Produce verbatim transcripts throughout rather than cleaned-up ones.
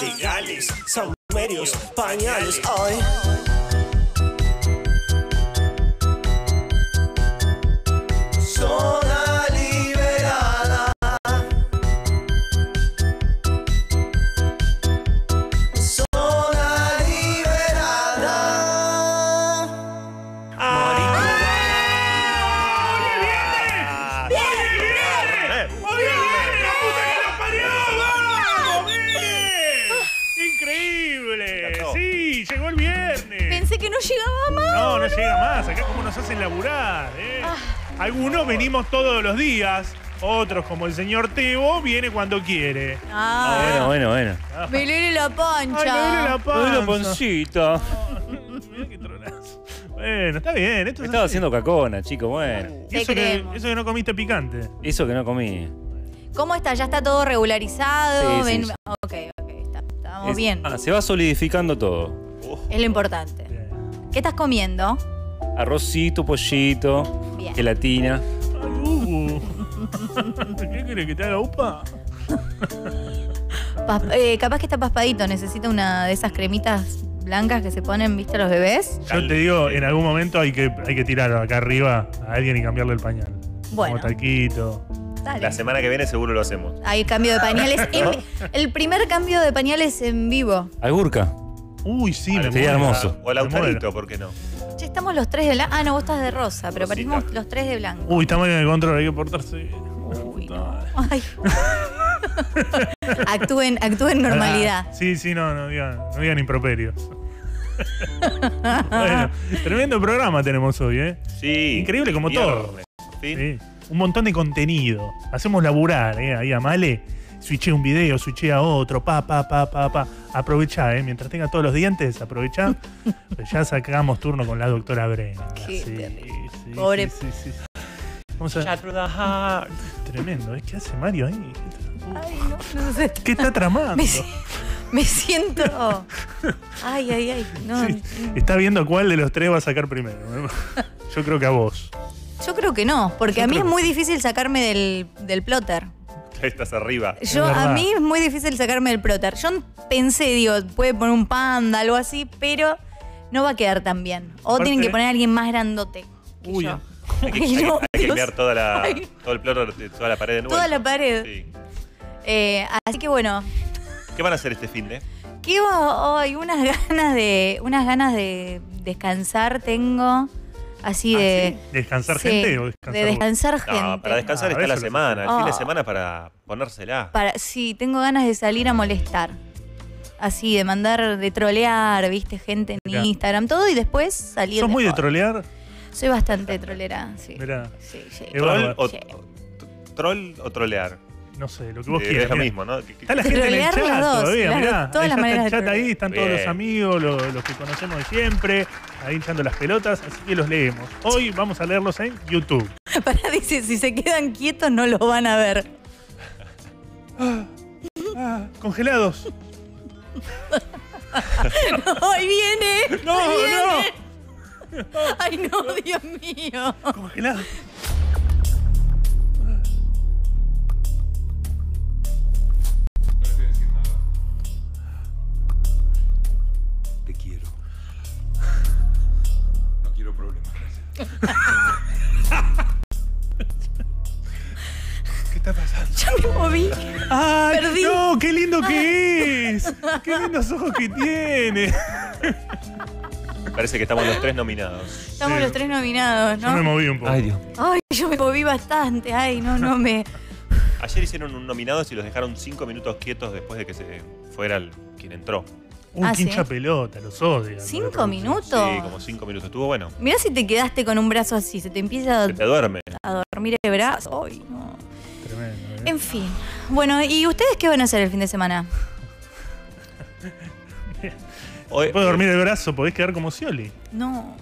legales, saumerios, pañales, ay. Zona liberada. Zona liberada. ¡Ah! ¡Ole, viene! ¡Ole, viene! ¡Ole, viene! ¡La puta que la parió! ¡Vamos, bien! ¡Increíble! Sí, llegó el viernes. Pensé que no llegaba más. No, no llega más. Acá como nos hacen laburar, eh. Ah. Algunos venimos todos los días, otros, como el señor Tebo, viene cuando quiere. Ah, ah bueno, bueno, bueno. Me duele la pancha. Ay, me duele la pancha. Me duele la pancita. Mirá qué tronazo. Bueno, está bien. Esto estaba haciendo cacona, chicos, bueno. Te eso creemos. Que, eso que no comiste picante. Eso que no comí. ¿Cómo está? ¿Ya está todo regularizado? Sí, Ven... sí, sí. Ok, ok, está, estamos es... bien. Ah, se va solidificando todo. Es lo importante. Bien. ¿Qué estás comiendo? Arrocito, pollito, bien. Gelatina. Ay, uh. ¿Qué querés que te haga upa? Pas eh, capaz que está paspadito, necesita una de esas cremitas blancas que se ponen, ¿viste? Los bebés. Yo te digo, en algún momento hay que, hay que tirar acá arriba a alguien y cambiarle el pañal. Bueno. Como taquito. Dale. La semana que viene seguro lo hacemos. Hay cambio de pañales. En, el primer cambio de pañales en vivo. Alburca. Uy, sí, me sería hermoso. O el autorito, ¿por qué no? Che, estamos los tres de blanco. Ah, no, vos estás de rosa, pero parecimos los tres de blanco. Uy, estamos en el control, hay que portarse bien. Uy, no. Ay. actúen, actúen normalidad. Ah, sí, sí, no, no digan, no digan improperios. Bueno, tremendo programa tenemos hoy, ¿eh? Sí. Increíble como todo. ¿Sí? Sí. Un montón de contenido. Hacemos laburar, ¿eh? Ahí a Male. Switché un video, switché a otro, pa, pa, pa, pa, pa. Aprovechá, ¿eh? Mientras tenga todos los dientes, aprovechá. Pues ya sacamos turno con la doctora Brenda. Qué sí, terrible. Sí, pobre. Sí, sí, sí. Vamos a... Shut the heart. Tremendo, ¿eh? ¿Qué hace Mario ahí? Ay, no, no sé. ¿Qué está tramando? Me, me siento... Ay, ay, ay. No, sí. No. Está viendo cuál de los tres va a sacar primero. Yo creo que a vos. Yo creo que no, porque Yo a mí creo... es muy difícil sacarme del, del plotter. Estás arriba. Yo, es a mí es muy difícil sacarme del plotter. Yo pensé, digo, puede poner un panda, algo así, pero no va a quedar tan bien. O aparte, tienen que poner a alguien más grandote que uy, yo. Hay que, hay que, hay que cambiar toda la, todo el plotter, toda la pared de nuevo. Toda la pared. Sí. Eh, así que bueno. ¿Qué van a hacer este finde? Que hoy oh, unas ganas de unas ganas de descansar tengo. Así ah, de... ¿Sí? ¿Descansar sí, gente o descansar? De descansar vos? Gente. No, para descansar no, está la semana, el oh, fin de semana para ponérsela. Para, sí, tengo ganas de salir a molestar. Así, de mandar, de trolear, viste, gente en mirá. Instagram, todo, y después salir. ¿Sos de muy joder. De trolear? Soy bastante trolera, sí. Mirá. Sí, sí, ¿Troll, o, ¿Troll o trolear? No sé, lo que vos eh, quieras. Es lo mirá. Mismo, ¿no? Está la gente en el chat los dos, todavía, las, mirá. Todas ahí las maneras está el chat ahí, están bien. Todos los amigos, los, los que conocemos de siempre, ahí hinchando las pelotas, así que los leemos. Hoy vamos a leerlos en YouTube. Pará, dice, si se quedan quietos no los van a ver. Ah, ah, congelados. No, ahí viene. No, ahí viene. No. Ay, no, Dios mío. Congelados. ¿Qué está pasando? Ya me moví. ¡Ay, perdí. No! ¡Qué lindo que es! ¡Qué lindos ojos que tiene! Parece que estamos los tres nominados. Estamos sí. los tres nominados, ¿no? Yo me moví un poco. Ay, Dios. Ay, yo me moví bastante. Ay, no, no me... Ayer hicieron un nominados y los dejaron cinco minutos quietos después de que se fuera el, quien entró. Un ah, hincha ¿sí? pelota, los odio. ¿Cinco minutos? Sí, como cinco minutos. Estuvo bueno. Mirá si te quedaste con un brazo así, se te empieza a, se te duerme. A dormir el brazo. Ay, no. Tremendo, ¿eh? En fin. Bueno, ¿y ustedes qué van a hacer el fin de semana? Hoy, ¿puedo dormir el brazo? ¿Podés quedar como Scioli? No.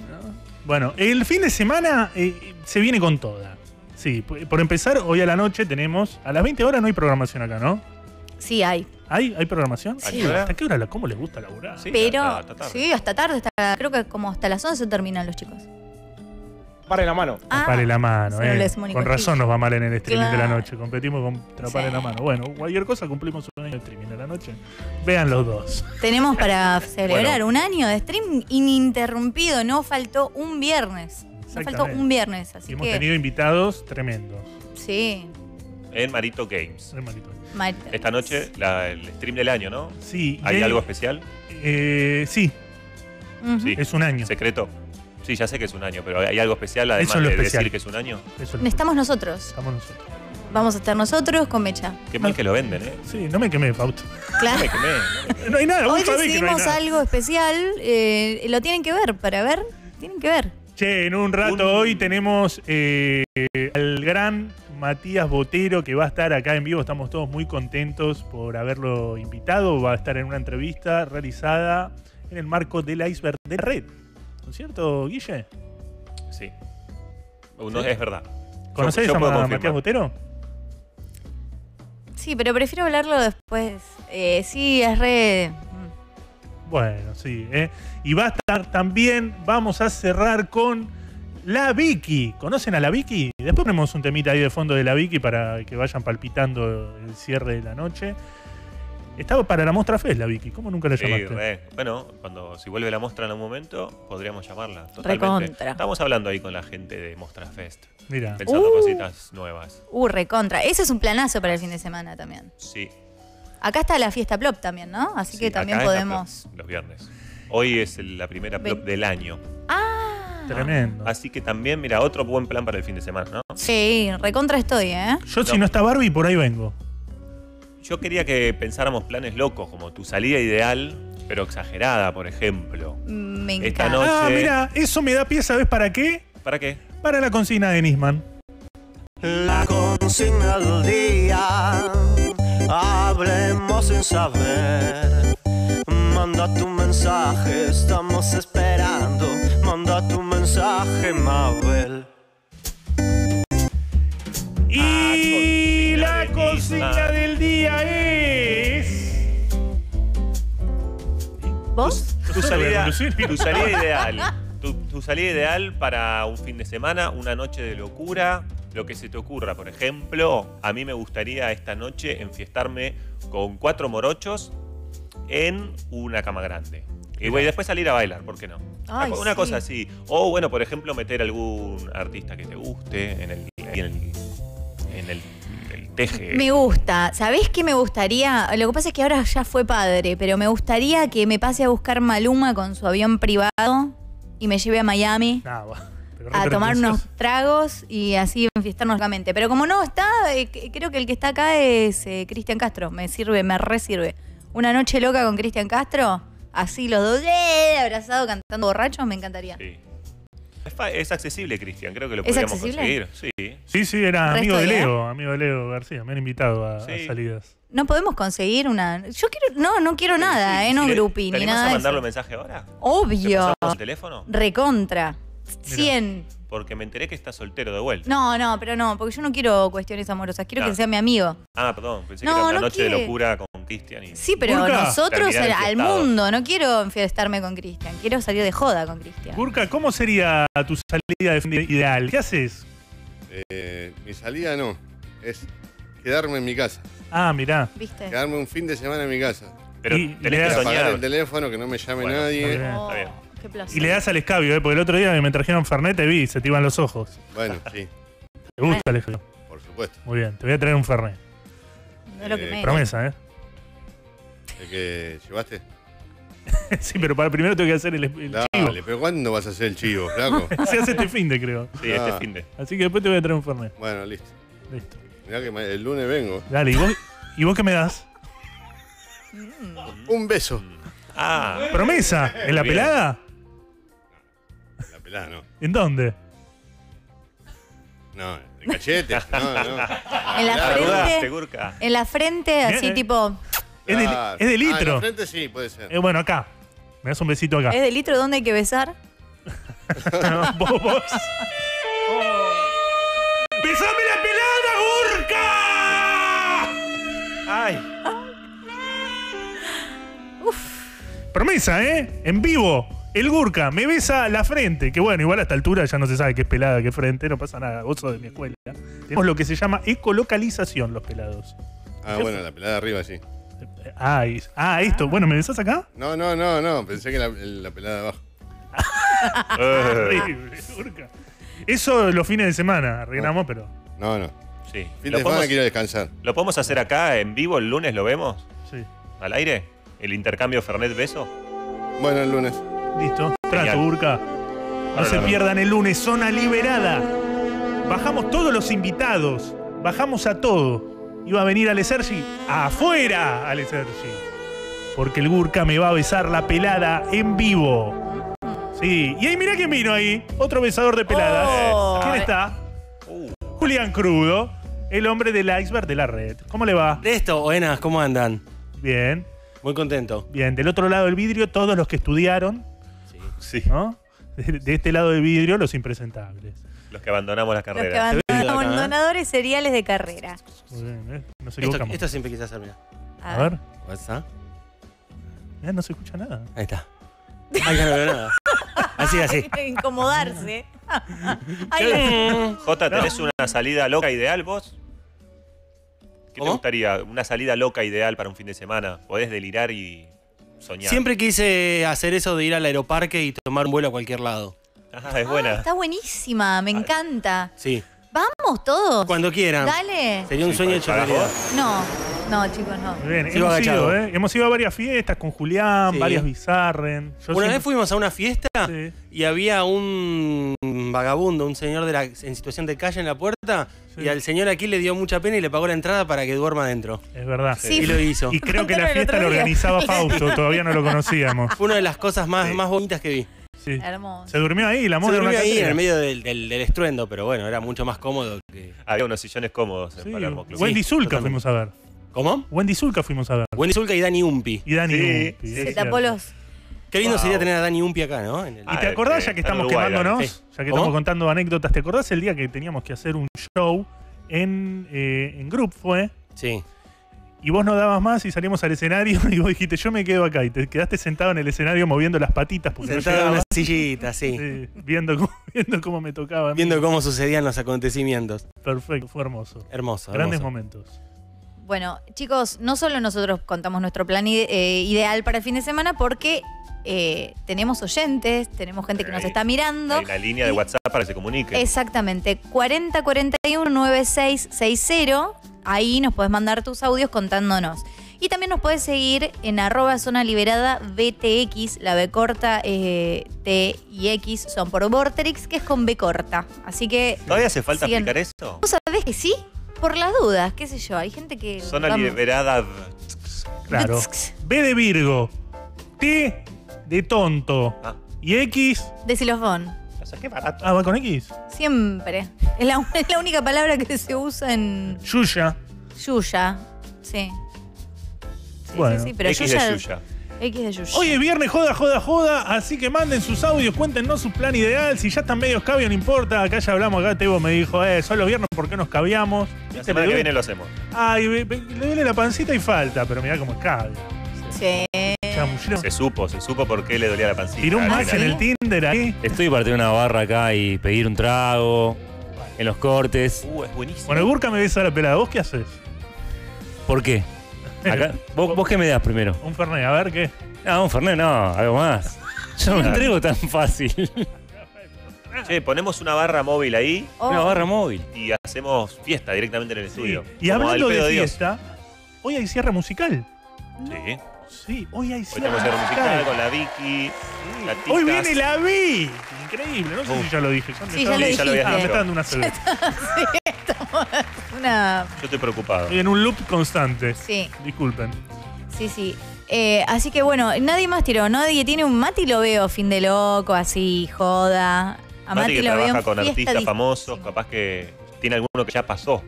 Bueno, el fin de semana eh, se viene con toda. Sí, por empezar, hoy a la noche tenemos... A las veinte horas no hay programación acá, ¿no? Sí, hay. ¿Hay, hay programación? Sí. ¿Hasta qué hora? ¿Cómo les gusta laburar? Sí, pero, hasta, hasta tarde. Sí, hasta tarde. Hasta, creo que como hasta las once terminan los chicos. Pare la mano. Ah, pare la mano, eh. Con razón nos va mal en el streaming claro. de la noche. Competimos contra sí. pare la mano. Bueno, cualquier cosa cumplimos un año de streaming de la noche. Vean los dos. Tenemos para celebrar bueno. un año de stream ininterrumpido. No faltó un viernes. No faltó un viernes. Así hemos que... tenido invitados tremendos. Sí. En Marito Games. En Marito. Marito. Esta noche, la, el stream del año, ¿no? Sí. ¿Hay y... algo especial? Eh, sí. Uh-huh. sí. Es un año. Secreto. Sí, ya sé que es un año, pero ¿hay algo especial además es de especial. decir que es un año? Eso es Estamos nosotros. Estamos nosotros. Vamos a estar nosotros con Mecha. Qué mal que lo venden, ¿eh? Sí, no me quemé, Pauta. Claro. No me quemé. No, me quemé. No hay nada. Hoy decidimos no nada. algo especial. Eh, lo tienen que ver. Para ver, tienen que ver. Che, en un rato un... hoy tenemos eh, al gran Matías Botero, que va a estar acá en vivo. Estamos todos muy contentos por haberlo invitado. Va a estar en una entrevista realizada en el marco del Iceberg de la Red. ¿No es cierto, Guille? Sí. Uno, sí. Es verdad. ¿Conocés yo, yo a Matías Botero? Sí, pero prefiero hablarlo después. Eh, sí, es re... Bueno, sí. Eh. Y va a estar también... Vamos a cerrar con... La Vicky. ¿Conocen a La Vicky? Después ponemos un temita ahí de fondo de La Vicky para que vayan palpitando el cierre de la noche. Estaba para la Mostra Fest, La Vicky. ¿Cómo nunca la sí, llamaste? Re. Bueno, cuando si vuelve la Mostra en un momento, podríamos llamarla. Recontra. Estamos hablando ahí con la gente de Mostra Fest. Mira. Pensando uh, cositas nuevas. Uh, recontra. Eso es un planazo para el fin de semana también. Sí. Acá está la fiesta PLOP también, ¿no? Así sí, que también acá podemos... Los viernes. Hoy es la primera PLOP del año. ¡Ah! Tremendo. Así que también, mira, otro buen plan para el fin de semana, ¿no? Sí, recontra estoy, ¿eh? Yo no. si no está Barbie, por ahí vengo. Yo quería que pensáramos planes locos, como tu salida ideal, pero exagerada, por ejemplo. Me encanta. Esta noche... Ah, mira, eso me da pie, ¿sabes para qué? ¿Para qué? Para la consigna de Nisman. La consigna del día, hablemos sin saber. Manda tu mensaje, estamos esperando. Manda tu mensaje, Mabel. Y la consigna del día es... ¿Vos? Tu salida, tu salida ideal. Tu, tu salida ideal para un fin de semana, una noche de locura. Lo que se te ocurra, por ejemplo, a mí me gustaría esta noche enfiestarme con cuatro morochos en una cama grande. Y bueno, después salir a bailar, ¿por qué no? Ay, una sí. cosa así. O bueno, por ejemplo, meter algún artista que te guste en el, en el, en el, el teje. Me gusta. ¿Sabés qué me gustaría? Lo que pasa es que ahora ya fue padre, pero me gustaría que me pase a buscar Maluma con su avión privado y me lleve a Miami. Ah, bueno. A tomar unos tragos y así enfiestarnos locamente. Pero como no está, eh, creo que el que está acá es eh, Cristian Castro. Me sirve, me resirve. Una noche loca con Cristian Castro, así los dos, eh, abrazados, cantando borrachos, me encantaría. Sí. Es, es accesible, Cristian, creo que lo podríamos conseguir. Sí, sí, sí, era amigo de Leo, amigo de Leo García, me han invitado a, sí. a salidas. No podemos conseguir una... Yo quiero... No, no quiero sí, nada, sí, eh, sí, no sí, grupi, ni nada. ¿Vas a mandarle un mensaje ahora? Obvio. ¿Te el teléfono? Recontra. cien. Porque me enteré que estás soltero de vuelta. No, no, pero no, porque yo no quiero cuestiones amorosas. Quiero no. que sea mi amigo. Ah, perdón, pensé no, que era una no noche quiere. de locura con Cristian. Sí, pero Burka, nosotros al, al mundo. No quiero enfiestarme con Cristian. Quiero salir de joda con Cristian. Burka, ¿cómo sería tu salida de ideal? ¿Qué haces? Eh, mi salida no. Es quedarme en mi casa. Ah, mirá. ¿Viste? Quedarme un fin de semana en mi casa. Pero y tenés que apagar el teléfono, que no me llame bueno, nadie. Está bien. Oh. Está bien. Y le das al escabio, ¿eh? Porque el otro día me trajeron Fernet, te vi, se te iban los ojos. Bueno, sí. ¿Te gusta el escabio? Por supuesto. Muy bien, te voy a traer un Fernet. No eh, lo que me promesa, ¿eh? ¿El que llevaste? Sí, pero para primero tengo que hacer el, el Dale, chivo. Dale, pero ¿cuándo vas a hacer el chivo, flaco? Se hace este finde, creo. Sí, ah. este finde. Así que después te voy a traer un Fernet. Bueno, listo. Listo. Mirá que el lunes vengo. Dale, ¿y vos, ¿y vos qué me das? Un beso. Ah. ¿Promesa? ¿En la bien. pelada? En la pelada no. ¿En dónde? No, en cachete. No, no. En la frente. En la frente, así ¿Eh? tipo. Es de, es de litro. Ah, en la frente sí, puede ser. Eh, bueno, acá. Me das un besito acá. ¿Es de litro dónde hay que besar? No, vos, vos. Oh. ¡Besame la pelada, Gurka! ¡Ay! Promesa, ¿eh? En vivo, El Gurka me besa la frente, que bueno, igual a esta altura ya no se sabe qué es pelada, qué frente, no pasa nada, gozo de mi escuela. Tenemos lo que se llama ecolocalización los pelados. Ah, bueno, fue? La pelada arriba, sí. Ah, y, ah, esto, bueno, ¿me besás acá? No, no, no, no, pensé que la, la pelada de abajo. Horrible, Gurka. Eso los fines de semana arreglamos, no, pero... No, no. Sí. Fin de semana podemos, quiero descansar. ¿Lo podemos hacer acá en vivo el lunes? ¿Lo vemos? Sí. ¿Al aire? ¿El intercambio Fernet beso? Bueno, el lunes. Listo. Trato, Gurka. No, no se no, pierdan no. el lunes. Zona liberada. Bajamos todos los invitados. Bajamos a todo. Iba a venir Ale Sergi. ¡Afuera, Ale Sergi! Porque el Gurka me va a besar la pelada en vivo. Sí. Y ahí mirá quién vino ahí. Otro besador de peladas. Oh. ¿Quién está? Uh. Julián Crudo. El hombre del iceberg de la red. ¿Cómo le va? De esto, buenas. ¿Cómo andan? Bien. Muy contento. Bien. Del otro lado del vidrio, todos los que estudiaron. Sí. ¿No? De, de este lado del vidrio, los impresentables. Los que abandonamos las carreras. Los que abandonamos, abandonadores seriales de carrera. Muy bien, ¿eh? Nos equivocamos. Esto, esto siempre quise hacer, mirá. A ver. ¿WhatsApp? Mirá, no se escucha nada. Ahí está. Ahí no veo nada. Así, así. Hay que incomodarse. Ay, Jota, ¿tenés no. una salida loca ideal vos? ¿Qué ¿Cómo? te gustaría? Una salida loca ideal para un fin de semana. Podés delirar y... soñar. Siempre quise hacer eso de ir al aeroparque y tomar un vuelo a cualquier lado. Ajá, es ah, buena. Está buenísima, me encanta. Sí. Vamos todos. Cuando quieran. Dale. Sería un sí, sueño hecho realidad. No, no, chicos, no. Bien, hemos ido, ¿eh? Hemos ido a varias fiestas con Julián, sí. varias bizarren. Yo una siempre... vez fuimos a una fiesta sí. y había un vagabundo, un señor de la, en situación de calle en la puerta. Sí. Y al señor aquí le dio mucha pena y le pagó la entrada para que duerma adentro. Es verdad. Sí. Y lo hizo. Y creo que la fiesta la organizaba Fausto, todavía no lo conocíamos. Fue una de las cosas más, sí. más bonitas que vi. Sí. Hermoso. Se durmió ahí, la moda. Se durmió ahí en el medio del, del, del estruendo, pero bueno, era mucho más cómodo que... Había unos sillones cómodos en sí. Palermo Club. Wendy Zulka sí, fuimos a ver. ¿Cómo? Wendy Zulka fuimos a ver. Wendy Zulka y Dani Umpi. Y Dani sí. Umpi. Se tapó los... Qué lindo wow. sería tener a Dani Umpi acá, ¿no? En el... ¿Y te acordás, ya que estamos Uruguay, quemándonos, sí. ya que ¿Cómo? estamos contando anécdotas, ¿te acordás el día que teníamos que hacer un show en, eh, en Group, fue? Sí. Y vos no dabas más y salimos al escenario y vos dijiste, yo me quedo acá. Y te quedaste sentado en el escenario moviendo las patitas. Porque sentado no en una sillita, sí. sí viendo, cómo, viendo cómo me tocaba. Viendo cómo sucedían los acontecimientos. Perfecto, fue hermoso. Hermoso. Grandes hermoso. momentos. Bueno, chicos, no solo nosotros contamos nuestro plan ide eh, ideal para el fin de semana porque... Eh, tenemos oyentes, tenemos gente que nos está mirando. Hay la línea de WhatsApp para que se comunique. Exactamente, cuarenta cuarenta y uno noventa y seis sesenta. Ahí nos podés mandar tus audios contándonos. Y también nos podés seguir en arroba zona liberada B T X. La B corta, eh, T y X son por Vorterix, que es con B corta. Así que... ¿Todavía hace falta siguen. aplicar eso? ¿Vos sabés que sí? Por las dudas, qué sé yo. Hay gente que... Zona vamos. liberada. Claro. B de Virgo, T de tonto. Ah. Y X. De xilofón. O sea, qué barato. Ah, ¿va con X? Siempre. Es la, es la única palabra que se usa en... Yuya. Yuya, sí. Sí, bueno. sí, sí, pero X Yuya, de Yuya. X de Yuya. Hoy es viernes, joda, joda, joda. Así que manden sus audios, cuéntenos su plan ideal. Si ya están medio cabios, no importa. Acá ya hablamos, acá Tebo me dijo, eh, solo viernes, ¿por qué nos cabiamos? La semana que viene lo hacemos. Ay, le duele la pancita y falta, pero mirá cómo es cabio. Sí. Se supo, se supo por qué le dolía la pancita. Tiró un match en el Tinder ahí. Estoy para tener una barra acá y pedir un trago en los cortes. Uh, es buenísimo. Bueno, el Gurka me besa la pelada. ¿Vos qué haces? ¿Por qué? Acá, ¿vos, ¿Vos qué me das primero? Un Fernet, a ver qué. No, un Fernet no, algo más. Yo no me entrego tan fácil. Che, ponemos una barra móvil ahí. Oh. Una barra móvil. Y hacemos fiesta directamente en el sí. estudio. Y hablando de fiesta, hoy hay cierre musical. Sí. Sí, hoy hay cierre. Hoy tenemos cierre musical con la Vicky. Sí. Hoy viene la Vi. Increíble, no sé uh. si ya lo dije. Ya sí, ya lo, sí, ya lo habías ah, dicho. Me está dando una cerveza. Sí, estamos una... Yo estoy preocupado. Estoy en un loop constante. Sí. Disculpen. Sí, sí. Eh, así que bueno, nadie más tiró. Nadie tiene un Mati lo veo fin de loco, así, joda. A Mati, Mati que lo trabaja veo con artistas famosos, capaz que tiene alguno que ya pasó.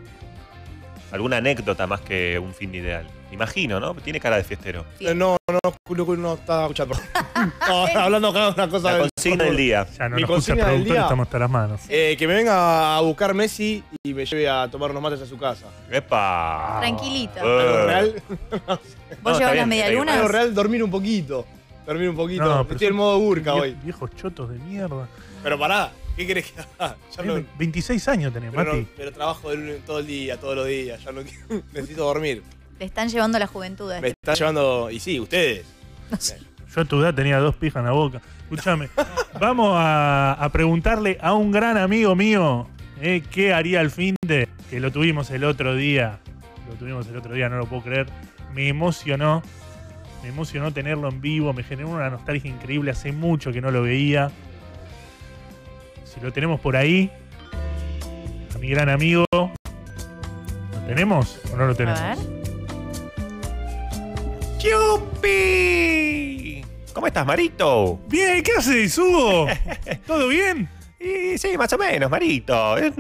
Alguna anécdota más que un fin ideal. Imagino, ¿no? Tiene cara de fiestero. Eh, no, no, no, no estaba escuchando. No, estaba hablando acá de una cosa. La consigna del día. Ya no, mi consigna del día. Estamos hasta las manos. Eh, que me venga a buscar Messi y me lleve a tomar unos mates a su casa. ¡Epa! Tranquilito. Uh. ¿Algo real? ¿Vos no, llevas las medialunas? Algo real, dormir un poquito. dormir un poquito. No, no, estoy en modo burka hoy. Viejos chotos de mierda. Pero pará, ¿qué querés que haga? Ya no... veintiséis años tenés, pero Mati. No, pero trabajo todo el día, todos los días. Ya no necesito dormir. Te están llevando la juventud. Me están llevando... Y sí, ustedes. No sé. Yo a tu edad tenía dos pijas en la boca. Escúchame, vamos a, a preguntarle a un gran amigo mío eh, qué haría el finde, que lo tuvimos el otro día. Lo tuvimos el otro día, no lo puedo creer. Me emocionó. Me emocionó tenerlo en vivo. Me generó una nostalgia increíble. Hace mucho que no lo veía. Si lo tenemos por ahí, a mi gran amigo. ¿Lo tenemos o no lo tenemos? A ver. ¡Yupi! ¿Cómo estás, Marito? Bien, ¿qué haces, Hugo? ¿Todo bien? Y, sí, más o menos, Marito. Es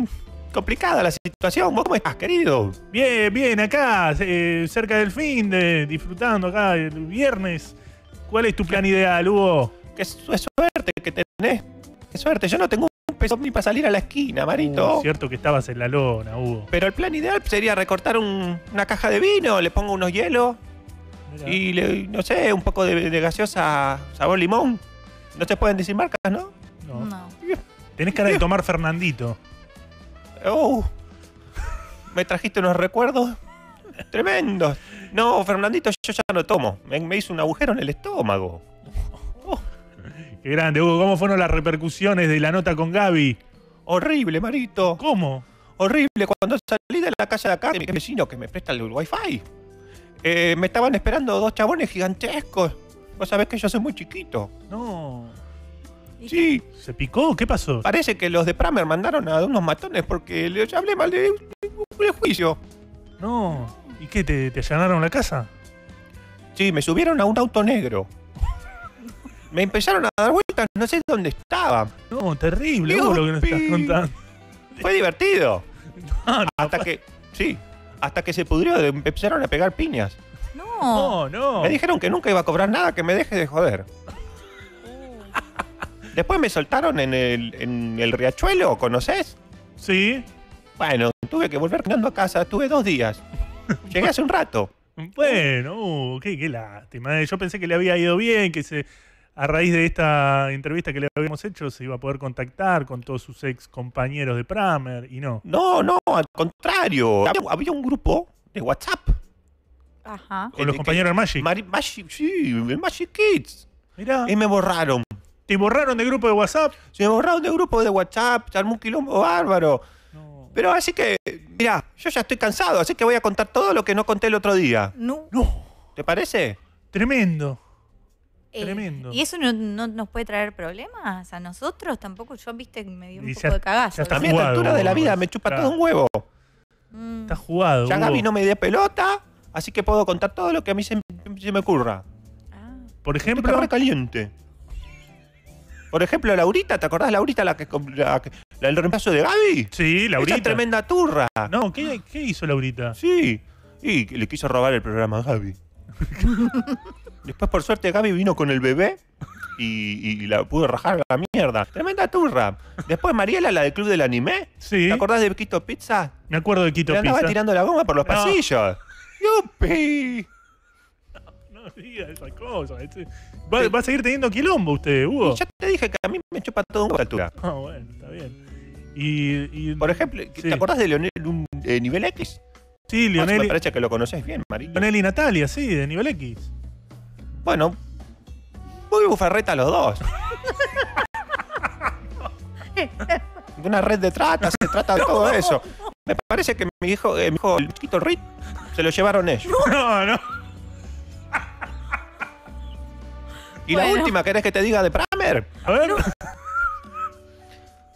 complicada la situación. ¿Vos cómo estás, querido? Bien, bien, acá, eh, cerca del fin, de, disfrutando acá el viernes. ¿Cuál es tu plan ideal, Hugo? Qué suerte que tenés. Qué suerte, yo no tengo un peso ni para salir a la esquina, Marito. Es cierto que estabas en la lona, Hugo. Pero el plan ideal sería recortar un, una caja de vino, le pongo unos hielos. Y, le, no sé, un poco de, de gaseosa sabor limón. No te pueden decir marcas, ¿no? No. no. Tenés cara de tomar Fernandito. Oh, me trajiste unos recuerdos tremendos. No, Fernandito, yo ya no tomo. Me, me hizo un agujero en el estómago. Oh. Qué grande, Hugo. ¿Cómo fueron las repercusiones de la nota con Gaby? Horrible, Marito. ¿Cómo? Horrible. Cuando salí de la casa de acá, mi vecino que me presta el wifi. Eh, me estaban esperando dos chabones gigantescos. Vos sabés que yo soy muy chiquito. No. Sí. ¿Se picó? ¿Qué pasó? Parece que los de Pramer mandaron a unos matones porque les hablé mal de un prejuicio. No. ¿Y qué? ¿Te, te allanaron la casa? Sí, me subieron a un auto negro. Me empezaron a dar vueltas, no sé dónde estaba. No, terrible lo que nos estás contando. Fue divertido. No, no, Hasta que... Sí. Hasta que se pudrió, empezaron a pegar piñas. No. No, no. Me dijeron que nunca iba a cobrar nada, que me deje de joder. Uh. Después me soltaron en el, en el riachuelo, ¿conoces? Sí. Bueno, tuve que volver caminando a casa, tuve dos días. Llegué hace un rato. Bueno, uh, qué, qué lástima. Yo pensé que le había ido bien, que se, a raíz de esta entrevista que le habíamos hecho se iba a poder contactar con todos sus ex compañeros de Pramer y no. No, no, al contrario. Había, había un grupo de WhatsApp. Ajá. Con los compañeros de Magic. Mari, Magic. Sí, Magic Kids. Mirá. Y me borraron. ¿Te borraron del grupo de WhatsApp? Se me borraron del grupo de WhatsApp. Se armó un quilombo bárbaro. No. Pero así que, mirá, yo ya estoy cansado, así que voy a contar todo lo que no conté el otro día. No. No. ¿Te parece? Tremendo. Eh, Tremendo. ¿Y eso no, no nos puede traer problemas a nosotros? Tampoco yo, viste, me dio un y poco ya, de cagazo. A mí a esta altura de la vida me chupa claro. todo un huevo. Mm. Está jugado. Ya Gaby no me dio pelota, así que puedo contar todo lo que a mí se, se me ocurra. Ah. Por ejemplo... Re caliente. Por ejemplo, Laurita, ¿te acordás Laurita, la que, la, la, el reemplazo de Gaby? Sí, Laurita. Esa tremenda turra. No, ¿qué, qué hizo Laurita? Sí, y le quiso robar el programa a Gaby. Después, por suerte, Gaby vino con el bebé y, y la pudo rajar a la mierda. Tremenda turra. Después, Mariela, la del club del anime. Sí. ¿Te acordás de Quito Pizza? Me acuerdo de Quito Pizza. Le andaba tirando la goma por los no. pasillos. ¡Yupi! No, no digas esas cosas. Va, sí. va a seguir teniendo quilombo usted, Hugo. Y ya te dije que a mí me chupa todo un altura. Ah, bueno, está bien. Y, y... Por ejemplo, sí. ¿te acordás de Leonel un, eh, Nivel X? Sí, Leonel. Me parece que lo conocés bien, Marito. Leonel y Natalia, sí, de Nivel X. Bueno, muy bufarreta los dos. De una red de trata, se trata de todo eso. Me parece que mi hijo, eh, mi hijo el chiquito Rit, se lo llevaron ellos. No, no. Y bueno. La última, ¿querés que te diga de Pramer? A ver. No.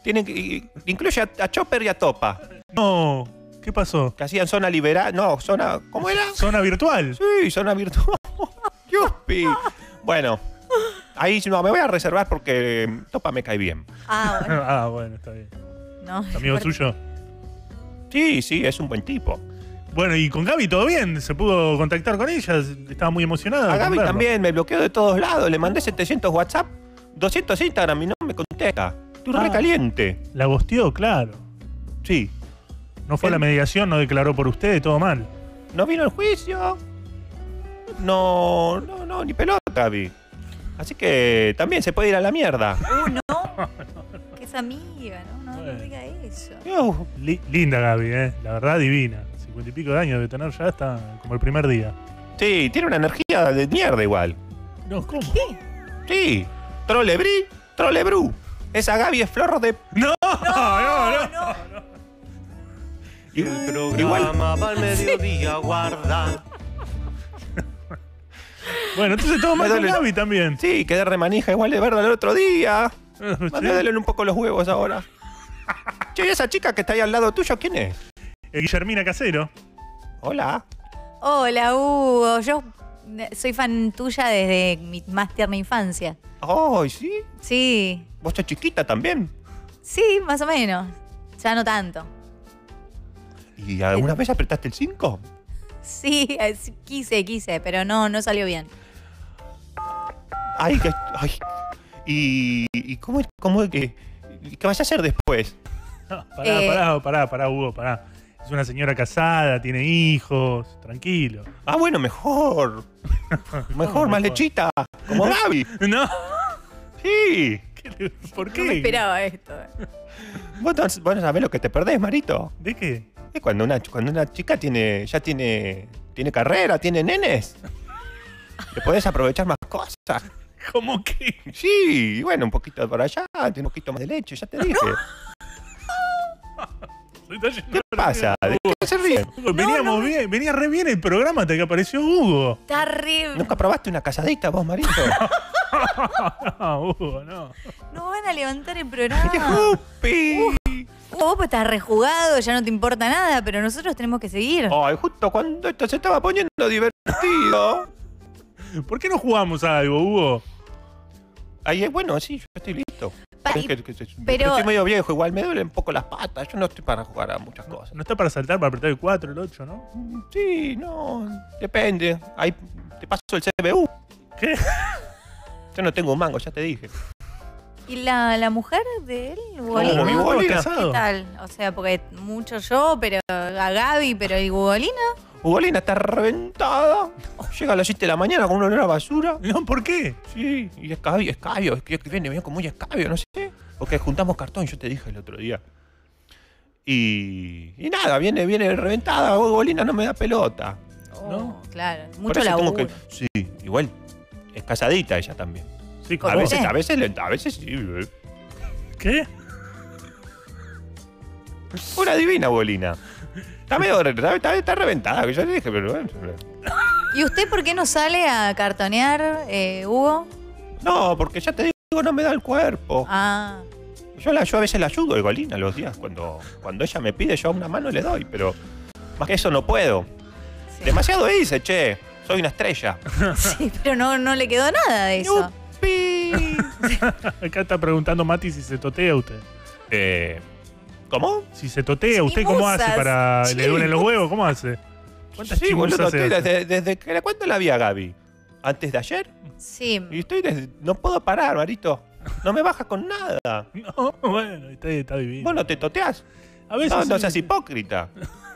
Tienen que, incluye a, a Chopper y a Topa. No. ¿Qué pasó? Que hacían zona liberal. No, zona. ¿Cómo era? Zona virtual. Sí, zona virtual. Yupi. Bueno, ahí no, me voy a reservar porque Topa me cae bien. Ah, bueno. Ah, bueno, está bien. No, ¿Amigo porque... suyo? Sí, sí, es un buen tipo. Bueno, y con Gaby todo bien, se pudo contactar con ella, estaba muy emocionada. A Gaby también, me bloqueó de todos lados, le mandé setecientos WhatsApp, doscientos Instagram y no me contesta. Estoy ah, re caliente. La gosteó, claro. Sí. No fue a la mediación, no declaró por ustedes, todo mal. No vino el juicio. No, no, no, ni pelota, Gaby. Así que también se puede ir a la mierda. Uh, no. no, no. Que es amiga, ¿no? No, no, no diga eso. Uh, li linda Gaby, ¿eh? La verdad, divina. cincuenta y pico de años de tener ya hasta como el primer día. Sí, tiene una energía de mierda igual. No, ¿cómo? ¿Qué? Sí. Trolebrí, trolebrú. Esa Gaby es flor de... ¡No! ¡No, no, no! no, no. El programa igual. Al mediodía, guarda. Bueno, entonces todo más de Gaby también. Sí, quedé remanija igual de verla el otro día. ¿Sí? Mándale un poco los huevos ahora. Che, ¿y esa chica que está ahí al lado tuyo quién es? Eh, Guillermina Casero. Hola. Hola, Hugo. Yo soy fan tuya desde mi más tierna infancia. ¡Ay, oh, sí! Sí. ¿Vos sos chiquita también? Sí, más o menos. Ya no tanto. ¿Y alguna vez apretaste el cinco? Sí, quise, quise, pero no, no salió bien. Ay, ay. ¿Y, y cómo es cómo, que qué vas a hacer después? No, pará, eh, pará, pará, pará, Hugo, pará. Es una señora casada, tiene hijos, tranquilo. Ah, bueno, mejor. Mejor, más lechita, como Gaby. No. Sí. ¿Qué, ¿Por qué? No me esperaba esto. Vos no sabés lo que te perdés, Marito. ¿De qué? Cuando una, cuando una chica tiene ya tiene tiene carrera, tiene nenes, te podés aprovechar más cosas. ¿Cómo que? Sí, bueno, un poquito por allá, un poquito más de leche, ya te dije. No. ¿Qué pasa? ¿De qué se ríen? No, Veníamos no. bien, venía re bien el programa hasta que apareció Hugo. Está re... ¿Nunca probaste una casadita vos, Marito? No, Hugo, no. No van a levantar el programa. ¡Jupi! Uh. Vos pues estás rejugado, ya no te importa nada, pero nosotros tenemos que seguir. Ay, justo cuando esto se estaba poniendo divertido. ¿Por qué no jugamos a algo, Hugo? Ay, bueno, sí, yo estoy listo. Pa es que, que, que, pero estoy medio viejo, igual me duelen un poco las patas, yo no estoy para jugar a muchas cosas. No está para saltar, para apretar el cuatro, el ocho, ¿no? Sí, no, depende. Ahí te paso el C B U. ¿Qué? Yo no tengo un mango, ya te dije. ¿Y la, la mujer de él? Igualina. No, Ugolina. ¿Qué tal? O sea, porque mucho yo, pero a Gaby, pero ¿y Ugolina? Ugolina está reventada. Llega a las siete de la mañana con un olor a basura. No, ¿por qué? Sí, y escabio, escabio. Es que viene bien como muy escabio, no sé. Porque juntamos cartón, yo te dije el otro día. Y, y nada, viene, viene reventada. Ugolina no me da pelota. Oh, no, claro. Mucho laburo. Que, sí, igual. Es casadita ella también. Sí, a veces, a veces, a veces sí. ¿Qué? Una divina bolina. Está medio, está, está reventada, que yo le dije, pero... ¿Y usted por qué no sale a cartonear, eh, Hugo? No, porque ya te digo, no me da el cuerpo. Ah. Yo, la, yo a veces la ayudo, Golina, los días. Cuando, cuando ella me pide, yo a una mano le doy, pero más que eso no puedo. Sí. Demasiado hice, che. Soy una estrella. Sí, pero no, no le quedó nada de eso. No. Acá está preguntando Mati si se totea usted. Eh, ¿Cómo? Si se totea, ¿usted cómo hace para... Chimus. ¿Le duelen los huevos? ¿Cómo hace? ¿Cuántas sí, boludo, hace? Desde, desde que, ¿cuándo la vi a Gaby? ¿Antes de ayer? Sí. Y estoy desde, no puedo parar, Marito. No me bajas con nada. No, bueno, está, está divino. ¿Vos no te toteás? A veces no, sí. No seas hipócrita.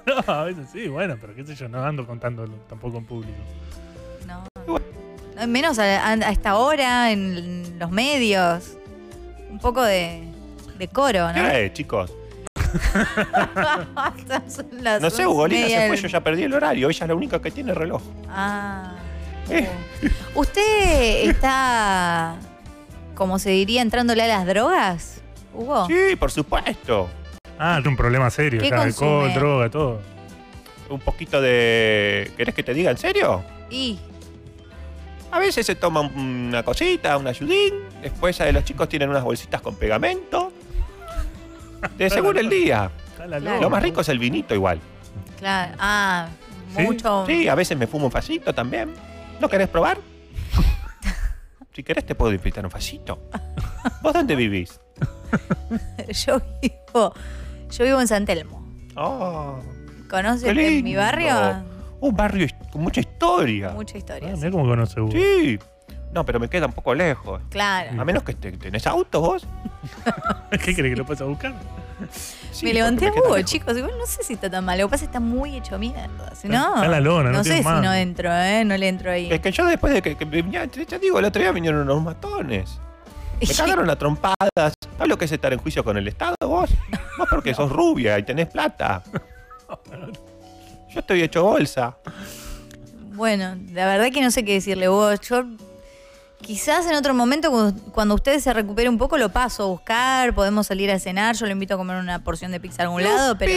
No, a veces sí, bueno, pero qué sé yo, no ando contándolo tampoco en público. No. Menos a, a, a esta hora, en los medios. Un poco de, de coro, ¿no? ¿Qué, chicos? No sé, Ugolina se fue, yo ya perdí el horario. Ella es la única que tiene reloj. Ah. ¿Eh? ¿Usted está, como se diría, entrándole a las drogas, Hugo? Sí, por supuesto. Ah, es un problema serio. Ya, alcohol, droga, todo. Un poquito de... ¿Querés que te diga en serio? Y... A veces se toma una cosita, un ayudín. Después de los chicos tienen unas bolsitas con pegamento. De seguro el día. Claro. Lo más rico es el vinito igual. Claro. Ah, ¿sí? Mucho. Sí, a veces me fumo un facito también. ¿No querés probar? Si querés te puedo invitar un facito. ¿Vos dónde vivís? Yo vivo, yo vivo en San Telmo. Oh, ¿conoces mi barrio? Un barrio con mucha historia. Mucha historia. Ah, mira cómo conoce Hugo. Sí. No, pero me queda un poco lejos. Claro. A menos que te, tenés autos vos. ¿Qué crees que lo puedes a buscar? Sí, me levanté a Hugo, chicos. Igual no sé si está tan mal. Lo que pasa es que está muy hecho mierda. Si no, está en la lona, no, no sé si no entro, ¿eh? No le entro ahí. Es que yo después de que, que venía, ya digo, el otro día vinieron unos matones. Me cagaron a trompadas. ¿Sabes lo que es estar en juicio con el Estado, vos? Vos porque sos rubia y tenés plata. Yo estoy hecho bolsa. Bueno, la verdad que no sé qué decirle, vos. Yo quizás en otro momento, cuando ustedes se recuperen un poco, lo paso a buscar, podemos salir a cenar, yo lo invito a comer una porción de pizza a algún lado, pero...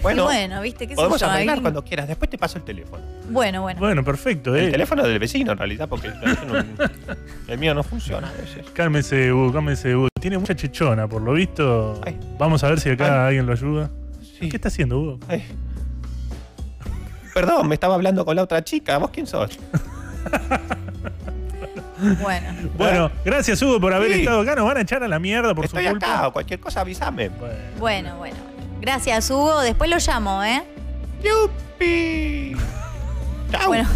Bueno, bueno, ¿viste? ¿Qué podemos arreglar cuando quieras, después te paso el teléfono. Bueno, bueno. Bueno, perfecto. Eh. El teléfono del vecino, en realidad, porque el mío no funciona a veces. Cálmese, Hugo, cálmese, Hugo. Tiene mucha chichona, por lo visto. Ay. Vamos a ver si acá Ay. alguien lo ayuda. Sí. ¿Qué está haciendo, Hugo? Ay. Perdón, me estaba hablando con la otra chica. ¿Vos quién sos? Bueno. Bueno, gracias, Hugo, por haber sí. estado acá. Nos van a echar a la mierda por Estoy su culpa. Acá, cualquier cosa, avísame. Bueno, bueno. Gracias, Hugo. Después lo llamo, ¿eh? ¡Yupi! ¡Chao! Bueno,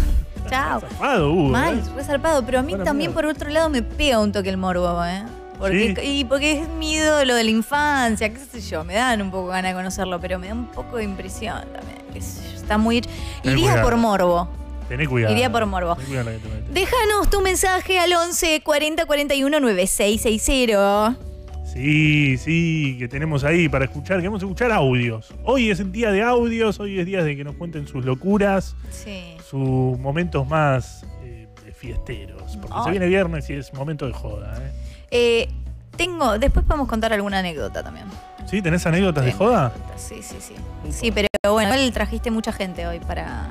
chao. Fue zarpado, Hugo. Mal, ¿eh? Fue zarpado. Pero a mí bueno, también, mira. por otro lado, me pega un toque el morbo, ¿eh? Porque, ¿sí? Y porque es mi ídolo de la infancia, qué sé yo. Me dan un poco ganas de conocerlo, pero me da un poco de impresión también. Qué sé yo. Está muy hecho. Tenés Iría cuidado. por morbo. Tenés cuidado. Iría por morbo. Cuidado, déjanos tu mensaje al once cuarenta cuarenta y uno noventa y seis sesenta. Sí, sí, que tenemos ahí para escuchar, queremos escuchar audios. Hoy es el día de audios, hoy es día de que nos cuenten sus locuras, sí. sus momentos más eh, fiesteros. Porque oh. se viene viernes y es momento de joda. ¿eh? Eh, tengo, después podemos contar alguna anécdota también. ¿Sí? ¿Tenés anécdotas Tengo de joda? Anécdotas. Sí, sí, sí. Sí, pero bueno, igual trajiste mucha gente hoy para...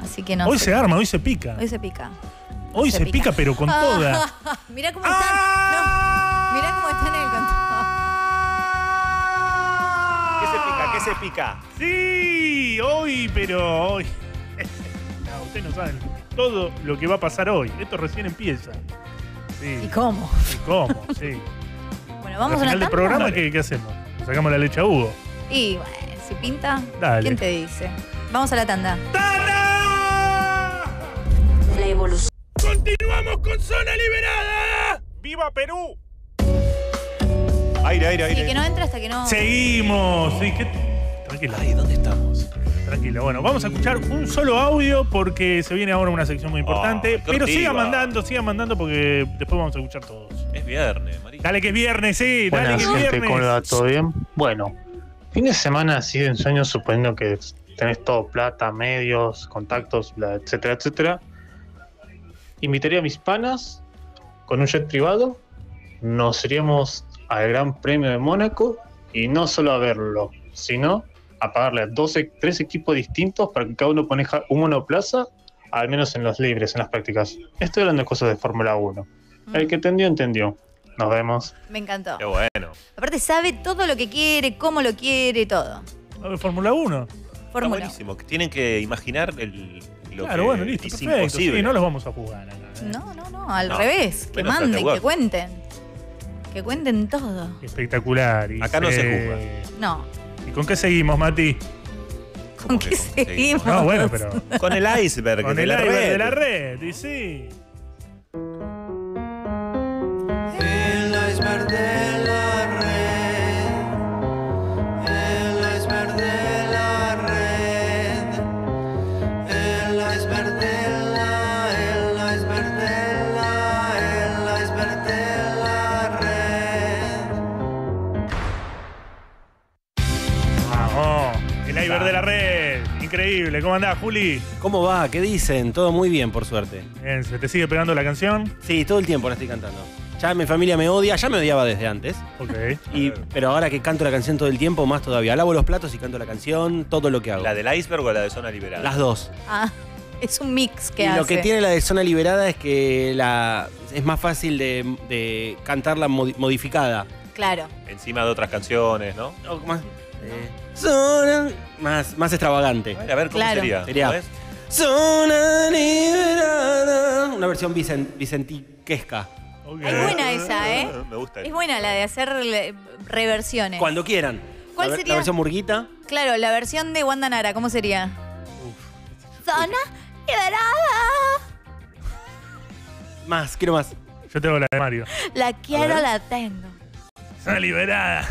Así que no Hoy sé. se arma, hoy se pica. Hoy se pica. Hoy, hoy se, se pica. pica, pero con ah, toda. Mirá cómo están... Ah, no. Mirá cómo está en el control. ¿Qué se pica? ¿Qué se pica? Sí, hoy, pero hoy. No, ustedes no saben todo lo que va a pasar hoy. Esto recién empieza. Sí. ¿Y cómo? ¿Y cómo? Sí. Bueno, vamos a... Al final del programa, ¿qué, ¿qué hacemos? Sacamos la leche a Hugo. Y bueno, si pinta, dale. ¿Quién te dice? Vamos a la tanda. ¡Tanda! La evolución. Continuamos con Zona Liberada. ¡Viva Perú! Aire, aire, aire. Sí, que no entra hasta que no... Seguimos. Sí, que... Tranquila. Ay, ¿dónde estamos? Tranquila. Bueno, vamos a escuchar un solo audio porque se viene ahora una sección muy importante. Oh, pero siga mandando, siga mandando porque después vamos a escuchar todos. Es viernes, María. Dale que es viernes, sí. Dale Buenas, que es viernes. ¿Cómo va? ¿Todo bien? Bueno, fin de semana así de ensueño, suponiendo que tenés todo plata, medios, contactos, bla, etcétera, etcétera. Invitaría a mis panas con un jet privado. Nos iríamos al Gran Premio de Mónaco y no solo a verlo, sino a pagarle a doce, tres equipos distintos para que cada uno maneja un monoplaza, al menos en los libres, en las prácticas. Estoy hablando de cosas de Fórmula uno. Mm. El que entendió, entendió. Nos vemos. Me encantó. Qué bueno. Aparte sabe todo lo que quiere, cómo lo quiere, todo. Fórmula uno. Está buenísimo. Tienen que imaginar el... Lo claro, bueno, listo, es perfecto. Sí, no los vamos a jugar acá, ¿eh? No, no, no, al no, revés. Que manden, que cuenten. Que cuenten todo. Espectacular. Y acá se... no se juzga. No. ¿Y con qué seguimos, Mati? ¿Con qué seguimos? No, bueno, pero... Con el iceberg, con de, el la iceberg red. de la red. Y sí. El iceberg de la red. El iceberg de la red. El iceberg de la... El iceberg de la... El iceberg de la... El iceberg de la red, increíble. ¿Cómo andás, Juli? ¿Cómo va? ¿Qué dicen? Todo muy bien, por suerte. Bien, ¿se te sigue pegando la canción? Sí, todo el tiempo la estoy cantando. Ya mi familia me odia, ya me odiaba desde antes. Ok. Y, pero ahora que canto la canción todo el tiempo, más todavía. Lavo los platos y canto la canción, todo lo que hago. ¿La del iceberg o la de Zona Liberada? Las dos. Ah, es un mix que y hace. Lo que tiene la de Zona Liberada es que la, es más fácil de, de cantarla modificada. Claro. Encima de otras canciones, ¿no? O más... Eh, zona más, más extravagante. A ver, a ver cómo claro. sería. sería Zona Liberada. Una versión vicent, vicentiquesca. Okay. Es buena esa, ¿eh? Me gusta. Es buena la de hacer reversiones. Cuando quieran. ¿Cuál la, sería? La versión murguita. Claro, la versión de Wanda Nara, ¿cómo sería? Uf. Zona Liberada. Más, quiero más. Yo tengo la de Mario. La quiero, la tengo. ¡Está liberada!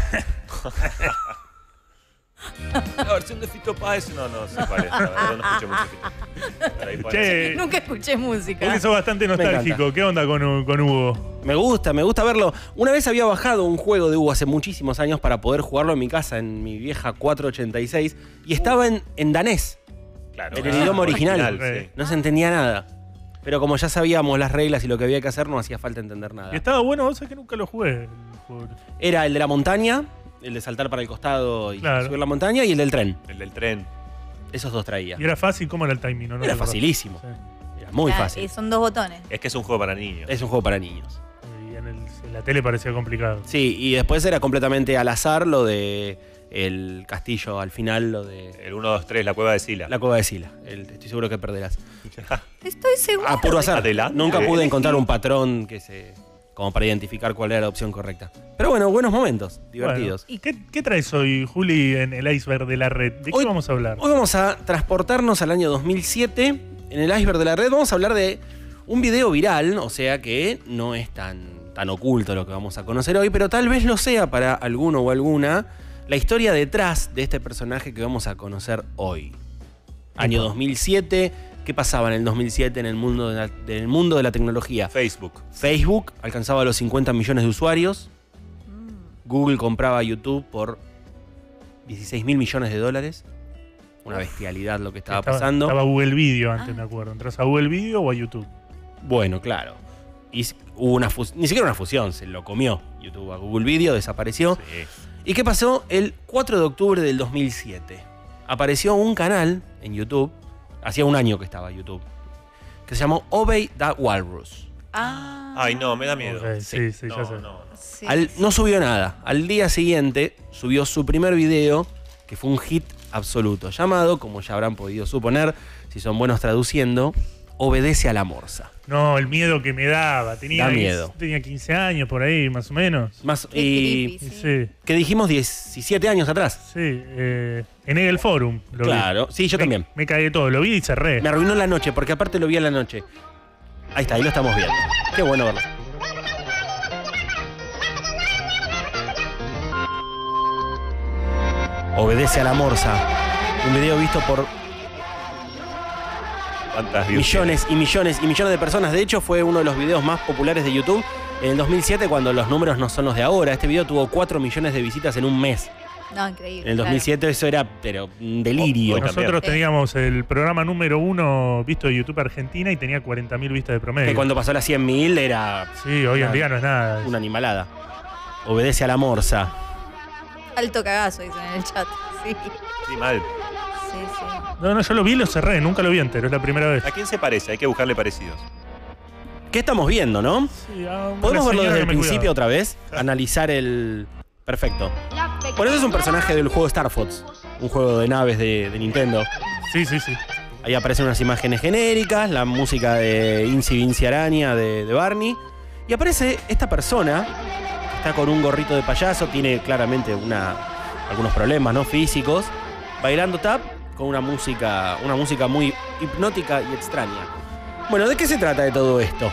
La versión de Fito Páez no, no se parece. La verdad, no escuché mucho Fito. Che, nunca escuché música. Porque sos bastante nostálgico. ¿Qué onda con, con Hugo? Me gusta, me gusta verlo. Una vez había bajado un juego de Hugo hace muchísimos años para poder jugarlo en mi casa, en mi vieja cuatro ochenta y seis, y estaba en, en danés. Claro. En el ah, idioma original. original sí. No se entendía nada. Pero como ya sabíamos las reglas y lo que había que hacer, no hacía falta entender nada. Y estaba bueno, vos sabés que nunca lo jugué. Por... Era el de la montaña, el de saltar para el costado y claro. subir la montaña, y el del tren. El del tren. Esos dos traía. ¿Y era fácil? ¿Cómo era el timing? No, no era facilísimo. Sí. Era muy era, fácil. Son dos botones. Es que es un juego para niños. Es un juego para niños. Y en, el, en la tele parecía complicado. Sí, y después era completamente al azar lo de el castillo al final, lo de... El uno, dos, tres, la cueva de Sila. La cueva de Sila. El, estoy seguro que perderás. Estoy seguro. A puro azar. Adelante. Nunca pude encontrar un patrón que se... como para identificar cuál era la opción correcta. Pero bueno, buenos momentos, divertidos. Bueno, ¿y qué, qué traes hoy, Juli, en el iceberg de la red? ¿De qué hoy, vamos a hablar? Hoy vamos a transportarnos al año dos mil siete. En el iceberg de la red vamos a hablar de un video viral, o sea que no es tan, tan oculto lo que vamos a conocer hoy, pero tal vez lo sea para alguno o alguna la historia detrás de este personaje que vamos a conocer hoy. Año dos mil siete... ¿Qué pasaba en el dos mil siete en el mundo de la, del mundo de la tecnología? Facebook. Facebook alcanzaba los cincuenta millones de usuarios. Mm. Google compraba YouTube por dieciséis mil millones de dólares. Una bestialidad lo que estaba, estaba pasando. Estaba Google Video antes, ah. me acuerdo. ¿Entras a Google Video o a YouTube? Bueno, claro. Y hubo una fusión, ni siquiera una fusión, se lo comió YouTube a Google Video, desapareció. Sí. ¿Y qué pasó? El cuatro de octubre del dos mil siete apareció un canal en YouTube. Hacía un año que estaba YouTube. Que se llamó Obey That Walrus. Ah. Ay, no, me da miedo. Okay, sí, sí, sí, no, ya sé. No, no. Sí, Al, sí. no subió nada. Al día siguiente subió su primer video, que fue un hit absoluto, llamado, como ya habrán podido suponer, si son buenos traduciendo, Obedece a la Morsa. No, el miedo que me daba. Tenía, da miedo. Tenía quince años por ahí, más o menos. Más, y, creepy, sí. Que dijimos diecisiete años atrás. Sí, eh, en el forum. Lo claro, vi. sí, yo me, también. Me caí de todo, lo vi y cerré. Me arruinó la noche, porque aparte lo vi en la noche. Ahí está, ahí lo estamos viendo. Qué bueno verlo. Obedece a la Morsa. Un video visto por... millones y millones y millones de personas. De hecho, fue uno de los videos más populares de YouTube en el dos mil siete, cuando los números no son los de ahora. Este video tuvo cuatro millones de visitas en un mes. No, increíble. En el dos mil siete, claro. Eso era, pero, un delirio. Nosotros teníamos el programa número uno visto de YouTube Argentina y tenía cuarenta mil vistas de promedio. Que cuando pasó las cien mil era... Sí, hoy en día no es nada. Una animalada. Obedece a la Morsa. Alto cagazo, dicen en el chat. Sí, sí, mal. Sí, sí. No, no, yo lo vi y lo cerré, nunca lo vi entero, es la primera vez. ¿A quién se parece? Hay que buscarle parecidos. ¿Qué estamos viendo, no? Sí, ¿podemos verlo desde el principio otra vez? Analizar el... Perfecto. Por eso es un personaje del juego Star Fox, un juego de naves de, de Nintendo. Sí, sí, sí. Ahí aparecen unas imágenes genéricas, la música de Inci Vinci Araña de, de Barney. Y aparece esta persona, que está con un gorrito de payaso, tiene claramente una, algunos problemas, ¿no? Físicos, bailando tap. Con una música, una música muy hipnótica y extraña. Bueno, ¿de qué se trata de todo esto?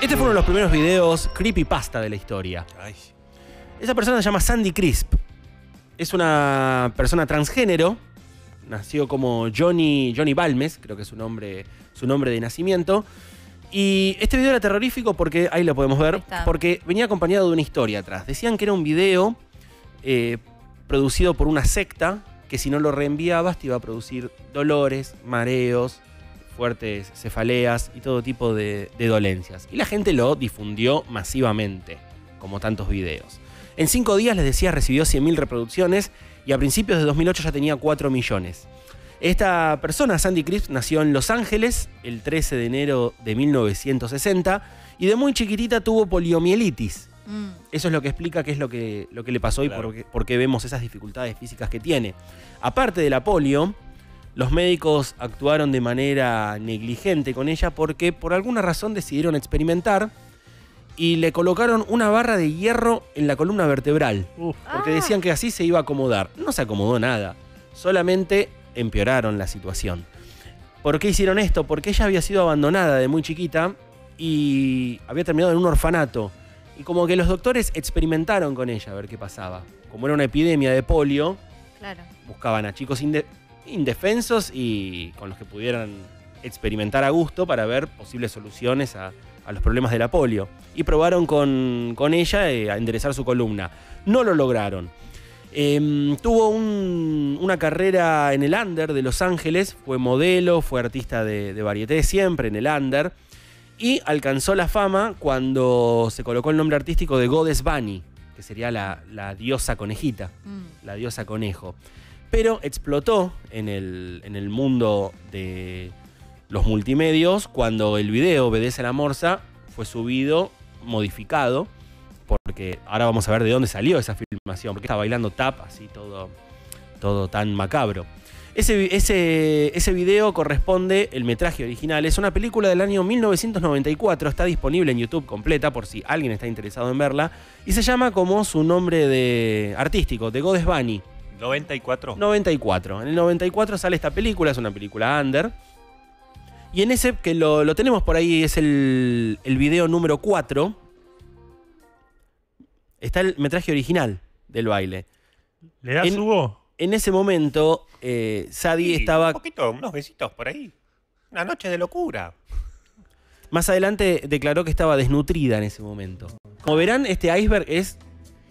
Este fue uno de los primeros videos creepypasta de la historia. Ay. Esa persona se llama Sandy Crisp. Es una persona transgénero. Nació como Johnny, Johnny Balmes, creo que es su nombre, su nombre de nacimiento. Y este video era terrorífico porque, ahí lo podemos ver, porque venía acompañado de una historia atrás. Decían que era un video eh, producido por una secta que si no lo reenviabas te iba a producir dolores, mareos, fuertes cefaleas y todo tipo de, de dolencias. Y la gente lo difundió masivamente, como tantos videos. En cinco días, les decía, recibió cien mil reproducciones y a principios de dos mil ocho ya tenía cuatro millones. Esta persona, Sandy Crisp, nació en Los Ángeles el trece de enero de mil novecientos sesenta y de muy chiquitita tuvo poliomielitis. Eso es lo que explica qué es lo que, lo que le pasó y claro. por, por qué vemos esas dificultades físicas que tiene. Aparte de la polio, los médicos actuaron de manera negligente con ella porque por alguna razón decidieron experimentar y le colocaron una barra de hierro en la columna vertebral. Uf. Porque decían que así se iba a acomodar. No se acomodó nada, solamente empeoraron la situación. ¿Por qué hicieron esto? Porque ella había sido abandonada de muy chiquita y había terminado en un orfanato. Y como que los doctores experimentaron con ella a ver qué pasaba. Como era una epidemia de polio, claro, buscaban a chicos inde indefensos y con los que pudieran experimentar a gusto para ver posibles soluciones a, a los problemas de la polio. Y probaron con, con ella eh, a enderezar su columna. No lo lograron. Eh, tuvo un, una carrera en el under de Los Ángeles, fue modelo, fue artista de, de varieté siempre en el under, y alcanzó la fama cuando se colocó el nombre artístico de Goddess Bunny, que sería la, la diosa conejita, mm. la diosa conejo. Pero explotó en el, en el mundo de los multimedios cuando el video Obedece a la Morsa fue subido, modificado, porque ahora vamos a ver de dónde salió esa filmación, porque está bailando tap, así todo, todo tan macabro. Ese, ese, ese video corresponde, el metraje original, es una película del año mil novecientos noventa y cuatro, está disponible en YouTube completa por si alguien está interesado en verla, y se llama como su nombre de artístico, de Goddess Bunny. ¿noventa y cuatro? noventa y cuatro. En el noventa y cuatro sale esta película, es una película under, y en ese que lo, lo tenemos por ahí, es el, el video número cuatro, está el metraje original del baile. ¿Le das subo? En ese momento, eh, Sadie sí, estaba... Un poquito, unos besitos por ahí. Una noche de locura. Más adelante declaró que estaba desnutrida en ese momento. Como verán, este iceberg es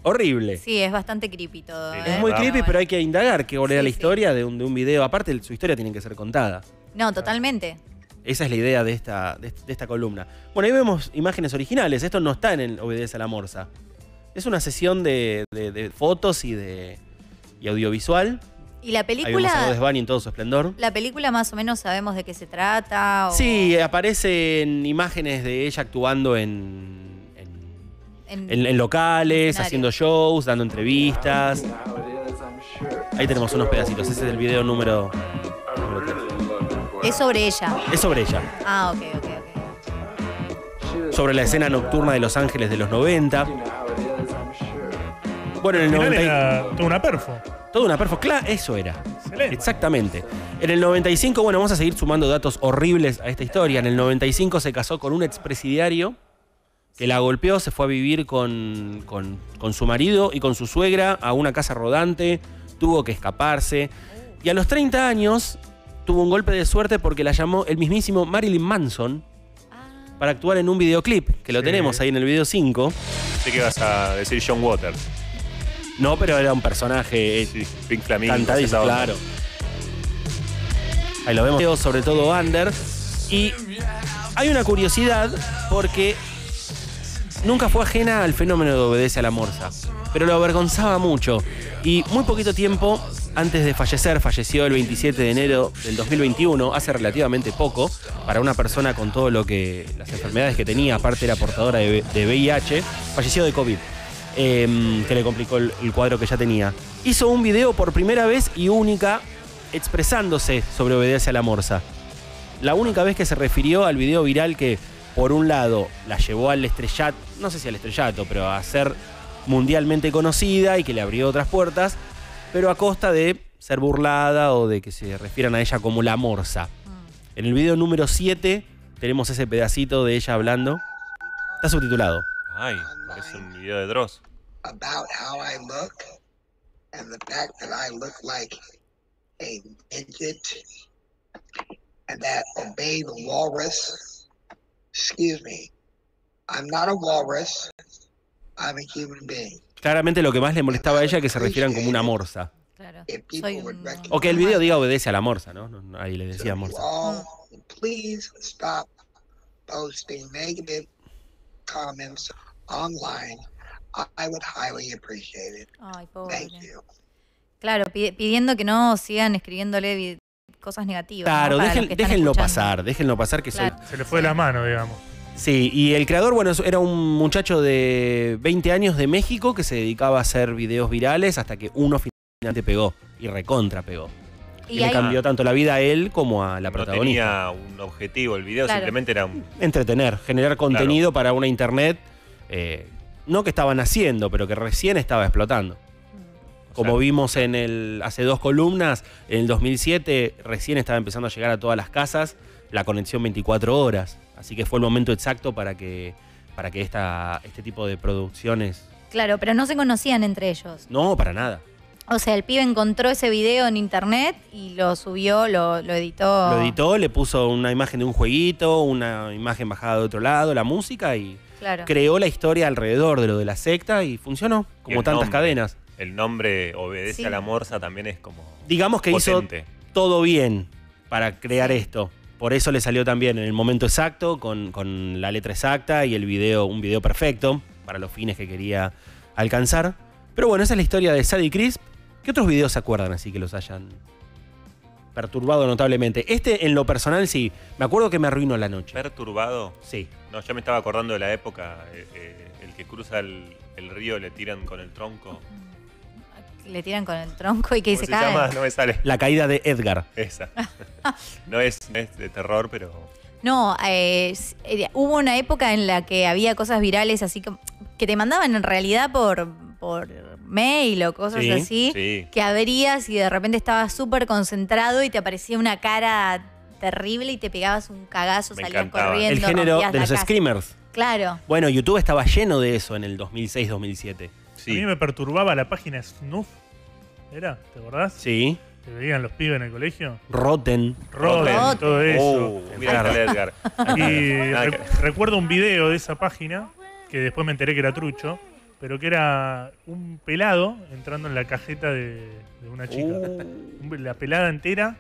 horrible. Sí, es bastante creepy todo. Sí, ¿eh? Es muy no, creepy, bueno. pero hay que indagar que volver sí, la historia sí. de, un, de un video. Aparte, su historia tiene que ser contada. No, totalmente. Esa es la idea de esta, de, de esta columna. Bueno, ahí vemos imágenes originales. Esto no está en el Obedece a la Morsa. Es una sesión de, de, de fotos y de y audiovisual. Y la película... Ahí vemos en todo su esplendor. La película más o menos sabemos de qué se trata. O... Sí, aparecen imágenes de ella actuando en, en, en, en, en locales, haciendo shows, dando entrevistas. Ahí tenemos unos pedacitos. Ese es el video número... número tres. Es sobre ella. Es sobre ella. Ah, ok, ok, ok. Sobre la escena nocturna de Los Ángeles de los noventa. Bueno, en el noventa y... era toda una perfo. Toda una perfo, claro, eso era. Excelente. Exactamente. En el noventa y cinco, bueno, vamos a seguir sumando datos horribles a esta historia. En el noventa y cinco se casó con un expresidiario que la golpeó, se fue a vivir con, con, con su marido y con su suegra a una casa rodante, tuvo que escaparse. Y a los treinta años tuvo un golpe de suerte porque la llamó el mismísimo Marilyn Manson para actuar en un videoclip, que lo sí. tenemos ahí en el video cinco. Sé que vas a decir John Waters. No, pero era un personaje sí, Pink Flamingo, cantadísimo, claro. Ahí lo vemos, sobre todo under. Y hay una curiosidad porque nunca fue ajena al fenómeno de Obedece a la Morsa, pero lo avergonzaba mucho. Y muy poquito tiempo antes de fallecer, falleció el veintisiete de enero del dos mil veintiuno, hace relativamente poco, para una persona con todo lo que las enfermedades que tenía, aparte era portadora de, de V I H, falleció de COVID. Eh, que le complicó el, el cuadro que ya tenía. Hizo un video por primera vez y única expresándose sobre Obedece a la Morsa. La única vez que se refirió al video viral que, por un lado, la llevó al estrellato, no sé si al estrellato, pero a ser mundialmente conocida y que le abrió otras puertas, pero a costa de ser burlada o de que se refieran a ella como la Morsa. En el video número siete tenemos ese pedacito de ella hablando. Está subtitulado. Ay, es un video de Dross. About how I look and the fact that I look like a midget and that Obey the Walrus. Excuse me. I'm not a walrus. I'm a human being. Claramente lo que más le molestaba a ella es que se refieran como una morsa. Claro. Soy un... O que el video diga Obedece a la Morsa, ¿no? Ahí le decía morsa. Please stop posting negative comments online. I would highly appreciate it. Ay, pobre. Thank you. Claro, pidiendo que no sigan escribiéndole cosas negativas. Claro, ¿no? Dejen, déjenlo pasar, déjenlo pasar que claro. se... se le fue sí. de la mano, digamos. Sí, y el creador, bueno, era un muchacho de veinte años de México que se dedicaba a hacer videos virales hasta que uno finalmente pegó y recontra pegó. Y, y le cambió tanto la vida a él como a la protagonista. No tenía un objetivo el video, claro. simplemente era un... entretener, generar contenido claro. para una internet... Eh, no que estaban haciendo, pero que recién estaba explotando. Como o sea, vimos en el hace dos columnas, en el dos mil siete recién estaba empezando a llegar a todas las casas la conexión veinticuatro horas. Así que fue el momento exacto para que para que esta, este tipo de producciones... Claro, pero no se conocían entre ellos. No, para nada. O sea, el pibe encontró ese video en internet y lo subió, lo, lo editó. Lo editó, le puso una imagen de un jueguito, una imagen bajada de otro lado, la música y claro. creó la historia alrededor de lo de la secta y funcionó, como y tantas nombre, cadenas. El nombre Obedece sí. a la Morsa también es como digamos que potente. Hizo todo bien para crear esto. Por eso le salió también en el momento exacto, con, con la letra exacta y el video, un video perfecto para los fines que quería alcanzar. Pero bueno, esa es la historia de Sandy Crisp. ¿Qué otros videos se acuerdan así que los hayan perturbado notablemente? Este, en lo personal, sí. Me acuerdo que me arruinó la noche. ¿Perturbado? Sí. No, yo me estaba acordando de la época. Eh, eh, el que cruza el, el río le tiran con el tronco. Le tiran con el tronco y que se, se cae. Llama? No me sale. La caída de Edgar. Esa. No es, es de terror, pero... No, eh, hubo una época en la que había cosas virales así que, que te mandaban en realidad por... por mail o cosas sí, así, sí. que abrías y de repente estabas súper concentrado y te aparecía una cara terrible y te pegabas un cagazo, me salías encantaba. Corriendo. El género de los casa. Screamers. Claro. Bueno, YouTube estaba lleno de eso en el dos mil seis dos mil siete. Sí. A mí me perturbaba la página Snuff. ¿Era? ¿Te acordás? Sí. ¿Te veían los pibes en el colegio? Rotten. Rotten, Rotten. Todo eso. Oh, mira, Edgar. Y re recuerdo un video de esa página que después me enteré que era trucho. Pero que era un pelado entrando en la cajeta de, de una chica. Uh. La pelada entera.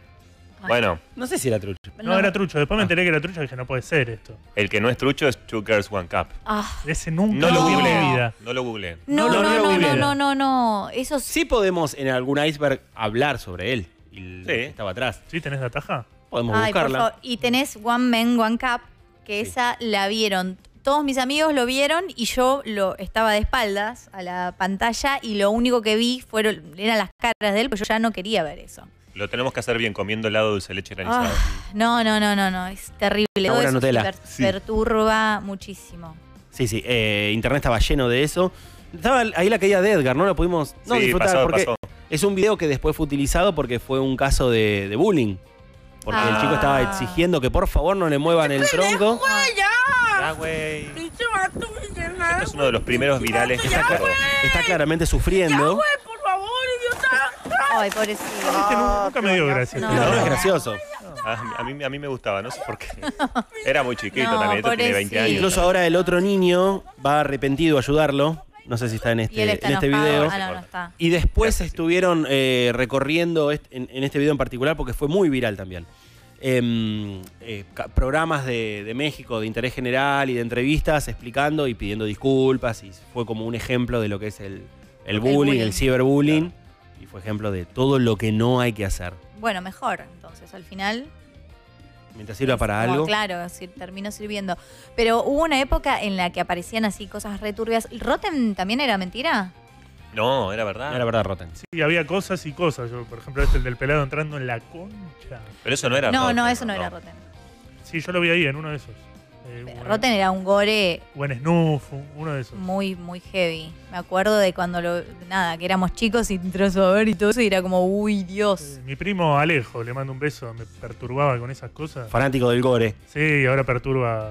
Bueno. No sé si era trucho. No, no. era trucho. Después ah. me enteré que era trucho y dije, no puede ser esto. El que no es trucho es Two Girls One Cup. Ah. Ese nunca no lo googleé. No lo googleé. No, no, no, no, no, no, no, no, no. Eso sí. Sí podemos en algún iceberg hablar sobre él. Y sí. Estaba atrás. ¿Sí tenés la taja? Podemos Ay, buscarla. Por favor. Y tenés One Man, One Cup, que sí. esa la vieron. Todos mis amigos lo vieron y yo lo estaba de espaldas a la pantalla y lo único que vi fueron eran las caras de él, porque yo ya no quería ver eso. Lo tenemos que hacer bien, comiendo helado de dulce leche granizado. Oh, no, no, no, no, no, es terrible. Todo eso te per sí. perturba muchísimo. Sí, sí, eh, internet estaba lleno de eso. Estaba ahí la caída de Edgar, no lo pudimos no sí, disfrutar pasó, porque pasó. Es un video que después fue utilizado porque fue un caso de, de bullying. Porque ah. el chico estaba exigiendo que por favor no le muevan el tronco. Ah, güey. Este es uno de los primeros virales que está, está claramente sufriendo. Ya, güey, por favor, idiota. Ay, pobrecito. No, nunca me dio gracia. No, no es gracioso. Ah, a, mí, a mí me gustaba, no sé por qué. Era muy chiquito no, también, tiene veinte años. Incluso ahora el otro niño va arrepentido a ayudarlo. No sé si está en este, está en este video. Ah, no, no está. Y después sí, sí. estuvieron eh, recorriendo este, en, en este video en particular porque fue muy viral también. Eh, eh, programas de, de México de interés general y de entrevistas explicando y pidiendo disculpas y fue como un ejemplo de lo que es el, el, el bullying, bullying, el ciberbullying claro. y fue ejemplo de todo lo que no hay que hacer. Bueno, mejor entonces al final mientras sirva para como, algo claro, si terminó sirviendo, pero hubo una época en la que aparecían así cosas returbias. ¿Rotten también era mentira? No, era verdad. Era verdad, Rotten. Sí, había cosas y cosas. Yo, por ejemplo, este, el del pelado entrando en la concha. Pero eso no era no, Rotten. No, no, eso no, no era Rotten. Sí, yo lo vi ahí en uno de esos. Eh, bueno, Rotten era un gore... Buen snuff, uno de esos. Muy, muy heavy. Me acuerdo de cuando lo... Nada, que éramos chicos y entró a ver y todo eso y era como, uy, Dios. Eh, mi primo Alejo, le mando un beso, me perturbaba con esas cosas. Fanático del gore. Sí, ahora perturba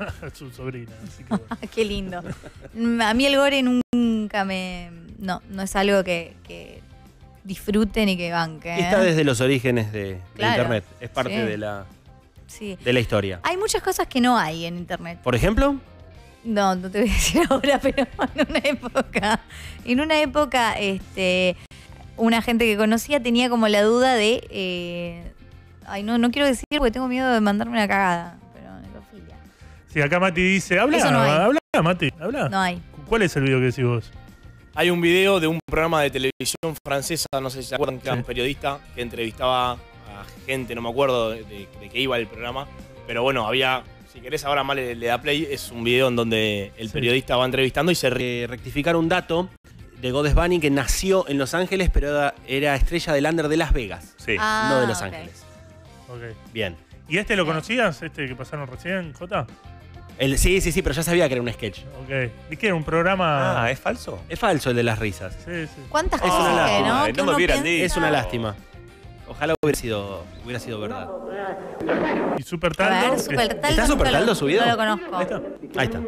a su sobrina. Así que bueno. Qué lindo. A mí el gore nunca me... No, no es algo que, que disfruten y que banquen. ¿Eh? Está desde los orígenes de, claro, de Internet. Es parte sí. de, la, sí. de la historia. Hay muchas cosas que no hay en Internet. ¿Por ejemplo? No, no te voy a decir ahora, pero en una época... En una época, este, una gente que conocía tenía como la duda de... Eh, ay, no, no quiero decir porque tengo miedo de mandarme una cagada. Sí, acá Mati dice, habla, no habla, Mati, habla. No hay. ¿Cuál es el video que decís vos? Hay un video de un programa de televisión francesa, no sé si se acuerdan, que era un periodista que entrevistaba a gente, no me acuerdo de, de, de qué iba el programa, pero bueno, había, si querés ahora más le, le da play, es un video en donde el sí. periodista va entrevistando y se re rectificar un dato de Goddess Bunny que nació en Los Ángeles, pero era, era estrella del under de Las Vegas, sí. ah, no de Los okay. Ángeles. Okay. Bien. ¿Y este lo conocías, este que pasaron recién, Jota? El, sí, sí, sí, pero ya sabía que era un sketch. Ok. ¿Y que era un programa...? Ah, ¿es falso? Es falso el de las risas. Sí, sí. ¿Cuántas cosas, no? Es una lástima. Ojalá hubiera sido, hubiera sido verdad. ¿Y Super Taldo? A ver, super taldo ¿Está Super Taldo no subido? No lo conozco. Ahí está. Ahí está.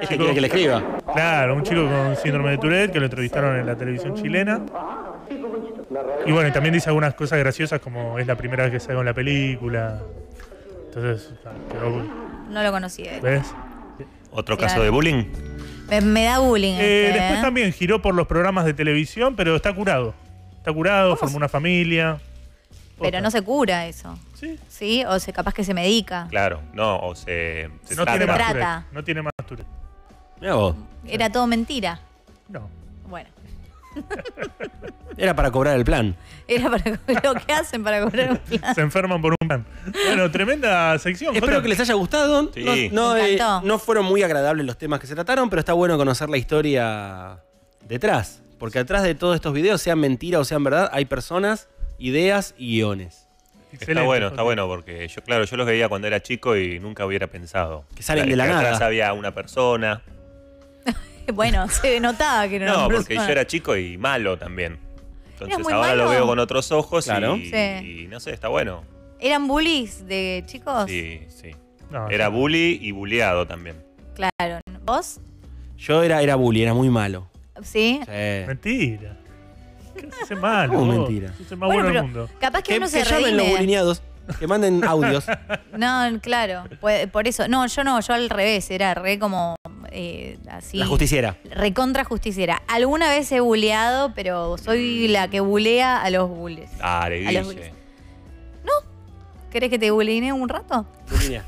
Es que quiere que le escriba. Claro, un chico con síndrome de Tourette que lo entrevistaron en la televisión chilena. Y bueno, y también dice algunas cosas graciosas como es la primera vez que salgo en la película. Entonces, quedó... No lo conocí. Eh. ¿Ves? ¿Otro claro. caso de bullying? Me, me da bullying. Eh, este, después eh. también giró por los programas de televisión, pero está curado. Está curado, formó se... una familia. Pero otra. No se cura eso. Sí. Sí, o se capaz que se medica. Claro, no, o se, se no trata. Tiene más trata. No tiene más Tourette. Mirá vos. ¿Era todo mentira? No. Bueno. Era para cobrar el plan. Era para lo que hacen para cobrar un plan. Se enferman por un plan. Bueno, tremenda sección. Espero Jota. que les haya gustado. Sí. No, no, eh, no fueron muy agradables los temas que se trataron, pero está bueno conocer la historia detrás. Porque atrás de todos estos videos, sean mentira o sean verdad, hay personas, ideas y guiones. Excelente. Está bueno, está bueno, porque yo, claro, yo los veía cuando era chico y nunca hubiera pensado. Que salen claro, de la que nada. Atrás había una persona. Bueno, se notaba que no. No, porque yo era chico y malo también. Entonces ahora malo? lo veo con otros ojos claro. y, sí. y no sé, está bueno. ¿Eran bullies de chicos? Sí, sí. No, era no. bully y bulleado también. Claro. ¿Vos? Yo era, era bully, era muy malo. ¿Sí? sí. Mentira. ¿Qué se hace malo? No, mentira. Se hace más bueno, bueno el mundo. Capaz que, que uno se redime. Que llamen los bulineados. Que manden audios. No, claro. Por eso. No, yo no. Yo al revés. Era re como... Eh, así, la justiciera. Recontra justiciera. Alguna vez he buleado, pero soy la que bulea a los bulles. Dale, a los bulles. ¿No? ¿Querés que te bulinee un rato? Bulinea.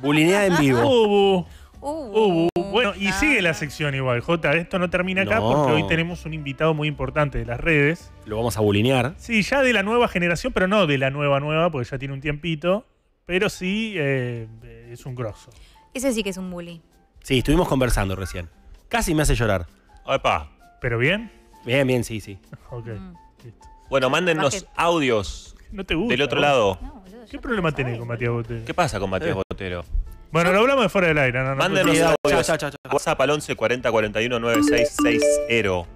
Bulinea en vivo. Uh, uh, uh, bueno, y sigue la sección igual, Jota. Esto no termina acá no. porque hoy tenemos un invitado muy importante de las redes. Lo vamos a bulinear. Sí, ya de la nueva generación, pero no de la nueva nueva, porque ya tiene un tiempito. Pero sí eh, es un grosso. Ese sí que es un bully. Sí, estuvimos conversando recién. Casi me hace llorar. Opa. ¿Pero bien? Bien, bien, sí, sí. Ok. Mm. Listo. Bueno, mándennos audios no te gusta, del otro lado. No, yo, yo ¿Qué problema tenés con Matías Botero? ¿Qué pasa con Matías ¿Eh? Botero? Bueno, lo hablamos de fuera del aire. No, no, mándenos no, audios. Chao, chao, chao. WhatsApp al once cuarenta cuarenta y uno noventa y seis sesenta.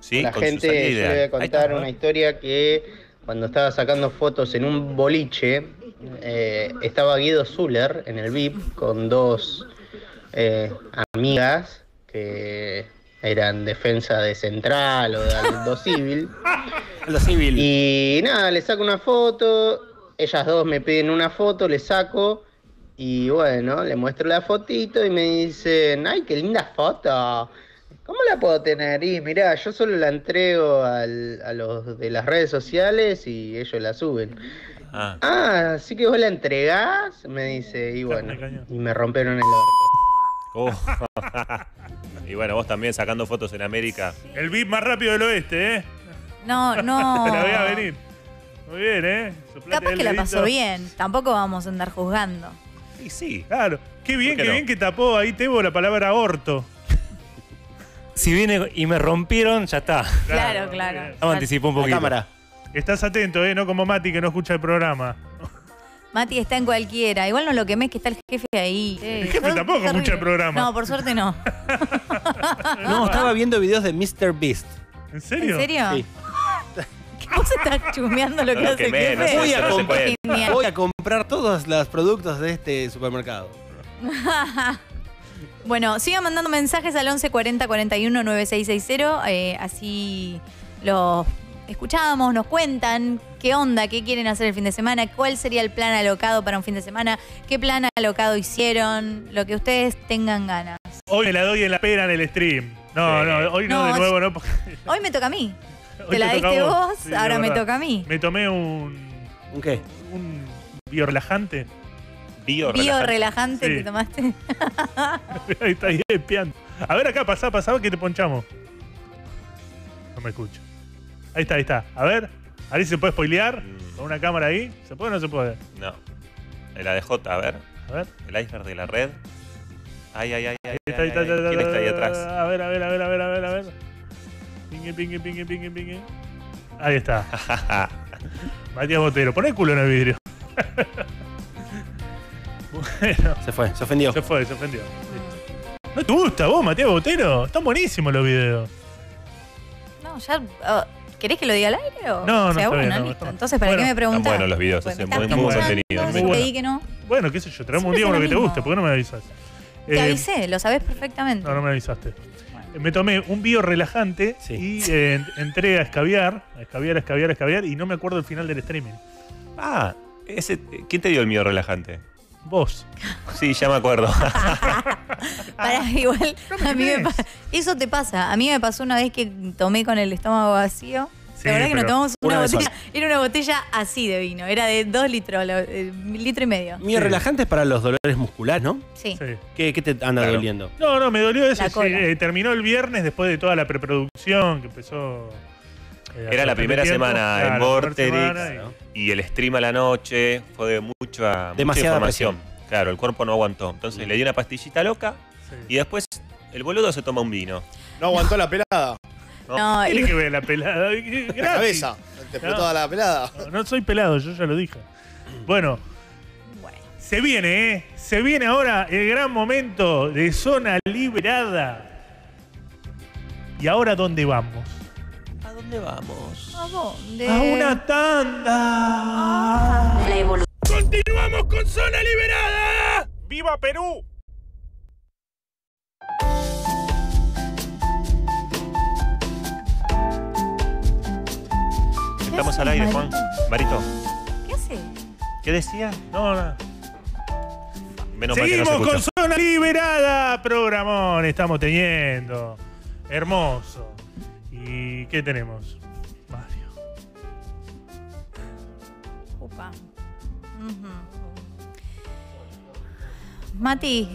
¿Sí? La con gente, yo le voy a contar está, una ¿no? historia que cuando estaba sacando fotos en un boliche, eh, estaba Guido Zuller en el V I P con dos... Eh, amigas que eran defensa de Central o de Aldo Civil. Aldo Civil. Y nada, le saco una foto, ellas dos me piden una foto, le saco y bueno, le muestro la fotito y me dicen, ay, qué linda foto, ¿cómo la puedo tener? Y mirá, yo solo la entrego al, a los de las redes sociales y ellos la suben. Ah, ah así que vos la entregás, me dice, y bueno, y me rompieron el orto. Oh. Y bueno, vos también sacando fotos en América. Sí. El beat más rápido del oeste, ¿eh? No, no. Te la voy a venir. Muy bien, ¿eh? Soplate Capaz que la pasó bien. Tampoco vamos a andar juzgando. Y sí. Claro. Qué bien, qué no? bien que tapó ahí Tebo la palabra orto. Si viene y me rompieron, ya está. Claro, claro. claro. Vamos claro. anticipó un poquito. La cámara. Estás atento, ¿eh? No como Mati que no escucha el programa. Mati está en cualquiera. Igual no lo quemés que está el jefe ahí. Sí. El jefe tampoco escucha el programa. No, por suerte no. No, estaba viendo videos de mister Beast. ¿En serio? ¿En serio? Sí. ¿Vos estás chumeando lo no, que hace el jefe? No sé, voy, a no comprar, voy a comprar todos los productos de este supermercado. Bueno, sigan mandando mensajes al once cuarenta cuarenta y uno noventa y seis sesenta. Eh, así los... Escuchábamos, nos cuentan qué onda, qué quieren hacer el fin de semana, cuál sería el plan alocado para un fin de semana, qué plan alocado hicieron, lo que ustedes tengan ganas. Hoy me la doy en la pera en el stream. No, sí. no, hoy no, no de nuevo no. Porque... Hoy me toca a mí. Hoy te la diste vos, vos sí, ahora me toca a mí. Me tomé un... ¿Un qué? Un biorelajante. Biorelajante. Biorelajante sí. te tomaste. Ahí está, ahí espiando. A ver acá, pasá, pasá, que te ponchamos. No me escucho. Ahí está, ahí está. A ver, a ver si se puede spoilear. Con una cámara ahí. ¿Se puede o no se puede? No. La de J, a ver. A ver. El iceberg de la red. Ay, ay, ay, ay. Está, ay, está, ay, está, ay. Está, ¿Quién está ahí atrás? A ver, a ver, a ver, a ver, a ver, a ver. Pingue, pingue, pingue, pingue, pingue. Ahí está. Matías Botero, pon el culo en el vidrio. Bueno. Se fue, se ofendió. Se fue, se ofendió. Sí. ¿No te gusta vos, Matías Botero? Están buenísimos los videos. ya... Uh, ¿querés que lo diga al aire o...? No, no, o sea, bueno, bien, no, listo. No, entonces, ¿para bueno, qué me preguntás? Bueno, los videos hacen muy buen contenido. Muy bueno. Que no. Bueno, qué sé yo, traemos un día uno que te guste. ¿Por qué no me avisas? Te eh, avisé, lo sabés perfectamente. No, no me avisaste. Bueno. Me tomé un bio relajante sí. y eh, entré a escabiar, a escabiar, a escabiar, a escabiar, y no me acuerdo el final del streaming. Ah, ese, ¿quién te dio el bio relajante? Vos. Sí, ya me acuerdo. Pará, igual. No, a mí me eso te pasa. A mí me pasó una vez que tomé con el estómago vacío. Sí, la verdad que nos tomamos una botella. Era una botella así de vino. Era de dos litros, eh, litro y medio. Mío, sí. Relajante es para los dolores musculares, ¿no? Sí. sí. ¿Qué, qué te anda claro. doliendo? No, no, me dolió eso. Eh, terminó el viernes después de toda la preproducción que empezó. Eh, Era la primera tiempo, semana claro, en Vorterix semana y, ¿no? y el stream a la noche fue de mucha, mucha información. Presión. Claro, el cuerpo no aguantó. Entonces sí. le di una pastillita loca sí. y después el boludo se toma un vino. No aguantó no. la pelada. No, tiene no, que ver la pelada. La cabeza. Te explotó toda la pelada. No, no soy pelado, yo ya lo dije. Bueno, bueno. Se viene, ¿eh? Se viene ahora el gran momento de Zona Liberada. ¿Y ahora dónde vamos? ¿A dónde vamos? ¿A dónde? A una tanda. La evolución. ¡Continuamos con Zona Liberada! ¡Viva Perú! Estamos al aire, Juan. Marito. ¿Qué hace? ¿Qué decía? No, no. Menos Seguimos mal que no se con Zona Liberada, programón. Estamos teniendo. Hermoso. ¿Y qué tenemos? Mario. Opa. Uh-huh. Mati,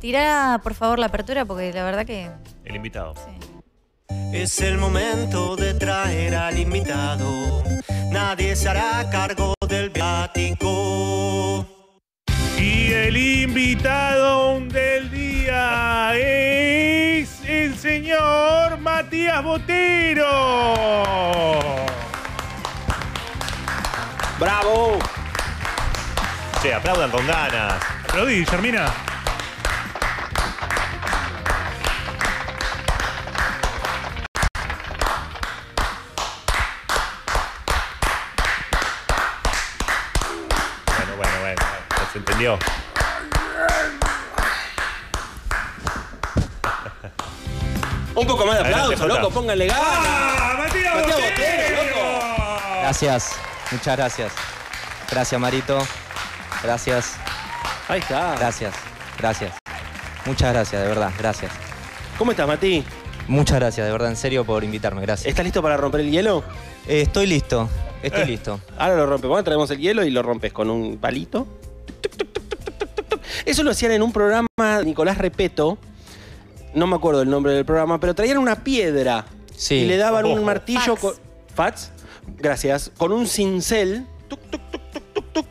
tirá por favor la apertura porque la verdad que... El invitado. Sí. Es el momento de traer al invitado. Nadie se hará cargo del viático. Y el invitado del día es el señor Matías Botero. ¡Bravo! Se aplaudan con ganas. Aplaudí, Guillermina. Entendió. Un poco más de aplauso, loco, pónganle ganas. ¡Ah, Matías Botero! Loco. Gracias, muchas gracias. Gracias, Marito. Gracias. Ahí está. Gracias, gracias. Muchas gracias, de verdad, gracias. ¿Cómo estás, Mati? Muchas gracias, de verdad, en serio, por invitarme, gracias. ¿Estás listo para romper el hielo? Eh, estoy listo, estoy eh. listo. Ahora lo rompemos, bueno, traemos el hielo y lo rompes con un palito. Eso lo hacían en un programa de Nicolás Repetto, no me acuerdo el nombre del programa, pero traían una piedra sí. y le daban Ojo. un martillo... Fats. Con, Fats, gracias, con un cincel, tuc, tuc, tuc, tuc, tuc, tuc,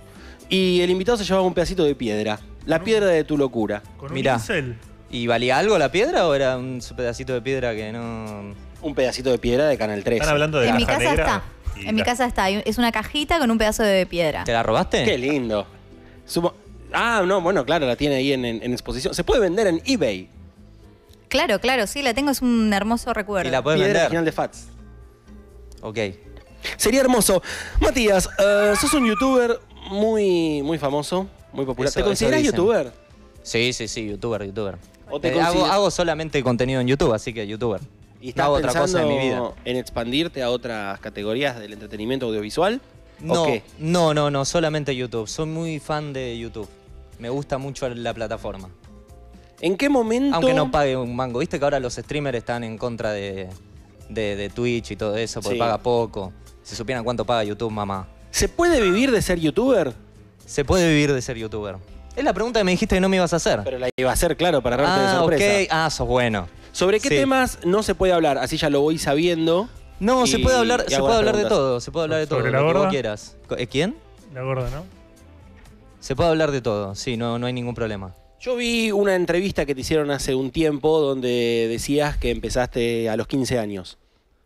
y el invitado se llevaba un pedacito de piedra, la ¿Con piedra un, de tu locura. Con un Mirá, cincel. ¿Y valía algo la piedra o era un pedacito de piedra que no...? Un pedacito de piedra de Canal tres. Están hablando de en mi casa negra. Está, y en la... mi casa está, es una cajita con un pedazo de piedra. ¿Te la robaste? Qué lindo. Sumo... Ah, no, bueno, claro, la tiene ahí en, en, en exposición. Se puede vender en eBay. Claro, claro, sí, la tengo, es un hermoso recuerdo. Y la puedes vender. Piedra original de Fats. Ok. Sería hermoso. Matías, uh, sos un youtuber muy, muy famoso, muy popular. Eso, ¿Te consideras youtuber? Sí, sí, sí, youtuber, youtuber. ¿O te eh, hago, hago solamente contenido en YouTube, así que youtuber. ¿Y estás no hago otra cosa en mi vida? ¿En expandirte a otras categorías del entretenimiento audiovisual? No, no, no, no, solamente YouTube. Soy muy fan de YouTube. Me gusta mucho la plataforma. ¿En qué momento...? Aunque no pague un mango. Viste que ahora los streamers están en contra de, de, de Twitch y todo eso, porque sí. paga poco. Si supieran cuánto paga YouTube, mamá. ¿Se puede vivir de ser youtuber? Se puede vivir de ser youtuber. Es la pregunta que me dijiste que no me ibas a hacer. Pero la iba a hacer, claro, para agarrarte ah, de sorpresa. Ah, ok. Ah, sos bueno. ¿Sobre qué sí. temas no se puede hablar? Así ya lo voy sabiendo. No, y, se puede hablar, se puede hablar de todo. Se puede hablar de todo, lo que vos quieras. ¿Quién? La gorda, ¿no? Se puede hablar de todo, sí, no, no hay ningún problema. Yo vi una entrevista que te hicieron hace un tiempo donde decías que empezaste a los quince años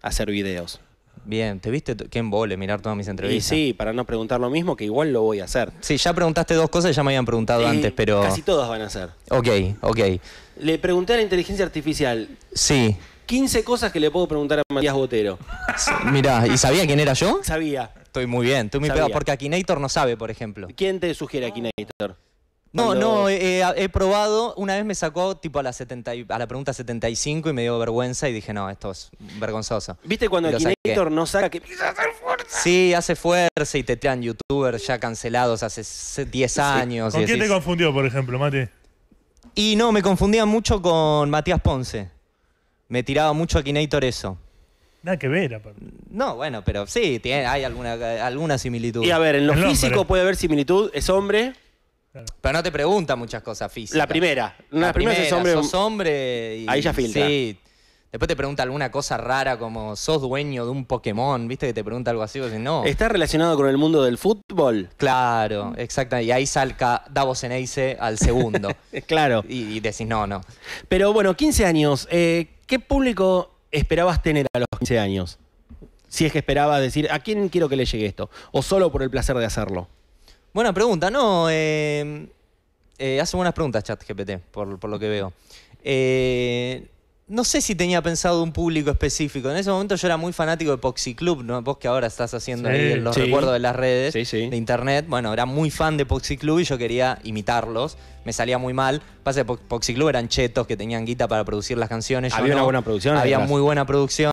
a hacer videos. Bien, ¿te viste qué embole mirar todas mis entrevistas? Y sí, para no preguntar lo mismo, que igual lo voy a hacer. Sí, ya preguntaste dos cosas y ya me habían preguntado eh, antes, pero... Casi todas van a ser. Ok, ok. Le pregunté a la inteligencia artificial. Sí. quince cosas que le puedo preguntar a Matías Botero. Mirá, ¿y sabía quién era yo? Sabía. Estoy muy bien, tú me pegas porque Akinator no sabe, por ejemplo. ¿Quién te sugiere Akinator? No, no, eh, he probado, una vez me sacó tipo a la, setenta, a la pregunta setenta y cinco y me dio vergüenza y dije, no, esto es vergonzoso. ¿Viste cuando Akinator no saca que empieza a hacer fuerza? Sí, hace fuerza y te tean youtubers ya cancelados hace diez años. Sí. ¿Con quién decís... te confundió, por ejemplo, Mati? Y no, me confundía mucho con Matías Ponce. Me tiraba mucho Akinator eso. Nada que ver, aparte. No, bueno, pero sí, tiene, hay alguna, alguna similitud. Y a ver, en lo el físico hombre. Puede haber similitud, es hombre... Pero no te pregunta muchas cosas físicas. La primera. La, la primera, primera es hombre. Sos hombre y, ahí ya filtra. Sí. Después te pregunta alguna cosa rara como sos dueño de un Pokémon. ¿Viste que te pregunta algo así? Pues, no. ¿Está relacionado con el mundo del fútbol? Claro, exactamente. Y ahí salca Davos Ceneice al segundo. Claro. Y, y decís no, no. Pero bueno, quince años. Eh, ¿Qué público esperabas tener a los quince años? Si es que esperabas decir, ¿a quién quiero que le llegue esto? ¿O solo por el placer de hacerlo? Buena pregunta, no, eh, eh, hace buenas preguntas ChatGPT, por, por lo que veo. Eh, no sé si tenía pensado un público específico. En ese momento yo era muy fanático de Poxy Club, ¿no? Vos que ahora estás haciendo sí, ahí los sí. recuerdos de las redes, sí, sí. de internet. Bueno, era muy fan de Poxy Club y yo quería imitarlos. Me salía muy mal. Pasa que po Poxy Club eran chetos que tenían guita para producir las canciones. Había yo una no, buena producción. Había muy buena producción.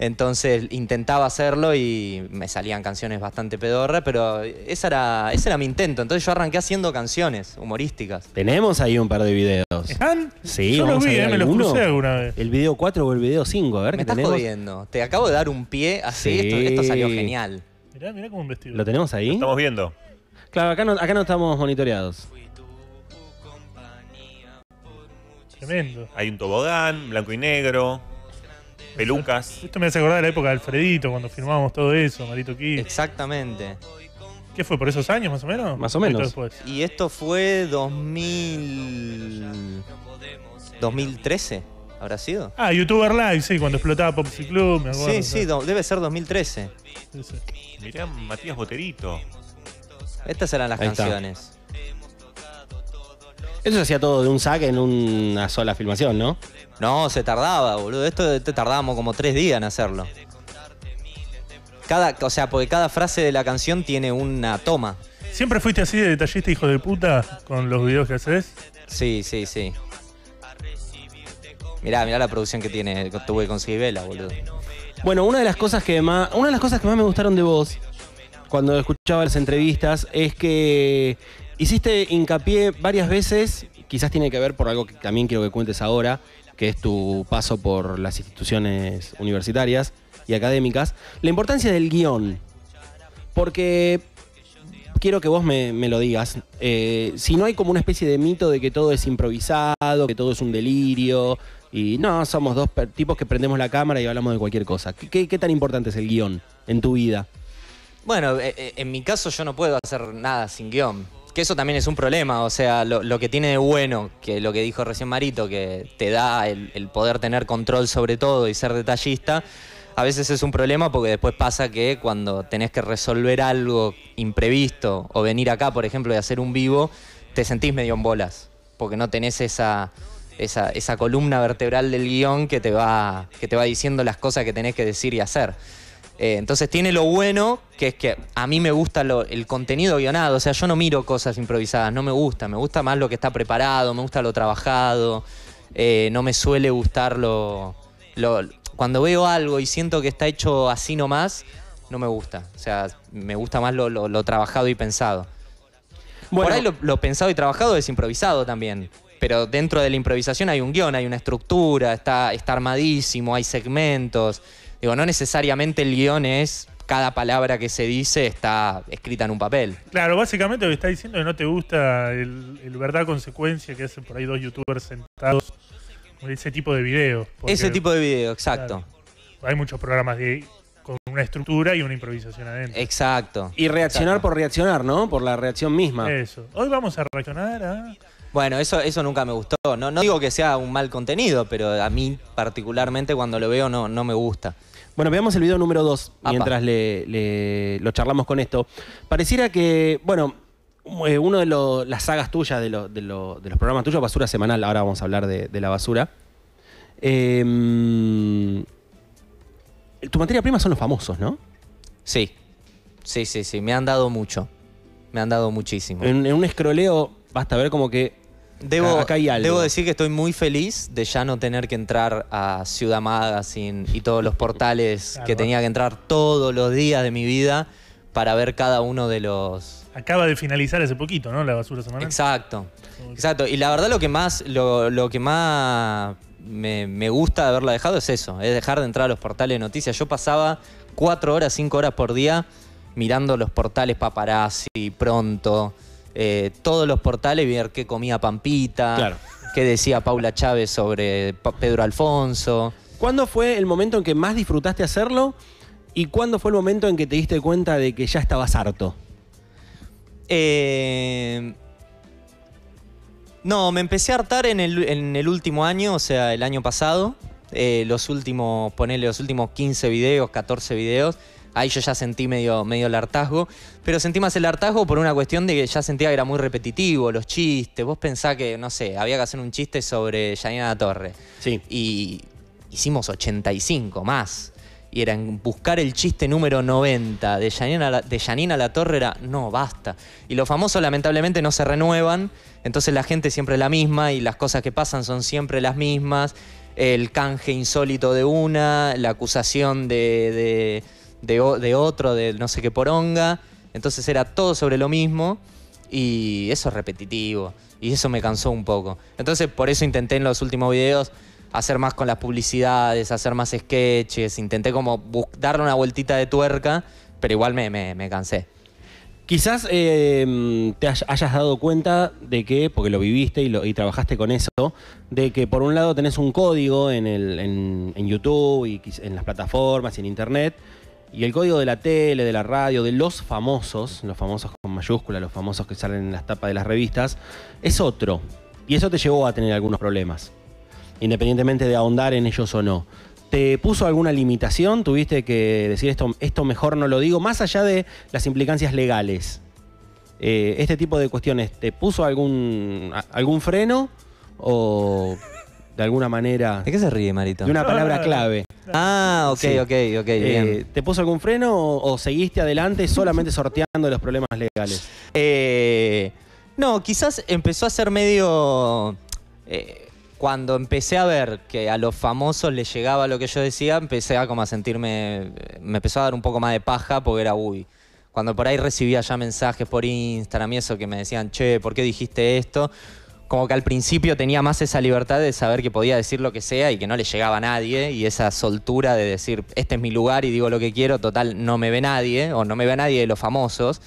Entonces intentaba hacerlo y me salían canciones bastante pedorras, pero esa era, ese era mi intento. Entonces yo arranqué haciendo canciones humorísticas. Tenemos ahí un par de videos. ¿Están? Sí, yo los vi, eh, me los crucé alguna vez. El video cuatro o el video cinco, a ver. Me estás tenemos? jodiendo. Te acabo de dar un pie así, sí. esto, esto salió genial. Mirá, mirá cómo un vestido. ¿Lo tenemos ahí? Lo estamos viendo. Claro, acá no, acá no estamos monitoreados. Tremendo. Hay un tobogán, blanco y negro. Pelucas. Esto me hace acordar de la época de Alfredito, cuando filmábamos todo eso, Marito Kiss. Exactamente. ¿Qué fue? ¿Por esos años más o menos? Más o menos. Y esto fue dos mil... dos mil trece, ¿habrá sido? Ah, YouTuber Live, sí, cuando explotaba Popsy Club, me acuerdo. Sí, sí, debe ser dos mil trece. Mirá, Matías Boterito. Estas eran las Ahí canciones. Está. Eso se hacía todo de un saque en una sola filmación, ¿no? No, se tardaba, boludo. Esto tardábamos como tres días en hacerlo. Cada, o sea, porque cada frase de la canción tiene una toma. ¿Siempre fuiste así de detallista, hijo de puta, con los videos que haces? Sí, sí, sí. Mirá, mirá la producción que tiene, tuve con Cibela, boludo. Bueno, una de las cosas que más, una de las cosas que más me gustaron de vos, cuando escuchaba las entrevistas, es que hiciste hincapié varias veces, quizás tiene que ver por algo que también quiero que cuentes ahora, que es tu paso por las instituciones universitarias y académicas, la importancia del guión. Porque quiero que vos me, me lo digas. Eh, si no hay como una especie de mito de que todo es improvisado, que todo es un delirio, y no, somos dos tipos que prendemos la cámara y hablamos de cualquier cosa. ¿Qué, qué tan importante es el guión en tu vida? Bueno, en mi caso yo no puedo hacer nada sin guión. Que eso también es un problema, o sea, lo, lo que tiene de bueno, que lo que dijo recién Marito, que te da el, el poder tener control sobre todo y ser detallista, a veces es un problema porque después pasa que cuando tenés que resolver algo imprevisto o venir acá, por ejemplo, y hacer un vivo, te sentís medio en bolas, porque no tenés esa, esa, esa columna vertebral del guión que te va, que te va diciendo las cosas que tenés que decir y hacer. Eh, entonces tiene lo bueno, que es que a mí me gusta lo, el contenido guionado. O sea, yo no miro cosas improvisadas, no me gusta. Me gusta más lo que está preparado, me gusta lo trabajado. Eh, no me suele gustar lo, lo... Cuando veo algo y siento que está hecho así nomás, no me gusta. O sea, me gusta más lo, lo, lo trabajado y pensado. Bueno. Por ahí lo, lo pensado y trabajado es improvisado también. Pero dentro de la improvisación hay un guión, hay una estructura, está, está armadísimo, hay segmentos... Digo, no necesariamente el guión es cada palabra que se dice está escrita en un papel. Claro, básicamente lo que está diciendo es que no te gusta el, el verdad consecuencia que hacen por ahí dos youtubers sentados con ese tipo de video. Porque, ese tipo de video, exacto. Claro, hay muchos programas de, con una estructura y una improvisación adentro. Exacto. Y reaccionar exacto. por reaccionar, ¿no? Por la reacción misma. Eso. Hoy vamos a reaccionar a... Bueno, eso, eso nunca me gustó. No, no digo que sea un mal contenido, pero a mí particularmente cuando lo veo no, no me gusta. Bueno, veamos el video número dos mientras le, le, lo charlamos con esto. Pareciera que, bueno, uno de lo, las sagas tuyas, de, lo, de, lo, de los programas tuyos, Basura Semanal, ahora vamos a hablar de, de la basura, Eh, tu materia prima son los famosos, ¿no? Sí, sí, sí, sí. Me han dado mucho. Me han dado muchísimo. En, en un escroleo basta ver como que debo, acá hay algo. Debo decir que estoy muy feliz de ya no tener que entrar a Ciudad Magazine y todos los portales claro. que tenía que entrar todos los días de mi vida para ver cada uno de los... Acaba de finalizar hace poquito, ¿no? La basura semanal. Exacto, exacto. Y la verdad lo que más, lo, lo que más me, me gusta de haberla dejado es eso, es dejar de entrar a los portales de noticias. Yo pasaba cuatro horas, cinco horas por día mirando los portales Paparazzi, Pronto, eh, todos los portales, ver qué comía Pampita, claro. qué decía Paula Chávez sobre Pedro Alfonso. ¿Cuándo fue el momento en que más disfrutaste hacerlo y cuándo fue el momento en que te diste cuenta de que ya estabas harto? Eh, no, me empecé a hartar en el, en el último año, o sea, el año pasado. Eh, los últimos, ponele, los últimos quince videos, catorce videos. Ahí yo ya sentí medio, medio el hartazgo. Pero sentí más el hartazgo por una cuestión de que ya sentía que era muy repetitivo, los chistes. Vos pensás que, no sé, había que hacer un chiste sobre Yanina La Torre. Sí. Y hicimos ochenta y cinco más. Y era buscar el chiste número noventa de Yanina, de Yanina La Torre era, no, basta. Y los famosos lamentablemente no se renuevan, entonces la gente siempre es la misma y las cosas que pasan son siempre las mismas. El canje insólito de una, la acusación de, de, de, de otro, de no sé qué poronga. Entonces era todo sobre lo mismo y eso es repetitivo y eso me cansó un poco. Entonces por eso intenté en los últimos videos hacer más con las publicidades, hacer más sketches. Intenté como darle una vueltita de tuerca, pero igual me, me, me cansé. Quizás eh, te hayas dado cuenta de que, porque lo viviste y, lo, y trabajaste con eso, de que por un lado tenés un código en, el, en, en YouTube, y en las plataformas, en Internet, y el código de la tele, de la radio, de los famosos, los famosos con mayúscula, los famosos que salen en las tapas de las revistas, es otro. Y eso te llevó a tener algunos problemas, independientemente de ahondar en ellos o no. ¿Te puso alguna limitación? ¿Tuviste que decir esto, esto mejor no lo digo? Más allá de las implicancias legales, eh, este tipo de cuestiones, ¿te puso algún, algún freno? ¿O de alguna manera...? ¿De qué se ríe, Marito? De una palabra clave. Ah, ok, sí. ok, ok, eh, bien. ¿Te puso algún freno o, o seguiste adelante solamente sorteando los problemas legales? Eh, no, quizás empezó a ser medio... Eh, Cuando empecé a ver que a los famosos les llegaba lo que yo decía, empecé a como a sentirme, me empezó a dar un poco más de paja porque era uy. Cuando por ahí recibía ya mensajes por Instagram y eso que me decían, che, ¿por qué dijiste esto? Como que al principio tenía más esa libertad de saber que podía decir lo que sea y que no le llegaba a nadie y esa soltura de decir, este es mi lugar y digo lo que quiero, total, no me ve nadie o no me ve nadie de los famosos.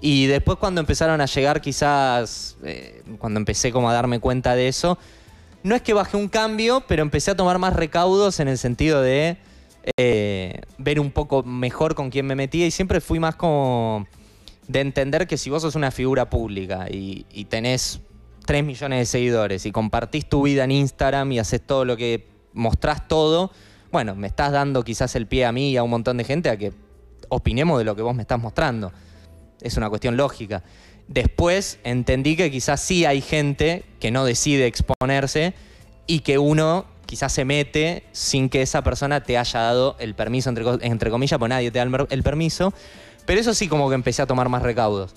Y después cuando empezaron a llegar quizás, eh, cuando empecé como a darme cuenta de eso, no es que bajé un cambio, pero empecé a tomar más recaudos en el sentido de eh, ver un poco mejor con quién me metía y siempre fui más como de entender que si vos sos una figura pública y, y tenés tres millones de seguidores y compartís tu vida en Instagram y haces todo lo que mostrás todo, bueno, me estás dando quizás el pie a mí y a un montón de gente a que opinemos de lo que vos me estás mostrando. Es una cuestión lógica. Después entendí que quizás sí hay gente que no decide exponerse y que uno quizás se mete sin que esa persona te haya dado el permiso, entre, entre comillas, porque nadie te da el permiso. Pero eso sí como que empecé a tomar más recaudos.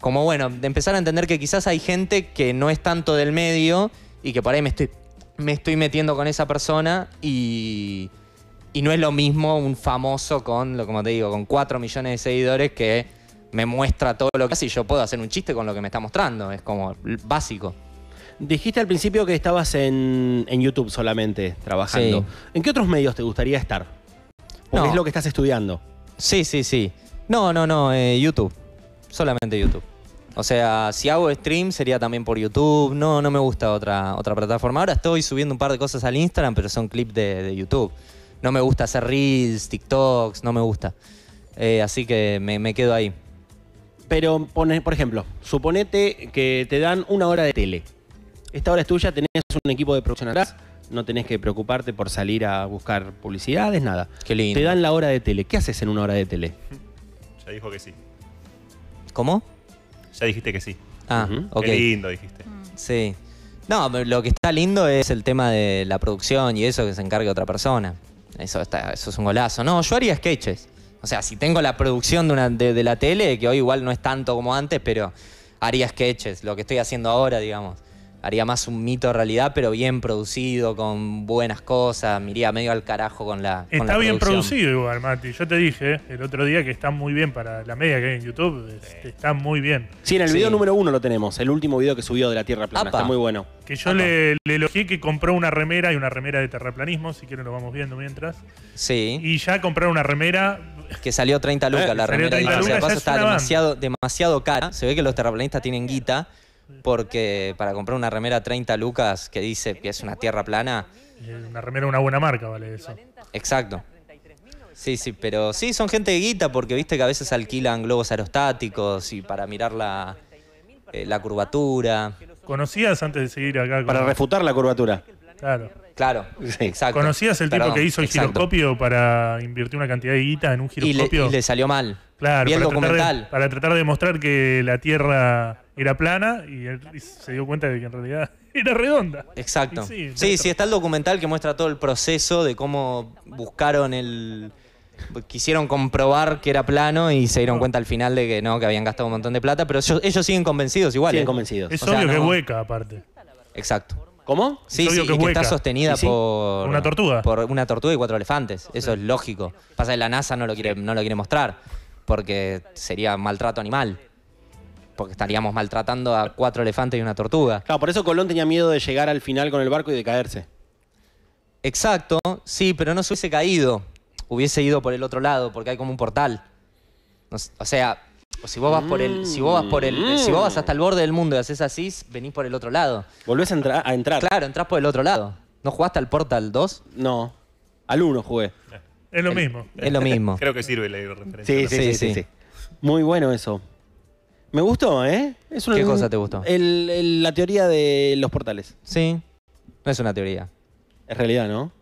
Como bueno, de empezar a entender que quizás hay gente que no es tanto del medio y que por ahí me estoy, me estoy metiendo con esa persona y, y no es lo mismo un famoso con, como te digo, con cuatro millones de seguidores que... me muestra todo lo que hace y yo puedo hacer un chiste con lo que me está mostrando. Es como básico. Dijiste al principio que estabas en, en YouTube solamente trabajando. Sí. ¿En qué otros medios te gustaría estar? Porque no. Es lo que estás estudiando. Sí, sí, sí. No, no, no. Eh, YouTube. Solamente YouTube. O sea, si hago stream sería también por YouTube. No, no me gusta otra, otra plataforma. Ahora estoy subiendo un par de cosas al Instagram, pero son clips de, de YouTube. No me gusta hacer Reels, TikToks. No me gusta. Eh, así que me, me quedo ahí. Pero, por ejemplo, suponete que te dan una hora de tele. Esta hora es tuya, tenés un equipo de producción atrás, no tenés que preocuparte por salir a buscar publicidades, nada. Qué lindo. Te dan la hora de tele. ¿Qué haces en una hora de tele? Ya dijo que sí. ¿Cómo? Ya dijiste que sí. Ah, uh-huh. Ok. Qué lindo dijiste. Sí. No, lo que está lindo es el tema de la producción y eso que se encargue otra persona. Eso, está, eso es un golazo. No, yo haría sketches. O sea, si tengo la producción de, una, de, de la tele, que hoy igual no es tanto como antes, pero haría sketches, lo que estoy haciendo ahora, digamos. Haría más un mito de realidad, pero bien producido, con buenas cosas. Me iría medio al carajo con la Está con la bien producción. Producido igual, Mati. Yo te dije el otro día que está muy bien para la media que hay en YouTube. Sí. Está muy bien. Sí, en el sí. video número uno lo tenemos. El último video que subió de la Tierra Plana. Apa. Está muy bueno. Que yo le, le elogié que compró una remera y una remera de terraplanismo. Si quieren lo vamos viendo mientras. Sí. Y ya compraron una remera... Que salió treinta lucas eh, la salió remera. treinta lucas, de paso es está demasiado, demasiado cara. Se ve que los terraplanistas tienen guita. Porque para comprar una remera treinta lucas que dice que es una tierra plana... Una remera de una buena marca, vale eso. Exacto. Sí, sí, pero sí, son gente de guita porque viste que a veces alquilan globos aerostáticos y para mirar la, eh, la curvatura. ¿Conocías antes de seguir acá? Con... Para refutar la curvatura. Claro. Claro, exacto. ¿Conocías el Perdón, tipo que hizo el exacto. giroscopio para invertir una cantidad de guita en un giroscopio? Y le, y le salió mal. Claro, para, el documental. Tratar de, para tratar de demostrar que la Tierra era plana y, él, y se dio cuenta de que en realidad era redonda. Exacto. Y sí, sí, sí, está el documental que muestra todo el proceso de cómo buscaron el... Quisieron comprobar que era plano y se dieron cuenta al final de que no, que habían gastado un montón de plata, pero ellos, ellos siguen convencidos igual. Siguen convencidos. Es o obvio sea, que no, hueca aparte. Exacto. ¿Cómo? Sí, sí, que, es que está sostenida sí, sí. por... Una tortuga. Por una tortuga y cuatro elefantes. Eso sí. es lógico. Pasa que la NASA no lo quiere, no lo quiere mostrar, porque sería maltrato animal. Porque estaríamos maltratando a cuatro elefantes y una tortuga. Claro, por eso Colón tenía miedo de llegar al final con el barco y de caerse. Exacto, sí, pero no se hubiese caído. Hubiese ido por el otro lado, porque hay como un portal. O sea, si vos vas por el, si vos vas por el, si vos vas hasta el borde del mundo y haces así, venís por el otro lado. Volvés a, entra a entrar. Claro, entrás por el otro lado. ¿No jugaste al Portal dos? No, al uno jugué. Es lo el, mismo. Es lo mismo. Creo que sirve la referencia. Sí, ¿no? sí, sí, sí, sí, sí. Muy bueno eso. Me gustó, ¿eh? Es una, ¿Qué cosa te gustó? El, el, la teoría de los portales. Sí. No es una teoría. Es realidad, ¿no?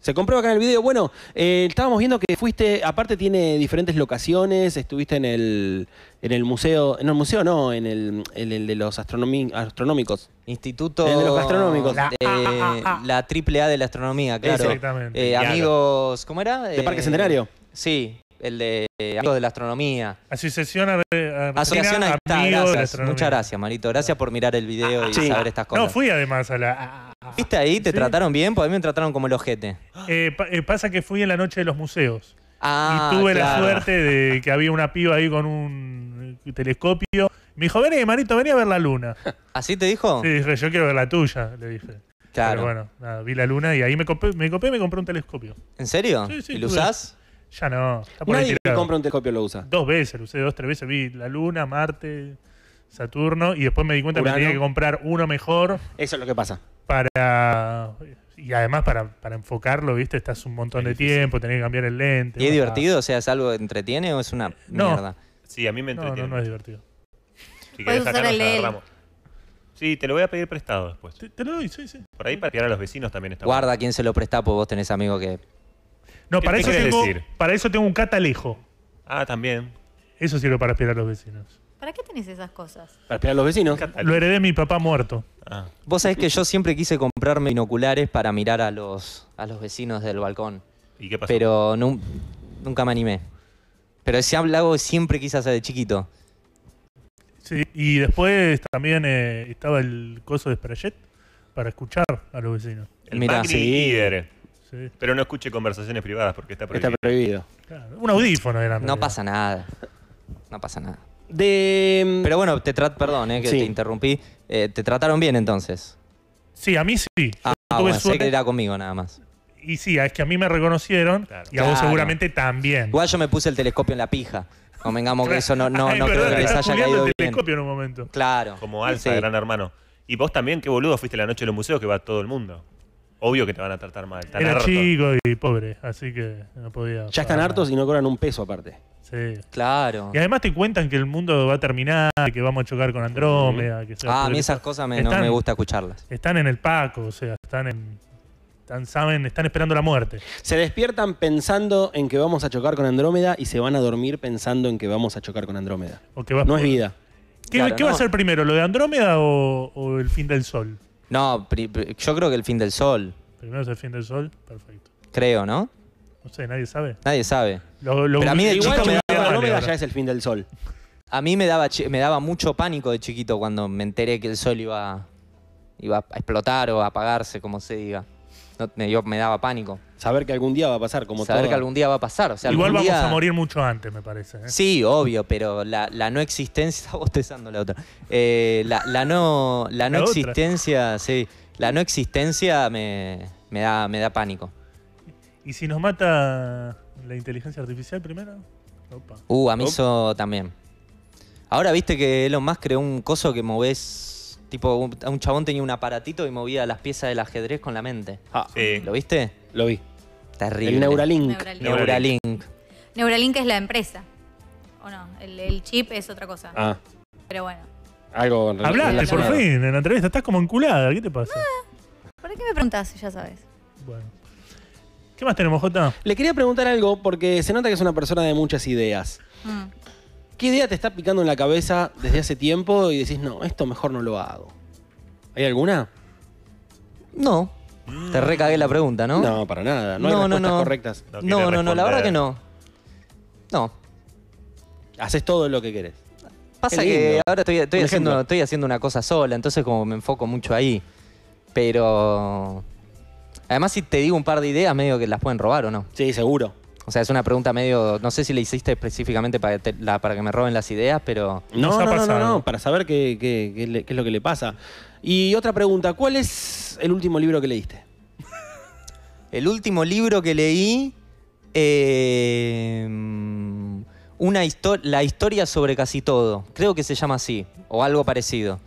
Se comprueba acá en el video. Bueno, eh, estábamos viendo que fuiste... Aparte tiene diferentes locaciones. Estuviste en el, en el museo... No, el museo no. En el, en el de los astronómicos. Instituto... El de los astronómicos. La, eh, ah, ah, ah. la triple A de la astronomía, claro. Exactamente. Eh, amigos... ¿Cómo era? De Parque eh, Centenario. Sí. El de eh, Amigos de la Astronomía. Asociación Argentina, Asociación Amigos gracias, de la Astronomía. Muchas gracias, Marito. Gracias por mirar el video ah, y sí. saber estas cosas. No, fui además a la... ¿Viste ahí? ¿Te ¿Sí? trataron bien? Porque a mí me trataron como el ojete. Eh, pa eh, pasa que fui en la noche de los museos. Ah, y tuve claro. la suerte de que había una piba ahí con un telescopio. Me dijo, vení, Marito, vení a ver la luna. ¿Así te dijo? Sí, dije, yo quiero ver la tuya, le dije. Claro. Pero bueno, nada, vi la luna y ahí me copé, me copé y me compré un telescopio. ¿En serio? Sí, sí, ¿Y lo usás? Ya no. Nadie que compra un telescopio lo usa. Dos veces, lo usé dos, tres veces. Vi la Luna, Marte, Saturno. Y después me di cuenta Urano. que tenía que comprar uno mejor. Eso es lo que pasa. Para... Y además para, para enfocarlo, ¿viste? Estás un montón de tiempo, tenés que cambiar el lente. ¿Y es para... divertido? O sea, ¿es algo que entretiene o es una no. mierda? Sí, a mí me entretiene. No, no, no es divertido. Si querés sacarnos, agarramos. Sí, te lo voy a pedir prestado después. Te, te lo doy, sí, sí. Por ahí para tirar a los vecinos también está Guarda bueno. quién se lo presta, porque vos tenés amigos que... No, para eso, tengo, para eso tengo un catalejo. Ah, también. Eso sirve para espiar a los vecinos. ¿Para qué tenés esas cosas? Para espiar a los vecinos. Lo heredé de mi papá muerto. Ah. Vos sabés que yo siempre quise comprarme binoculares para mirar a los, a los vecinos del balcón. ¿Y qué pasó? Pero no, nunca me animé. Pero ese algo siempre quise hacer de chiquito. Sí, y después también eh, estaba el coso de Sprayet para escuchar a los vecinos. El Mirá, sí. Sí. Pero no escuche conversaciones privadas porque está prohibido. Está prohibido. Claro, un audífono era. No pasa nada. No pasa nada. De... Pero bueno, te tra... perdón eh, que sí. te interrumpí. Eh, ¿Te trataron bien entonces? Sí, a mí sí. Ah, ah bueno, sé que era conmigo nada más. Y sí, es que a mí me reconocieron claro. y a vos claro. seguramente también. Igual yo me puse el telescopio en la pija. Convengamos que eso no, no, Ay, no creo que les haya caído el telescopio bien. En un momento. Claro. Como alza, sí. gran hermano. Y vos también, qué boludo, fuiste la noche de los museos que va todo el mundo. Obvio que te van a tratar mal. Están Era harto. chico y pobre, así que no podía... Ya están hartos nada. y no cobran un peso aparte. Sí. Claro. Y además te cuentan que el mundo va a terminar, que vamos a chocar con Andrómeda. Que ah, a mí esas cosas me, están, no me gusta escucharlas. Están en el Paco, o sea, están en... Están, saben, están esperando la muerte. Se despiertan pensando en que vamos a chocar con Andrómeda y se van a dormir pensando en que vamos a chocar con Andrómeda. O que vas no por... es vida. ¿Qué, claro, ¿qué no? va a ser primero, lo de Andrómeda o, o el fin del sol? No, pri, pri, yo creo que el fin del sol. Primero es el fin del sol, perfecto. Creo, ¿no? No sé, nadie sabe. Nadie sabe. Lo, lo Pero a mí de chico me daba, no me da, ya es el fin del sol. A mí me daba, me daba mucho pánico de chiquito cuando me enteré que el sol iba, iba a explotar o a apagarse, como se diga. No, me, yo, me daba pánico. Saber que algún día va a pasar, como Saber toda... que algún día va a pasar. O sea, igual vamos día... a morir mucho antes, me parece, ¿eh? Sí, obvio, pero la, la no existencia... Está bostezando la otra. Eh, la, la no, la no la existencia... Otra. Sí, la no existencia me, me, da, me da pánico. ¿Y si nos mata la inteligencia artificial primero? Opa. Uh, a mí eso también. Ahora viste que Elon Musk creó un coso que movés... Tipo, un, un chabón tenía un aparatito y movía las piezas del ajedrez con la mente. Ah, sí. ¿Lo viste? Lo vi. Terrible. El Neuralink. Neuralink. Neuralink. Neuralink es la empresa. ¿O no? El, el chip es otra cosa. Ah. Pero bueno. Algo... Hablaste, por fin, en la entrevista. Estás como enculada. ¿Qué te pasa? Ah, ¿para qué me preguntás si ya sabes? Bueno. ¿Qué más tenemos, Jota? Le quería preguntar algo porque se nota que es una persona de muchas ideas. Mm. ¿Qué idea te está picando en la cabeza desde hace tiempo y decís, no, esto mejor no lo hago? ¿Hay alguna? No. Mm. Te recagué la pregunta, ¿no? No, para nada. No, no hay respuestas no, no. correctas. No, no, no, no, la verdad que no. No. Haces todo lo que querés. Pasa que ahora estoy, estoy, haciendo, estoy haciendo una cosa sola, entonces como me enfoco mucho ahí. Pero... Además, si te digo un par de ideas, medio que las pueden robar, ¿o no? Sí, seguro. O sea, es una pregunta medio... No sé si le hiciste específicamente para que, te, la, para que me roben las ideas, pero... No, no, no, no, no, para saber qué, qué, qué, le, qué es lo que le pasa. Y otra pregunta, ¿cuál es el último libro que leíste? El último libro que leí... Eh, una histo la historia sobre casi todo. Creo que se llama así, o algo parecido.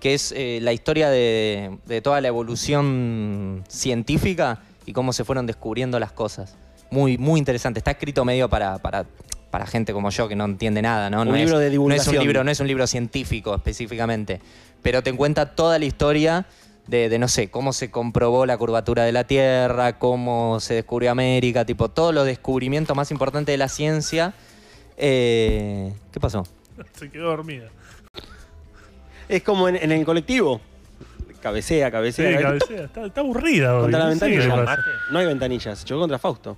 Que es eh, la historia de, de toda la evolución científica y cómo se fueron descubriendo las cosas. Muy, muy interesante. Está escrito medio para, para, para gente como yo que no entiende nada, ¿no? Un no libro es, de divulgación. No es un libro, no es un libro científico específicamente, pero te cuenta toda la historia de, de, no sé, cómo se comprobó la curvatura de la Tierra, cómo se descubrió América, tipo, todos los descubrimientos más importantes de la ciencia. Eh, ¿Qué pasó? Se quedó dormida. Es como en, en el colectivo. Cabecea, cabecea. Sí, cabecea. Está, está aburrida. Hoy. Contra la ventanilla. Sí, no hay ventanillas. Chocó contra Fausto.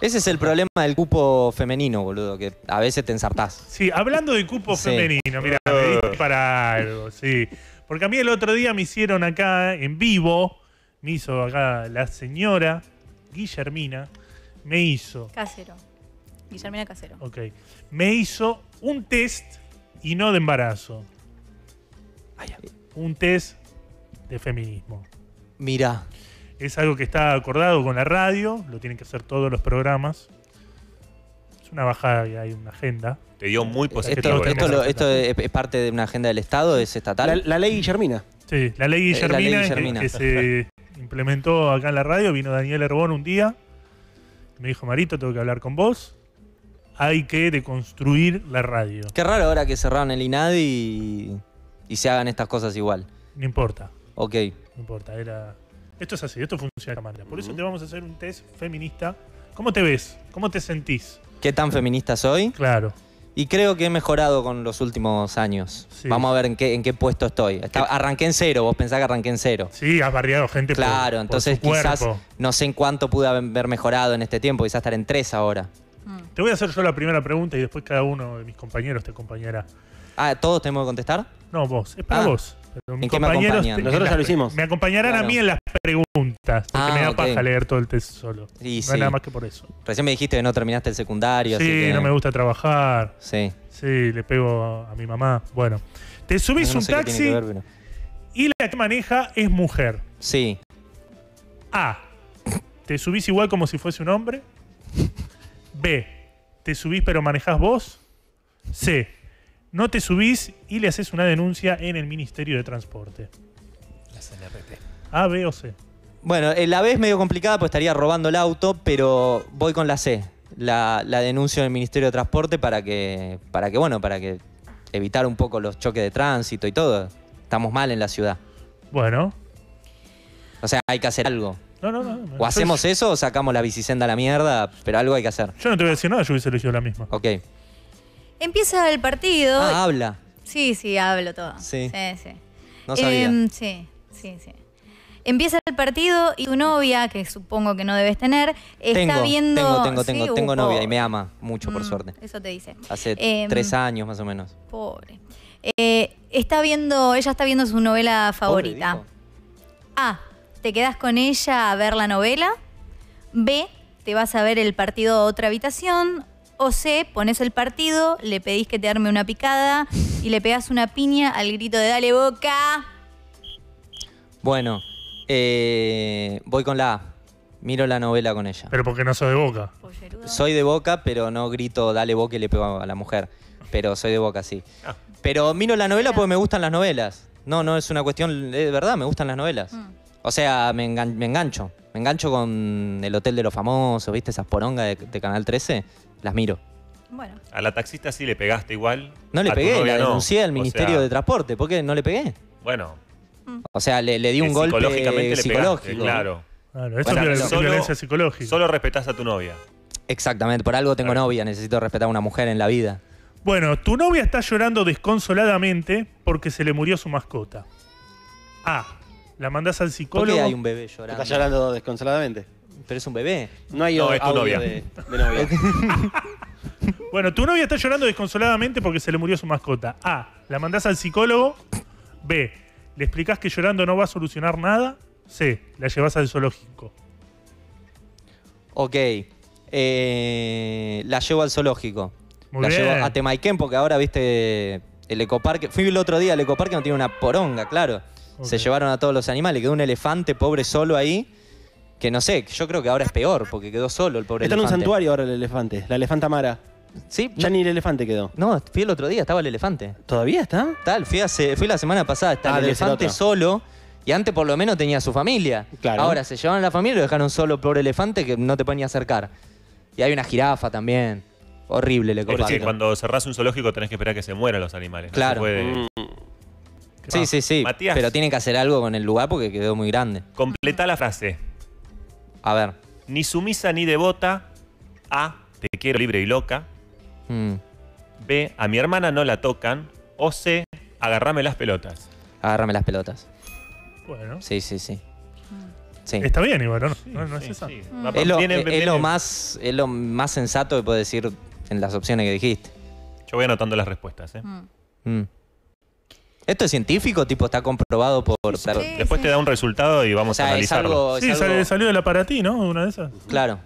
Ese es el problema del cupo femenino, boludo, que a veces te ensartás. Sí, hablando de cupo sí. femenino, mirá, me diste para algo, sí. Porque a mí el otro día me hicieron acá en vivo, me hizo acá la señora Guillermina, me hizo... Casero. Guillermina Casero. Ok. Me hizo un test y no de embarazo. Ay, un test de feminismo. Mirá. Es algo que está acordado con la radio, lo tienen que hacer todos los programas. Es una bajada y hay una agenda. Te dio muy positivo. ¿Esto, esto, lo, esto es parte de una agenda del Estado? ¿Es estatal? La, la ley Guillermina. Sí, la ley Guillermina, eh, la ley Guillermina. Que, que se implementó acá en la radio. Vino Daniel Herbón un día. Me dijo, Marito, tengo que hablar con vos. Hay que deconstruir la radio. Qué raro ahora que cerraron el INADI y, y se hagan estas cosas igual. No importa. Ok. No importa, era... Esto es así, esto funciona de esta manera. Por eso te vamos a hacer un test feminista. ¿Cómo te ves? ¿Cómo te sentís? ¿Qué tan feminista soy? Claro. Y creo que he mejorado con los últimos años. Sí. Vamos a ver en qué, en qué puesto estoy. Está, arranqué en cero, vos pensás que arranqué en cero. Sí, has barriado gente por su cuerpo. Claro, entonces quizás no sé en cuánto pude haber mejorado en este tiempo. Quizás estar en tres ahora. Mm. Te voy a hacer yo la primera pregunta y después cada uno de mis compañeros te acompañará. Ah, ¿todos tenemos que contestar? No, vos. Es para ah. vos. Pero ¿en qué me acompañan? Nosotros ya lo hicimos. Me acompañarán claro. a mí en las preguntas. Porque ah, me da okay. paja leer todo el test solo. Sí, no sí. es nada más que por eso. Recién me dijiste que no terminaste el secundario. Sí, así que... no me gusta trabajar. Sí. Sí, le pego a mi mamá. Bueno. Te subís no un taxi ver, pero... y la que maneja es mujer. Sí. A. Te subís igual como si fuese un hombre. B. Te subís pero manejás vos. C. No te subís y le haces una denuncia en el Ministerio de Transporte. La C N R T. A, B o C. Bueno, la B es medio complicada porque estaría robando el auto, pero voy con la C. La, la denuncio en el Ministerio de Transporte para que, para que, bueno, para que evitar un poco los choques de tránsito y todo. Estamos mal en la ciudad. Bueno. O sea, hay que hacer algo. No, no, no. no. O hacemos yo... eso o sacamos la bicicenda a la mierda, pero algo hay que hacer. Yo no te voy a decir nada, yo hubiese elegido la misma. Ok. Empieza el partido. Ah, habla. Sí, sí, hablo todo. Sí. Sí, sí. No sabía. Eh, sí, Sí, sí. Empieza el partido y tu novia, que supongo que no debes tener, está tengo, viendo... Tengo, tengo, tengo, sí, tengo uh, novia y me ama mucho, por mm, suerte. Eso te dice. Hace eh, tres años más o menos. Pobre. Eh, está viendo, ella está viendo su novela favorita. Pobre, A, te quedás con ella a ver la novela. B, te vas a ver el partido a otra habitación. O C, pones el partido, le pedís que te arme una picada y le pegás una piña al grito de ¡Dale, Boca! Bueno... Eh, voy con la A. Miro la novela con ella. ¿Pero porque no soy de Boca? Soy de Boca, pero no grito dale Boca y le pego a la mujer. Pero soy de Boca, sí. Ah. Pero miro la novela porque me gustan las novelas. No, no es una cuestión... De verdad, me gustan las novelas. Mm. O sea, me, engan, me engancho. Me engancho con El Hotel de los Famosos, ¿viste? Esas porongas de, de Canal trece. Las miro. Bueno. A la taxista sí le pegaste igual. No le pegué, la denuncié no. al Ministerio o sea... de Transporte. ¿Por qué no le pegué? Bueno... O sea, le, le di un golpe psicológicamente psicológico. Pegaste, claro. Claro, eso bueno, es violencia psicológica. Solo respetás a tu novia. Exactamente, por algo tengo claro. novia, necesito respetar a una mujer en la vida. Bueno, tu novia está llorando desconsoladamente porque se le murió su mascota. A, la mandás al psicólogo. ¿Por qué hay un bebé llorando? Está llorando desconsoladamente. Pero es un bebé. No hay no, es tu novia. De, de novia. Bueno, tu novia está llorando desconsoladamente porque se le murió su mascota. A, la mandás al psicólogo. B, le explicás que llorando no va a solucionar nada. C, la llevas al zoológico. Ok. Eh, la llevo al zoológico. Muy la bien. Llevo a Temayquén porque ahora, viste, el Ecoparque. Fui el otro día al Ecoparque, no tiene una poronga, claro. Okay. Se llevaron a todos los animales. Quedó un elefante pobre solo ahí. Que no sé, yo creo que ahora es peor porque quedó solo el pobre Está elefante. Está en un santuario ahora el elefante, la elefanta Mara. ¿Sí? Ya no. Ni el elefante quedó. No, fui el otro día, estaba el elefante. ¿Todavía está? Tal, fui, hace, fui la semana pasada, estaba ah, el elefante solo. Y antes por lo menos tenía su familia. Claro. Ahora se llevaron a la familia y lo dejaron solo por elefante que no te pueden ni acercar. Y hay una jirafa también. Horrible el Ecoparque. Es que cuando cerrás un zoológico tenés que esperar que se mueran los animales. Claro. No puede... mm. Sí, sí, sí. Matías. Pero tienen que hacer algo con el lugar porque quedó muy grande. Completá la frase. A ver. Ni sumisa ni devota. A, te quiero libre y loca. Mm. B, a mi hermana no la tocan. O C, agarrame las pelotas. Agarrame las pelotas. Bueno. Sí, sí, sí, sí. Está bien igual, ¿no? Sí, no, no sí, es esa. Sí. Mm. Es, lo, viene, es, viene. Lo más, es lo más sensato que puedo decir en las opciones que dijiste. Yo voy anotando las respuestas, ¿eh? Mm. Mm. Esto es científico, tipo, está comprobado por... Sí, sí, después sí. te da un resultado y vamos o sea, a analizarlo. Algo, sí, algo... sale, salió el aparatí, ¿no? Una de esas. Claro.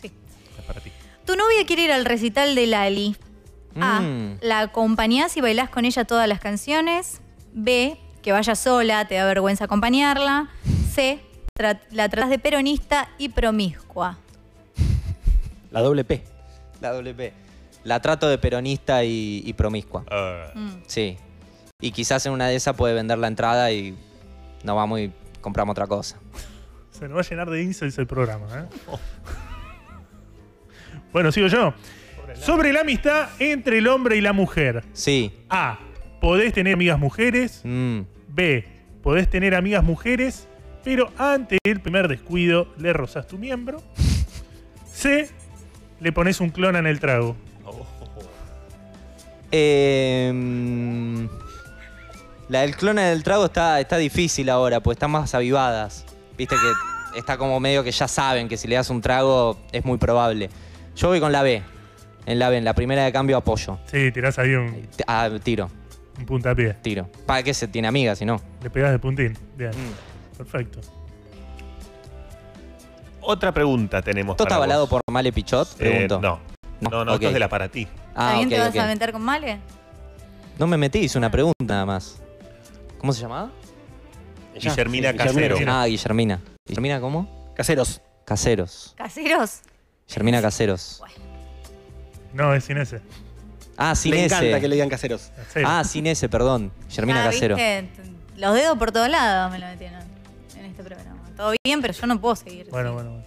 Sí. El aparatí. Tu novia quiere ir al recital de Lali. A, mm. la acompañás y bailás con ella todas las canciones. B, que vaya sola, te da vergüenza acompañarla. C, tra la tratás de peronista y promiscua. La doble P. La doble P. La trato de peronista y, y promiscua. Uh. Mm. Sí. Y quizás en una de esas puede vender la entrada y nos vamos y compramos otra cosa. Se nos va a llenar de insults el programa, ¿eh? Oh. Bueno, sigo yo. Sobre la amistad entre el hombre y la mujer. Sí. A, podés tener amigas mujeres. Mm. B, podés tener amigas mujeres, pero ante el primer descuido le rozás tu miembro. C, le pones un clona en el trago. Oh. Eh, la del clona del trago está, está difícil ahora, pues están más avivadas. Viste que está como medio que ya saben que si le das un trago es muy probable. Yo voy con la B. En la B, en la primera de cambio apoyo. Sí, tirás ahí un... Ah, tiro. Un puntapié. Tiro. ¿Para qué se tiene amiga si no? Le pegás de puntín. Bien. Mm. Perfecto. Otra pregunta tenemos. ¿Tú estás avalado por Male Pichot? Pregunto. Eh, no. No, no, no okay. Esto es de la para ti. Ah, ¿también okay, te vas okay. a aventar con Male? No me metí, hice una pregunta nada más. ¿Cómo se llamaba? Guillermina ah, sí, Caseros. Ah, Guillermina. ¿Guillermina cómo? Caseros. Caseros. ¿Caseros? Guillermina Caseros. No, es sin ese. Ah, sin ese. Me encanta que le digan Caseros. Caseros. Ah, sin ese, perdón. Guillermina ah, Caseros. Los dedos por todos lados me lo metieron en este programa. Todo bien, pero yo no puedo seguir. Bueno, ¿sí? bueno, bueno.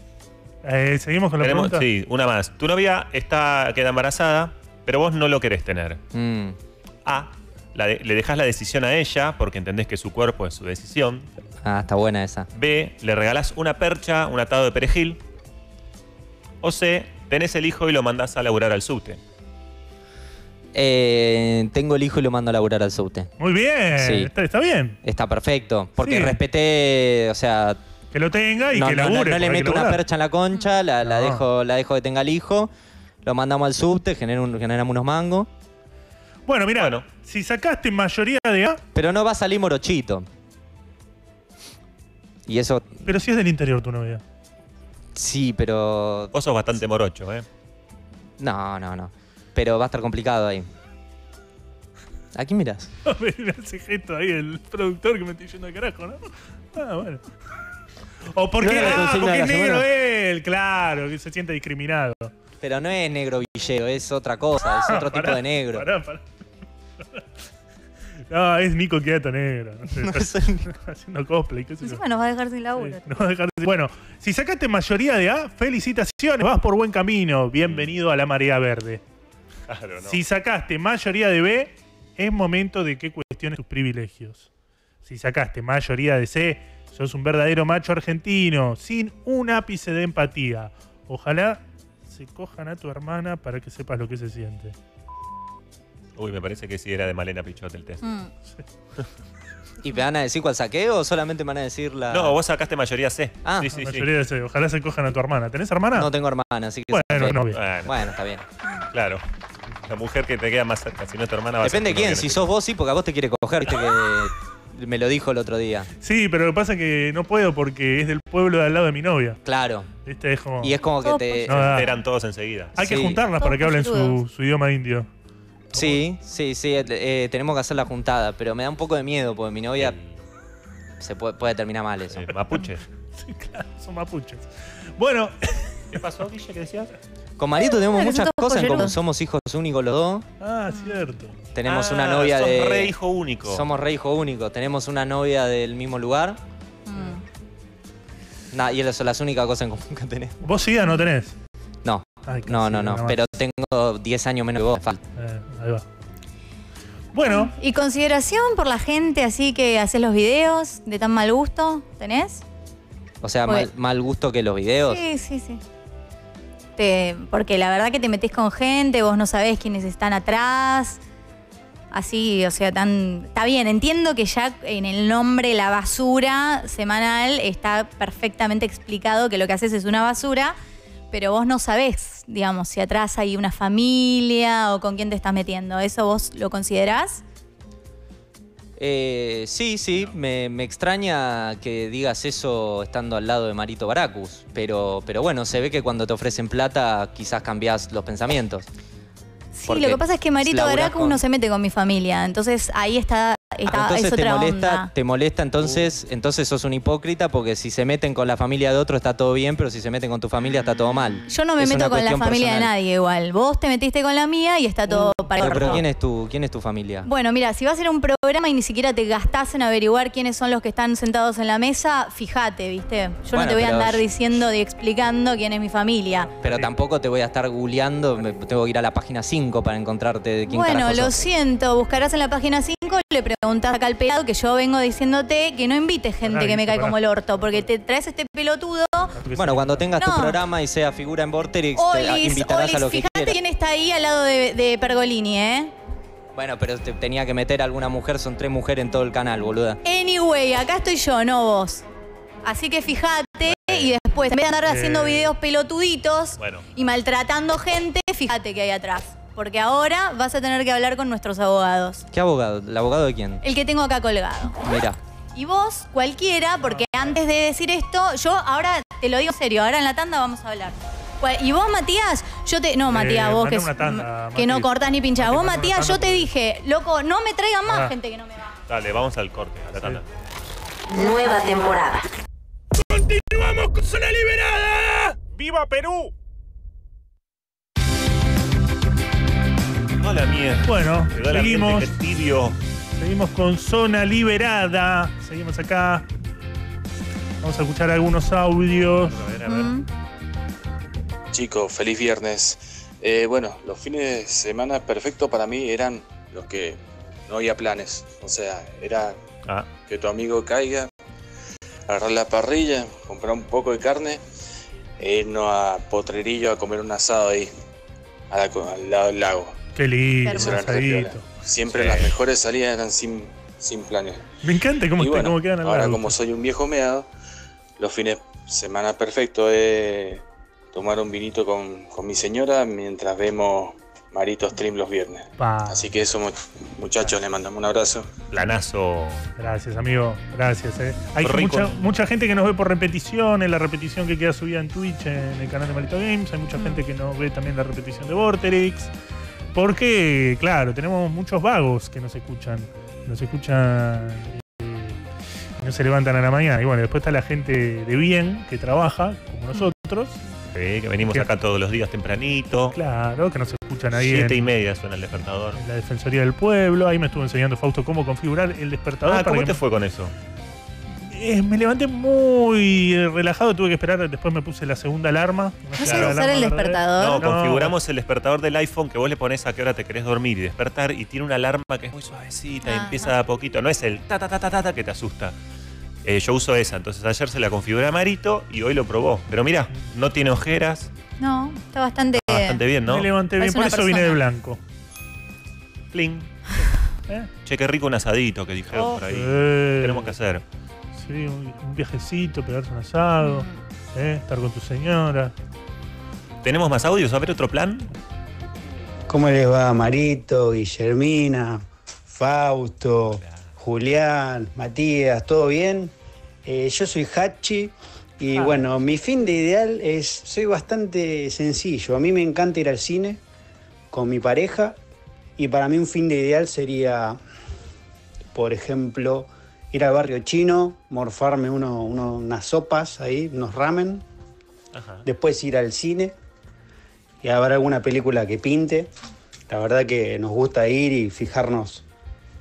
Eh, ¿Seguimos con la pregunta? Sí, una más. Tu novia está, queda embarazada, pero vos no lo querés tener. Mm. A, la de, le dejás la decisión a ella porque entendés que su cuerpo es su decisión. Ah, está buena esa. B, le regalás una percha, un atado de perejil. O C, tenés el hijo y lo mandás a laburar al subte. Eh, tengo el hijo y lo mando a laburar al subte. Muy bien, sí. está, está bien. Está perfecto, porque sí. respeté, o sea... Que lo tenga y no, que labure. No, no, no le meto una percha en la concha, la, la, no. dejo, la dejo que tenga el hijo, lo mandamos al subte, generamos, generamos unos mangos. Bueno, mirá, bueno. si sacaste mayoría de A... Pero no va a salir morochito. Y eso... Pero si es del interior tu novia. Sí, pero... Vos sos bastante morocho, ¿eh? No, no, no. Pero va a estar complicado ahí. ¿A quién mirás? Mirá ese gesto ahí, el productor que me estoy yendo de carajo, ¿no? Ah, bueno. O porque, no, ah, porque es negro él, claro, que se siente discriminado. Pero no es negro villero, es otra cosa, es otro ah, pará, tipo de negro. Pará, pará. No, es Nico Quieta negro. No sé, haciendo cosplay. ¿Qué sé yo? Nos va a dejar sin laburo. Nos va a dejar sin... Bueno, si sacaste mayoría de A, felicitaciones, vas por buen camino. Bienvenido a la marea verde. Claro, no. Si sacaste mayoría de B, es momento de que cuestiones tus privilegios. Si sacaste mayoría de C, sos un verdadero macho argentino, sin un ápice de empatía. Ojalá se cojan a tu hermana para que sepas lo que se siente. Uy, me parece que sí era de Malena Pichot el test. Mm. Sí. ¿Y me van a decir cuál saqué o solamente me van a decir la...? No, vos sacaste mayoría C. Ah, sí, sí, mayoría sí. C. Ojalá se cojan a tu hermana. ¿Tenés hermana? No tengo hermana, así que... Bueno, no, bien. Bueno. bueno, está bien. Claro. La mujer que te queda más cerca, si no es tu hermana... Depende de quién. Si sos vos, sí, porque a vos te quiere coger. Viste que me lo dijo el otro día. Sí, pero lo que pasa es que no puedo porque es del pueblo de al lado de mi novia. Claro. Este es como... Y es como que te... No, no, eran todos enseguida. Hay sí. que juntarlas para que hablen su, su idioma indio. Sí, sí, sí, eh, tenemos que hacer la juntada, pero me da un poco de miedo porque mi novia se puede, puede terminar mal eso. Eh, mapuches. Sí, claro, son mapuches. Bueno, ¿qué pasó, Guille, que decías? Con Marito tenemos ah, muchas cosas en común. Somos hijos únicos los dos. Ah, cierto. Tenemos ah, una novia de... Somos re hijo único. Somos re hijo único. Tenemos una novia del mismo lugar. Mm. Nah, y esas son las únicas cosas en común que tenés. ¿Vos sida no tenés? No. Ay, no, no, no, no, pero tengo diez años menos que vos. Eh, ahí va. Bueno. ¿Y consideración por la gente así que haces los videos de tan mal gusto? ¿Tenés? O sea, mal, mal gusto que los videos. Sí, sí, sí. Te, porque la verdad que te metés con gente, vos no sabés quiénes están atrás. Así, o sea, tan... Está bien, entiendo que ya en el nombre La Basura Semanal está perfectamente explicado que lo que haces es una basura... Pero vos no sabés, digamos, si atrás hay una familia o con quién te estás metiendo. ¿Eso vos lo considerás? Eh, sí, sí. Me, me extraña que digas eso estando al lado de Marito Baracus. Pero, pero bueno, se ve que cuando te ofrecen plata quizás cambiás los pensamientos. Sí, porque lo que pasa es que Marito Baracus con... no se mete con mi familia. Entonces ahí está, está ah, entonces es otra te molesta, onda. Te molesta, entonces, uh. entonces sos un hipócrita porque si se meten con la familia de otro está todo bien, pero si se meten con tu familia está todo mal. Yo no me es meto con la familia personal. de nadie igual. Vos te metiste con la mía y está todo uh, parejo. Pero ¿quién es, tu, ¿quién es tu familia? Bueno, mira, si vas a ir a un programa y ni siquiera te gastás en averiguar quiénes son los que están sentados en la mesa, fíjate, ¿viste? Yo bueno, no te voy a andar diciendo y explicando quién es mi familia. Pero tampoco te voy a estar googleando, me, tengo que ir a la página cinco para encontrarte de quién Bueno, lo sos. siento, buscarás en la página cinco, le preguntás acá al pelado que yo vengo diciéndote que no invites gente Pará, que me cae para. como el orto, porque te traes este pelotudo. Bueno, cuando tengas no. tu programa y sea figura en Vorterix, Olis, te invitarás Olis, a lo que quieras. Fíjate quién está ahí al lado de, de Pergolini, ¿eh? Bueno, pero te tenía que meter a alguna mujer, son tres mujeres en todo el canal, boluda. Anyway, acá estoy yo, no vos. Así que fíjate y después, en vez de andar eh. haciendo videos pelotuditos bueno. y maltratando gente, fíjate que hay atrás. Porque ahora vas a tener que hablar con nuestros abogados. ¿Qué abogado? ¿El abogado de quién? El que tengo acá colgado. Mira. Y vos, cualquiera, porque antes de decir esto, yo ahora te lo digo en serio, ahora en la tanda vamos a hablar. Y vos, Matías, yo te... No, Matías, eh, vos que, tanda, que no cortás ni pinchás. Vos, Matías, yo te dije, loco, no me traigan más ah. gente que no me va. Dale, vamos al corte, a la tanda. Sí. Nueva temporada. ¡Continuamos con Zona Liberada! ¡Viva Perú! Hola, mía. Bueno, seguimos, seguimos con Zona Liberada. Seguimos acá. Vamos a escuchar algunos audios. A ver, a ver. Mm. Chicos, feliz viernes. Eh, bueno, los fines de semana perfectos para mí eran los que no había planes. O sea, era ah. que tu amigo caiga, agarrar la parrilla, comprar un poco de carne e irnos a Potrerillo a comer un asado ahí, a la, al lado del lago. Qué lindo, rosadito. Siempre sí. Las mejores salidas eran sin, sin planear. Me encanta cómo, está, bueno, cómo quedan. Ahora, como soy un viejo meado, los fines de semana perfecto es tomar un vinito con, con mi señora mientras vemos Marito Stream los viernes. Pa. Así que eso, muchachos, les mandamos un abrazo. Planazo. Gracias, amigo. Gracias. Eh. Hay mucha, mucha gente que nos ve por repeticiones, la repetición que queda subida en Twitch, en el canal de Malito Games. Hay mucha mm. gente que nos ve también la repetición de Vorterix. Porque, claro, tenemos muchos vagos que nos escuchan. Nos escuchan y no se levantan a la mañana. Y bueno, después está la gente de bien que trabaja, como nosotros. Sí, que venimos que, acá todos los días tempranito. Claro, que no se escucha nadie. Siete y media suena el despertador. En la Defensoría del Pueblo. Ahí me estuvo enseñando Fausto cómo configurar el despertador. Ah, para ¿cómo que te me... fue con eso? Eh, me levanté muy relajado. Tuve que esperar. Después me puse la segunda alarma. ¿No sabes usar el despertador? No, no, configuramos el despertador del iPhone que vos le ponés a qué hora te querés dormir y despertar. Y tiene una alarma que es muy suavecita ah, y empieza de a poquito. No es el ta ta ta ta ta, ta que te asusta. Eh, yo uso esa, entonces ayer se la configuré a Marito y hoy lo probó. Pero mira, no tiene ojeras. No, está bastante, está bastante bien, ¿no? Me levanté bien, por eso persona. Vine de blanco. Pling. ¿Eh? Che, qué rico un asadito que dijeron oh, por ahí. Eh. Tenemos que hacer. Sí, un, un viajecito, pegarse un asado, mm. eh, estar con tu señora. ¿Tenemos más audios? A ver, otro plan. ¿Cómo les va Marito, Guillermina, Fausto, claro. Julián, Matías, todo bien? Eh, yo soy Hachi y ah. bueno, mi fin de ideal es, soy bastante sencillo. A mí me encanta ir al cine con mi pareja y para mí un fin de ideal sería, por ejemplo, ir al barrio chino, morfarme uno, uno, unas sopas ahí, unos ramen. Ajá. Después ir al cine y a ver alguna película que pinte. La verdad que nos gusta ir y fijarnos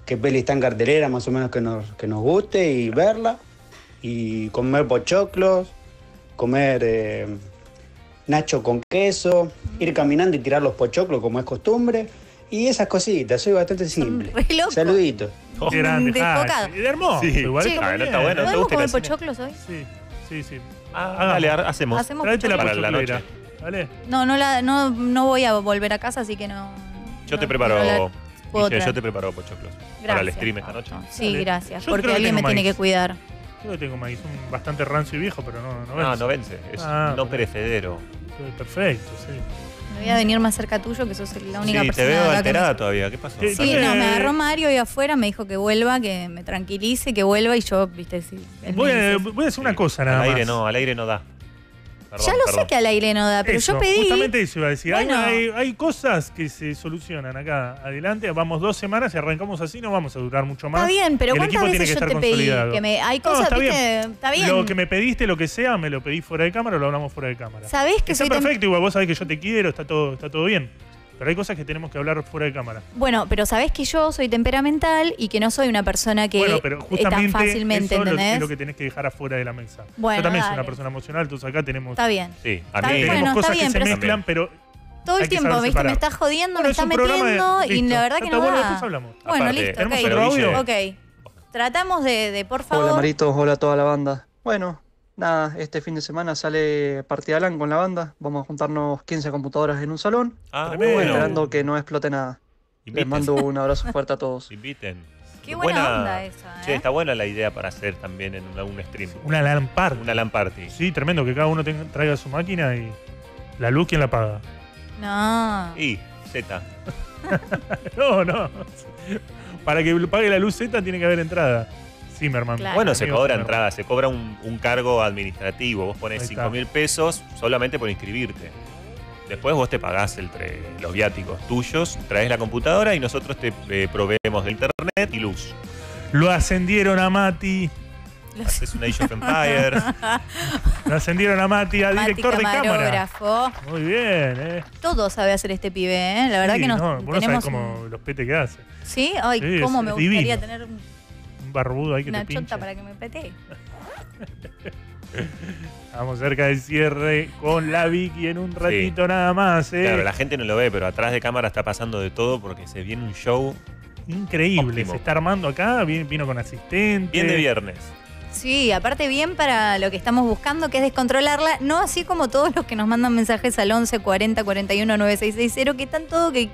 qué peli está en cartelera, más o menos que nos, que nos guste, y verla, y comer pochoclos, comer eh, nacho con queso, ir caminando y tirar los pochoclos como es costumbre, y esas cositas, soy bastante simple. Saluditos. Oh, grande, ah, es hermoso. Sí. Igual sí. Ah, no está bueno, ¿te gusta comer pochoclos hoy? Sí, sí, sí. Ah, dale, hacemos. hacemos Tráete la para la noche. ¿Vale? No, no, la, no, no voy a volver a casa, así que no. Yo no, te preparo. No la... Dije, yo te preparo pochoclos para el stream esta noche. Sí, dale. Gracias, yo porque alguien me maíz. Tiene que cuidar. Yo que tengo maíz, un bastante rancio y viejo, pero no, no vence. Ah, no vence, es ah, no perecedero. Perfecto, sí. Me voy a venir más cerca tuyo, que sos la única sí, persona. Sí, te veo alterada me... todavía, ¿qué pasó? Sí, sí, no, me agarró Mario ahí afuera, me dijo que vuelva, que me tranquilice, que vuelva y yo, viste, sí. Voy a, voy a hacer una sí. cosa nada más. Al aire no, al aire no da. Perdón, ya lo perdón. sé que al aire no da, pero eso, yo pedí... Justamente eso iba a decir. Bueno, hay, hay cosas que se solucionan acá. Adelante, vamos dos semanas y arrancamos así, no vamos a durar mucho más. Está bien, pero el ¿cuántas veces yo te pedí? Que me, hay cosas, no, está, viste, bien. está bien. Lo que me pediste, lo que sea, me lo pedí fuera de cámara, lo hablamos fuera de cámara. ¿Sabés que está perfecto, tan... igual vos sabés que yo te quiero, está todo, está todo bien. Pero hay cosas que tenemos que hablar fuera de cámara. Bueno, pero sabés que yo soy temperamental y que no soy una persona que bueno, pero justamente tan fácilmente, eso lo, es lo que tenés que dejar afuera de la mesa. Bueno, yo también dale. soy una persona emocional, entonces acá tenemos... Está bien. Sí, a mí tenemos bueno, cosas bien, que se mezclan, pero... Todo el tiempo, viste, me estás jodiendo, bueno, me estás metiendo de, y la verdad que no va. Después hablamos. Bueno, aparte, listo, ¿tenemos okay. otro audio? Ok. Tratamos de, de, por favor... Hola, Marito, hola a toda la banda. Bueno... Nada, este fin de semana sale Partida LAN con la banda. Vamos a juntarnos quince computadoras en un salón. Ah, bueno. Esperando que no explote nada. Inviten. Les mando un abrazo fuerte a todos. Inviten. Qué buena, buena onda esa, ¿eh? Sí, está buena la idea para hacer también en un stream. Una LAN party. Una LAN party. Sí, tremendo, que cada uno tenga, traiga su máquina y la luz, ¿quién la paga? No. Y Z. no, no. Para que pague la luz Z tiene que haber entrada. Zimmerman. Claro. Bueno, se cobra entrada, se cobra un, un cargo administrativo. Vos pones cinco mil pesos solamente por inscribirte. Después vos te pagás entre los viáticos tuyos, traes la computadora y nosotros te eh, proveemos de internet y luz. Lo ascendieron a Mati. Los... Haces un Age of Empires. Lo ascendieron a Mati, a director de cámara. Muy bien, ¿eh? Todo sabe hacer este pibe, ¿eh? La verdad sí, que nos no, vos tenemos... no sabés cómo los pete que hace. ¿Sí? Ay, sí, cómo me divino. gustaría tener un... barbudo ahí que Una te chota para que me pete. Vamos cerca del cierre con la Vicky en un ratito sí. nada más. ¿eh? Claro, la gente no lo ve, pero atrás de cámara está pasando de todo porque se viene un show increíble. Óptimo. Se está armando acá, vino con asistente. Bien de viernes. Sí, aparte bien para lo que estamos buscando, que es descontrolarla. No así como todos los que nos mandan mensajes al once cuarenta cuarenta y uno nueve seis seis cero, que están todo que...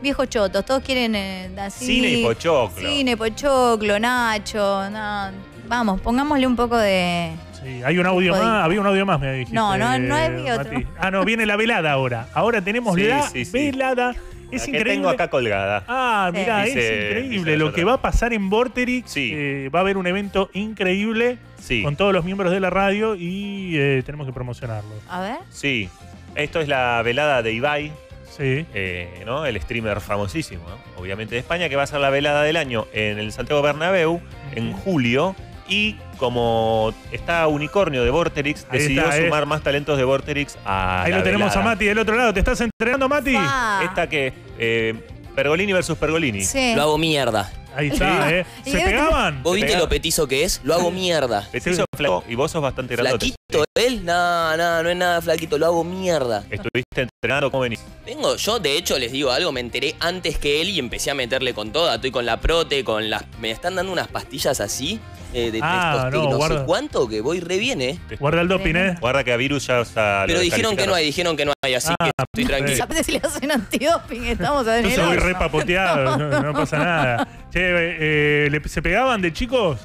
viejos chotos. Todos quieren eh, así. Cine y pochoclo. Cine, pochoclo, Nacho. No. Vamos, pongámosle un poco de... Sí, hay un audio más, había un audio más, me dijiste. No, no, no había otro. Mati. Ah, no, viene la velada ahora. Ahora tenemos sí, la sí, sí. velada. Es la increíble. Que tengo acá colgada. Ah, sí. Mirá, dice, es increíble lo que va a pasar en Vorterix. Sí. Eh, va a haber un evento increíble sí. con todos los miembros de la radio y eh, tenemos que promocionarlo. A ver. Sí, esto es la velada de Ibai. Sí. Eh, ¿no? El streamer famosísimo, ¿no? Obviamente de España, que va a ser la velada del año en el Santiago Bernabéu en julio. Y como está Unicornio de Vorterix, ahí decidió está, sumar eh. más talentos de Vorterix a ahí la lo tenemos velada. A Mati del otro lado. ¿Te estás entrenando, Mati? Ah. Esta que... Eh, Pergolini versus Pergolini. Sí. Lo hago mierda. Ahí está, ¿eh? ¿Se pegaban? ¿Vos viste lo petizo que es? Lo hago mierda. Petizo flaco. Y vos sos bastante grandote. ¿Flaquito él? No, no, no es nada flaquito. Lo hago mierda. ¿Estuviste entrenando? ¿Cómo venís? Vengo, yo de hecho les digo algo. Me enteré antes que él y empecé a meterle con toda. Estoy con la prote, con las... Me están dando unas pastillas así eh, de ah, no, no sé cuánto, que voy re bien, ¿eh? Guarda el doping, ¿eh? Guarda que a virus ya... O sea, pero dijeron que no hay, dijeron que no hay. Así ah, que estoy tranquilo. Aparte si le hacen antidoping, estamos a ver. Yo soy re papoteado, no, no pasa nada. Che, eh, eh, ¿se pegaban de chicos?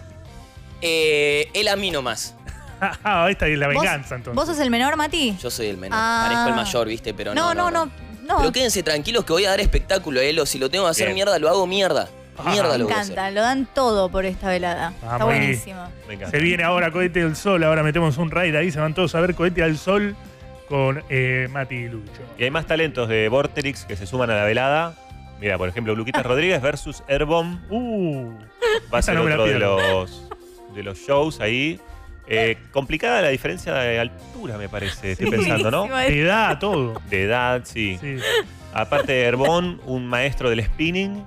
Eh, él a mí nomás. Ah, esta es la venganza, entonces. ¿Vos sos el menor, Mati? Yo soy el menor. Ah. Parezco el mayor, ¿viste? Pero no, no, no, no, no. Pero quédense tranquilos que voy a dar espectáculo, ¿eh? Lo, si lo tengo que hacer bien. Mierda, lo hago mierda. Ah, mierda lo voy a hacer. Me encanta, lo dan todo por esta velada. Ah, está buenísimo. Se viene ahora Cohete del Sol, ahora metemos un raid ahí, se van todos a ver Cohete del Sol con eh, Mati y Lucho. Y hay más talentos de Vorterix que se suman a la velada. Mira, por ejemplo, Luquita Rodríguez versus Herbón. Uh, Va a ser no otro de los, de los shows ahí. Eh, complicada la diferencia de altura, me parece. Sí, estoy pensando, ¿no? De edad, todo. De edad, sí. sí. Aparte de Herbón, un maestro del spinning.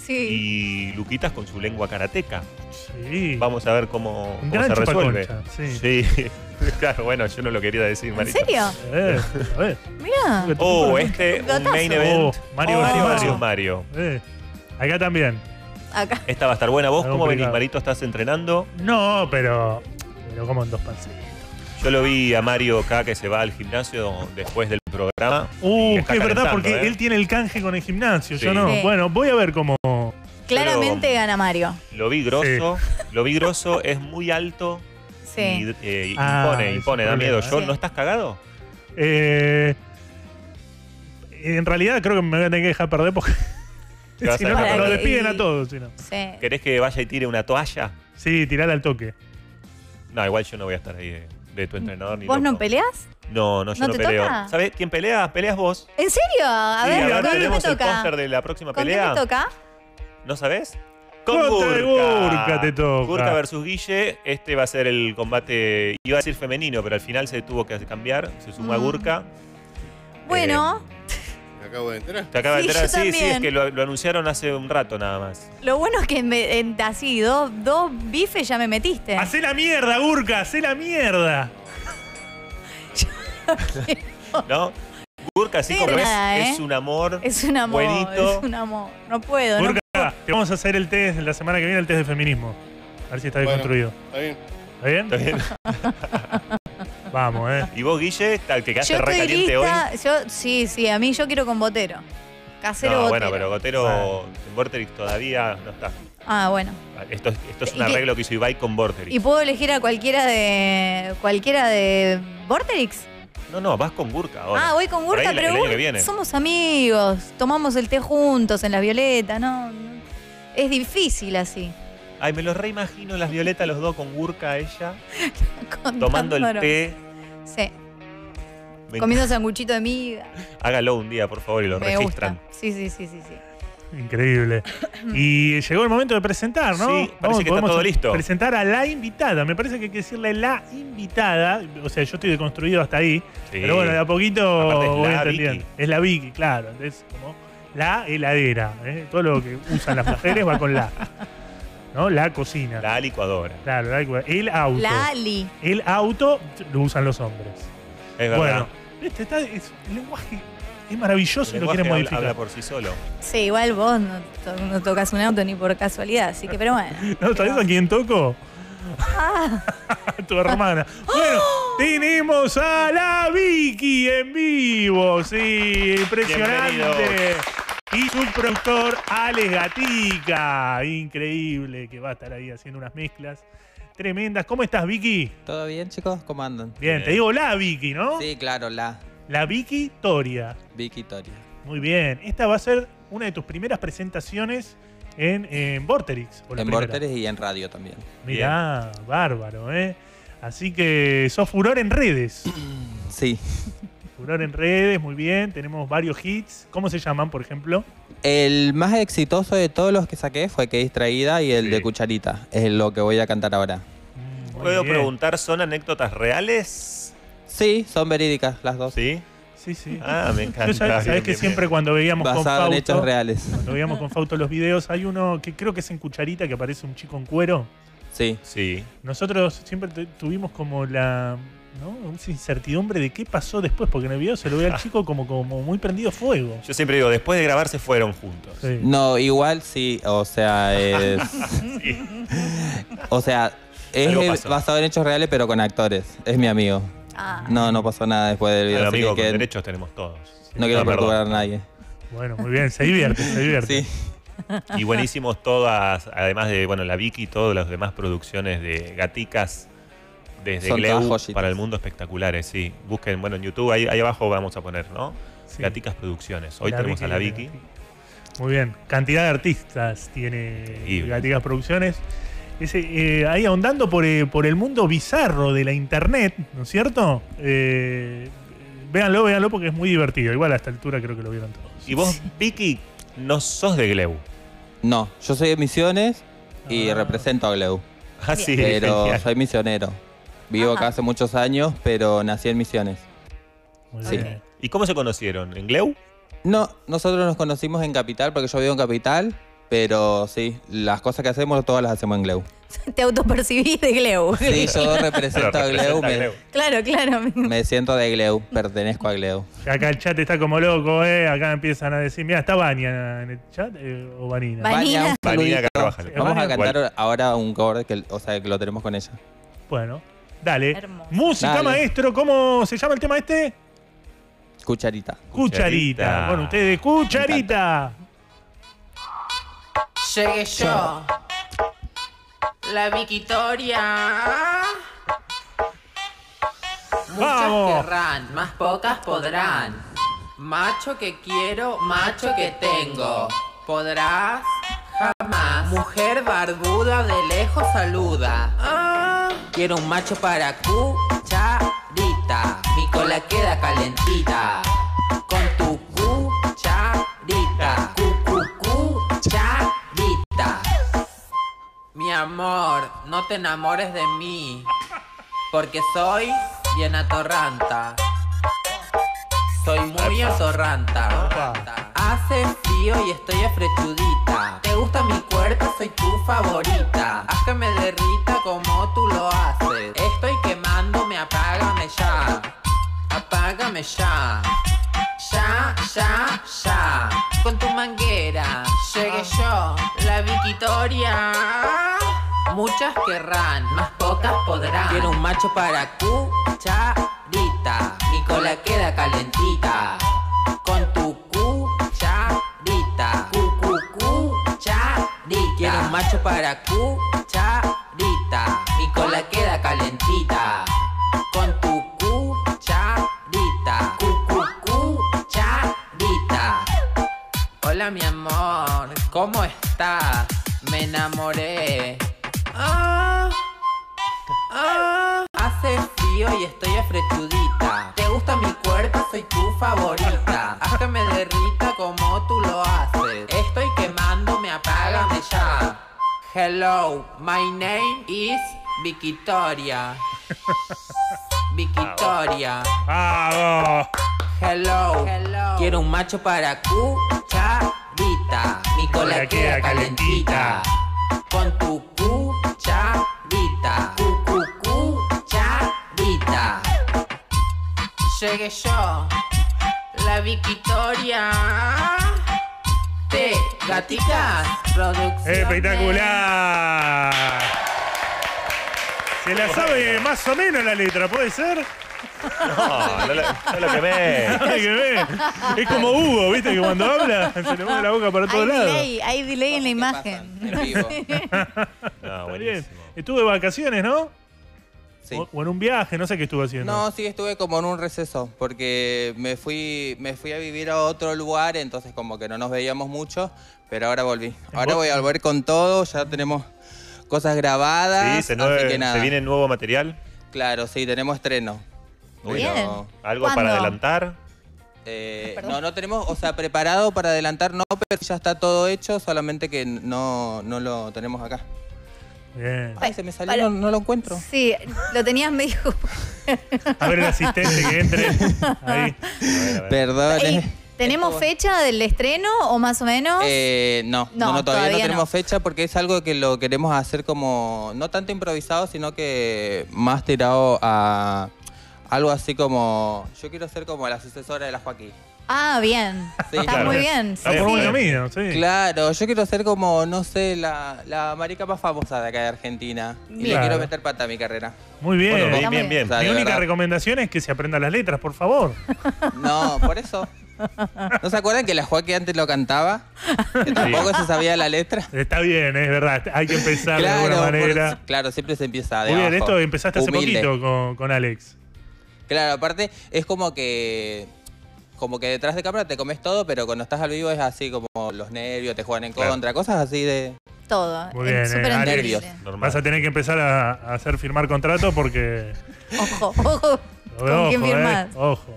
Sí. Y Luquitas con su lengua karateca. Sí. Vamos a ver cómo, cómo se resuelve. Concha, sí. sí. Claro, bueno, yo no lo quería decir, Marito. ¿En serio? A ver, a ver. Mirá. Oh, este, un main event. Oh, Mario, oh. Mario, Mario, Mario. Eh. Acá también. Acá. Esta va a estar buena. ¿Vos cómo venís, Marito? ¿Estás entrenando? No, pero... Pero como en dos pancitos. Yo lo vi a Mario acá que se va al gimnasio después del programa. Uh, es verdad, porque ¿eh? él tiene el canje con el gimnasio, sí. yo no. Sí. Bueno, voy a ver cómo... Claramente pero, gana Mario. Lo vi grosso, sí. lo vi grosso, es muy alto. Sí. Y, eh, ah, impone, impone, da miedo. Yo, sí. ¿No estás cagado? Eh, en realidad creo que me voy a tener que dejar perder porque si no, nos despiden a todos. Si no. Sí. ¿Querés que vaya y tire una toalla? Sí, tirala al toque. No, igual yo no voy a estar ahí de, de tu entrenador. Ni ¿Vos loco. no peleás? No, no, yo no, no peleo. Toca? ¿Sabés quién pelea? ¿Peleas vos? ¿En serio? A ver, sí, ¿con quién te toca? El póster de la próxima ¿Con pelea. ¿Quién te toca? ¿No sabés? Con Gurka te toca. Gurka versus Guille. Este va a ser el combate, iba a decir femenino, pero al final se tuvo que cambiar. Se suma mm. Gurka. Bueno. ¿Te eh, acabo de enterar? Te acabo de enterar, sí, sí, sí, es que lo, lo anunciaron hace un rato nada más. Lo bueno es que me, en, así, dos do bifes ya me metiste. ¡Hacé la mierda, Gurka! ¡Hacé la mierda! ¿No? Gurka, así como nada, es, eh. es un amor. Es un amor, buenito. Es un amor. No puedo, Gurka, no puedo. Te vamos a hacer el test la semana que viene, el test de feminismo. A ver si está bien bueno, construido. Está bien. ¿Está bien? Está bien. Vamos, eh. ¿Y vos, Guille, tal que quedaste re caliente hoy? Yo, sí, sí, a mí yo quiero con Botero. Casero no, Botero. Bueno, pero Botero ah. en Vorterix todavía no está. Ah, bueno. Esto, esto es un arreglo que, que hizo Ibai con Vorterix. ¿Y puedo elegir a cualquiera de cualquiera de Vorterix? No, no, vas con Gurka ahora. Ah, voy con Gurka, pero el, el año viene. Somos amigos, tomamos el té juntos en Las Violetas, ¿no? Es difícil así. Ay, me lo reimagino Las Violetas los dos con Gurka, ella, tomando el té. Sí. Me Comiendo sanguchito de miga. Hágalo un día, por favor, y lo me registran. Gusta. Sí, sí, sí, sí, sí. Increíble. Y llegó el momento de presentar, ¿no? Sí, parece Vamos, que está todo listo. Presentar a la invitada. Me parece que hay que decirle la invitada. O sea, yo estoy deconstruido hasta ahí. Sí. Pero bueno, de a poquito Aparte es voy la entendiendo. Vicky. Es la Vicky, claro. Es como la heladera. ¿Eh? Todo lo que usan las mujeres va con la. ¿No? La cocina. La licuadora. Claro, la licuadora. El auto. La li. El auto lo usan los hombres. Es verdad. Bueno, este está, es, el lenguaje es maravilloso y lo quieren modificar. Habla por sí solo. Sí, igual vos no, to, no tocas un auto ni por casualidad, así que, pero bueno. ¿No sabés a quién toco? Ah. Tu hermana. Bueno, ¡oh! Tenemos a la Vicky en vivo. Sí, impresionante. Bienvenidos. y su productor Alex Gatica. Increíble, que va a estar ahí haciendo unas mezclas tremendas. ¿Cómo estás, Vicky? ¿Todo bien, chicos? ¿Cómo andan? Bien, bien. Te digo la Vicky, ¿no? Sí, claro, la. La Vicky Toria. Vicky Toria. Muy bien. Esta va a ser una de tus primeras presentaciones en, en Vorterix. En primera. Vorterix y en radio también. Mirá, bien. Bárbaro, ¿eh? Así que sos furor en redes. Sí. Furor en redes, muy bien. Tenemos varios hits. ¿Cómo se llaman, por ejemplo? El más exitoso de todos los que saqué fue Que Distraída y el sí. de Cucharita. Es lo que voy a cantar ahora. Mm, ¿Puedo bien. preguntar, son anécdotas reales? Sí, son verídicas las dos. ¿Sí? Sí, sí. Ah, me encanta. Yo sabes, sabes que bien, siempre bien. cuando veíamos Basado con Fausto... Basado en hechos reales. Cuando veíamos con Fausto los videos, hay uno que creo que es en Cucharita, que aparece un chico en cuero. Sí. sí. Nosotros siempre tuvimos como la... ¿no? Una incertidumbre de qué pasó después, porque en el video se lo ve al chico como, como muy prendido fuego. Yo siempre digo, después de grabar se fueron juntos. Sí. No, igual sí, o sea, es... sí. O sea, es basado en hechos reales, pero con actores. Es mi amigo. Ah. No, no pasó nada después del video. Pero amigo, que con que derechos tenemos todos. Sí. No quiero no, perturbar a nadie. Bueno, muy bien, se divierte, se divierte. Sí. Y buenísimos todas, además de, bueno, la Vicky y todas las demás producciones de Gaticas. Desde Gleu para el mundo espectaculares, sí. Busquen, bueno, en YouTube, ahí, ahí abajo vamos a poner, ¿no? Sí. Gaticas Producciones. Hoy la tenemos Vicky, a la Vicky. Muy bien. Cantidad de artistas tiene y... Gaticas Producciones. Ese, eh, ahí ahondando por, eh, por el mundo bizarro de la internet, ¿no es cierto? Eh, véanlo, véanlo porque es muy divertido. Igual a esta altura creo que lo vieron todos. Y vos, Vicky, no sos de Gleu. No, yo soy de Misiones y ah. represento a Gleu. Ah, sí. Pero genial. Soy misionero. Vivo Ajá. acá hace muchos años, pero nací en Misiones. Muy sí. bien. ¿Y cómo se conocieron? ¿En Gleu? No, nosotros nos conocimos en Capital, porque yo vivo en Capital, pero sí, las cosas que hacemos todas las hacemos en Gleu. Te autopercibís de Gleu. Sí, yo represento a Gleu. Me, Gleu. Claro, claro. Me siento de Gleu, pertenezco a Gleu. Acá el chat está como loco, ¿eh? Acá empiezan a decir, mira, ¿está Vania en el chat eh, o Vanina? Vanina. Vanina Carvajal. Vamos a cantar ¿Cuál? ahora un cover, que, o sea, que lo tenemos con ella. Bueno. Dale. Hermoso. Música, Dale. maestro. ¿Cómo se llama el tema este? Cucharita. Cucharita. Con ustedes, Cucharita. Llegué yo. La Victoria. Muchas querrán, más pocas podrán. Macho que quiero, macho que tengo. Podrás jamás. Mujer barbuda de lejos saluda. Ah. Quiero un macho para cucharita. Mi cola queda calentita con tu cucharita. Cucharita. Mi amor, no te enamores de mí, porque soy bien atorranta. Soy muy atorranta. Hace frío y estoy afrechudita. Te gusta mi cuerpo, soy tu favorita. Haz que me derrita como tú lo haces. Estoy quemándome, apágame ya. Apágame ya. Ya, ya, ya. Con tu manguera llegué yo, la Victoria. Muchas querrán, más pocas podrán. Quiero un macho para cucharita. Mi cola queda calentita con tu cucharita. Cucucucharita. Quiero un macho para cucharita. Mi cola queda calentita con tu cucharita. Cucucucharita. Hola mi amor, ¿cómo estás? Me enamoré. Ah, ah. Hace frío y estoy afrechudita. Te gusta mi cuerpo, soy tu favorita. Haz que me derrita como tú lo haces. Estoy quemándome, apágame ya. Hello, my name is Victoria. Victoria. Bravo. Hello. Hello. Quiero un macho para cucharita. Mi cola queda calentita con tu cucharita. Cucucucharita. Llegué yo, la Victoria. Te Gaticas Producciones. ¡Espectacular! Se la sabe más o menos la letra, ¿puede ser? No, no lo, no lo quemé. No lo quemé. Es como Hugo, ¿viste? Que cuando habla se le mueve la boca para todos lados. Hay delay, hay delay en la imagen. En vivo. No, buenísimo. Estuve de vacaciones, ¿no? Sí. O, o en un viaje, no sé qué estuve haciendo. No, sí, estuve como en un receso, porque me fui, me fui a vivir a otro lugar, entonces como que no nos veíamos mucho, pero ahora volví. Ahora voy a volver con todo, ya tenemos cosas grabadas. Sí, se, nueve, así que nada. ¿Se viene nuevo material? Claro, sí, tenemos estreno. Uy, no. ¿Algo ¿Cuándo? para adelantar? Eh, no, no tenemos, o sea, preparado para adelantar, no, pero ya está todo hecho, solamente que no, no lo tenemos acá. Bien. Ay, se me salió, bueno, no, no lo encuentro. Sí, lo tenías medio... A ver el asistente que entre. Ahí. Perdón. ¿Tenemos fecha del estreno o más o menos? Eh, no, no, no, no, todavía, todavía no tenemos no. fecha porque es algo que lo queremos hacer como... No tanto improvisado, sino que más tirado a... Algo así como... Yo quiero ser como la sucesora de la Joaquín. Ah, bien. Sí. Está claro. muy bien. Sí, Está por sí. Mío, sí. Claro, yo quiero ser como, no sé, la, la marica más famosa de acá de Argentina. Bien. Y le quiero meter pata a mi carrera. Muy bien, bueno, bien, bien, bien. O sea, mi única verdad. recomendación es que se aprendan las letras, por favor. No, por eso. ¿No se acuerdan que la Joaquín antes lo cantaba? Que tampoco sí. se sabía la letra. Está bien, es verdad. Hay que empezar claro, de alguna manera. Por, claro, siempre se empieza de Muy abajo. bien, esto empezaste Humilde. hace poquito con, con Alex. Claro, aparte es como que... Como que detrás de cámara te comes todo, pero cuando estás al vivo es así como los nervios, te juegan en contra, claro. cosas así de... Todo, súper eh, nervios. Vas a tener que empezar a, a hacer firmar contrato porque... Ojo, ojo, ¿con ojo, quién firmás? Eh, ojo.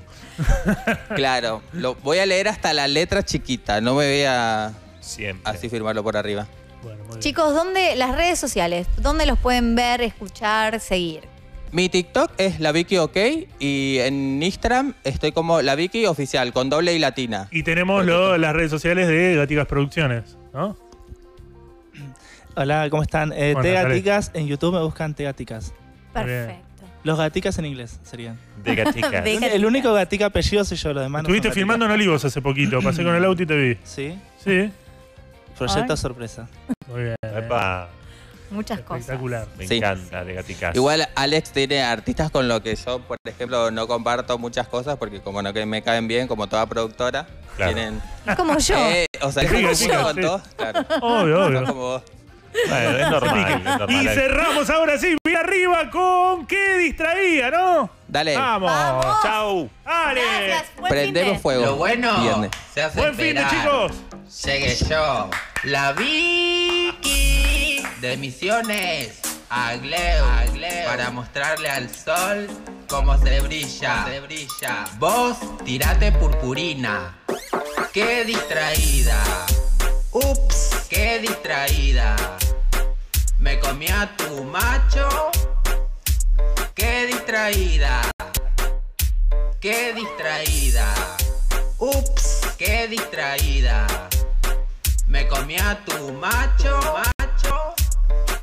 Claro, lo, voy a leer hasta la letra chiquita, no me voy a Siempre. así firmarlo por arriba. Bueno, muy bien. Chicos, ¿dónde las redes sociales? ¿Dónde los pueden ver, escuchar, seguir? Mi TikTok es la Vicky OK y en Instagram estoy como la Vicky Oficial, con doble y latina. Y tenemos lo, las redes sociales de Gaticas Producciones, ¿no? Hola, ¿cómo están? Eh, bueno, Gaticas, en YouTube me buscan Gaticas. Perfecto. Los Gaticas en inglés serían. De Gaticas. El único Gatica apellido soy yo, los demás no. Estuviste filmando en Olivos hace poquito, pasé con el auto y te vi. Sí. Sí. Proyecto Ay. sorpresa. Muy bien. Epa. Muchas Espectacular. cosas. Me sí. encanta de Gaticas. Igual Alex tiene artistas con los que yo, por ejemplo, no comparto muchas cosas porque como no que me caen bien, como toda productora, claro. tienen... Como yo. Eh, o sea, como sí, yo. Con sí. todos, claro. Obvio, obvio. No como vos. Bueno, es normal, es normal. Y cerramos ahora sí, mira arriba con qué distraía, ¿no? Dale. Vamos. Vamos. Chau. Dale. Gracias. Prendemos fuego. Lo bueno Viernes. se hace Buen esperar. fin de chicos. Llegué yo. La Vicky. De Misiones a Gleu, a Gleu para mostrarle al sol cómo se brilla, cómo se brilla. Vos tirate purpurina. Qué distraída. Ups, qué distraída. Me comí a tu macho. Qué distraída. Qué distraída. Ups, qué distraída. Me comí a tu macho. macho.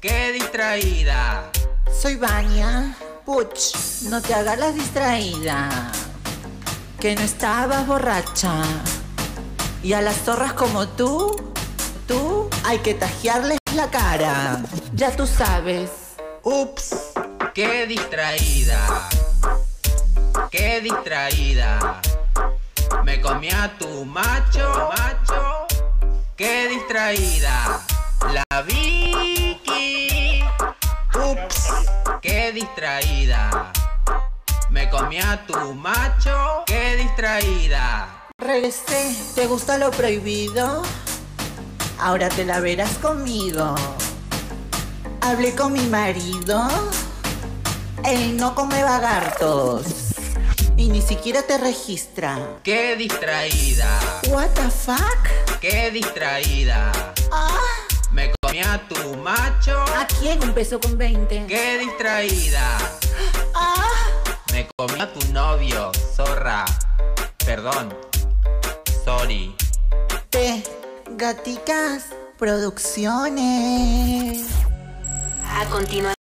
¡Qué distraída! Soy Vania. Puch, no te hagas la distraída. Que no estabas borracha. Y a las zorras como tú, tú, hay que tajearles la cara. Ya tú sabes. Ups, qué distraída. Qué distraída. Me comí a tu macho, macho. Qué distraída. La Vicky. Ups, qué distraída. Me comí a tu macho. Qué distraída. Regresé, ¿te gusta lo prohibido? Ahora te la verás conmigo. Hablé con mi marido. Él no come vagartos. Y ni siquiera te registra. Qué distraída. What the fuck? Qué distraída. Ah. Me comí a tu macho. ¿A quién? Un peso con veinte. Qué distraída. Ah. Me comí a tu novio, zorra. Perdón. Sorry. Te Gaticas Producciones. A continuación.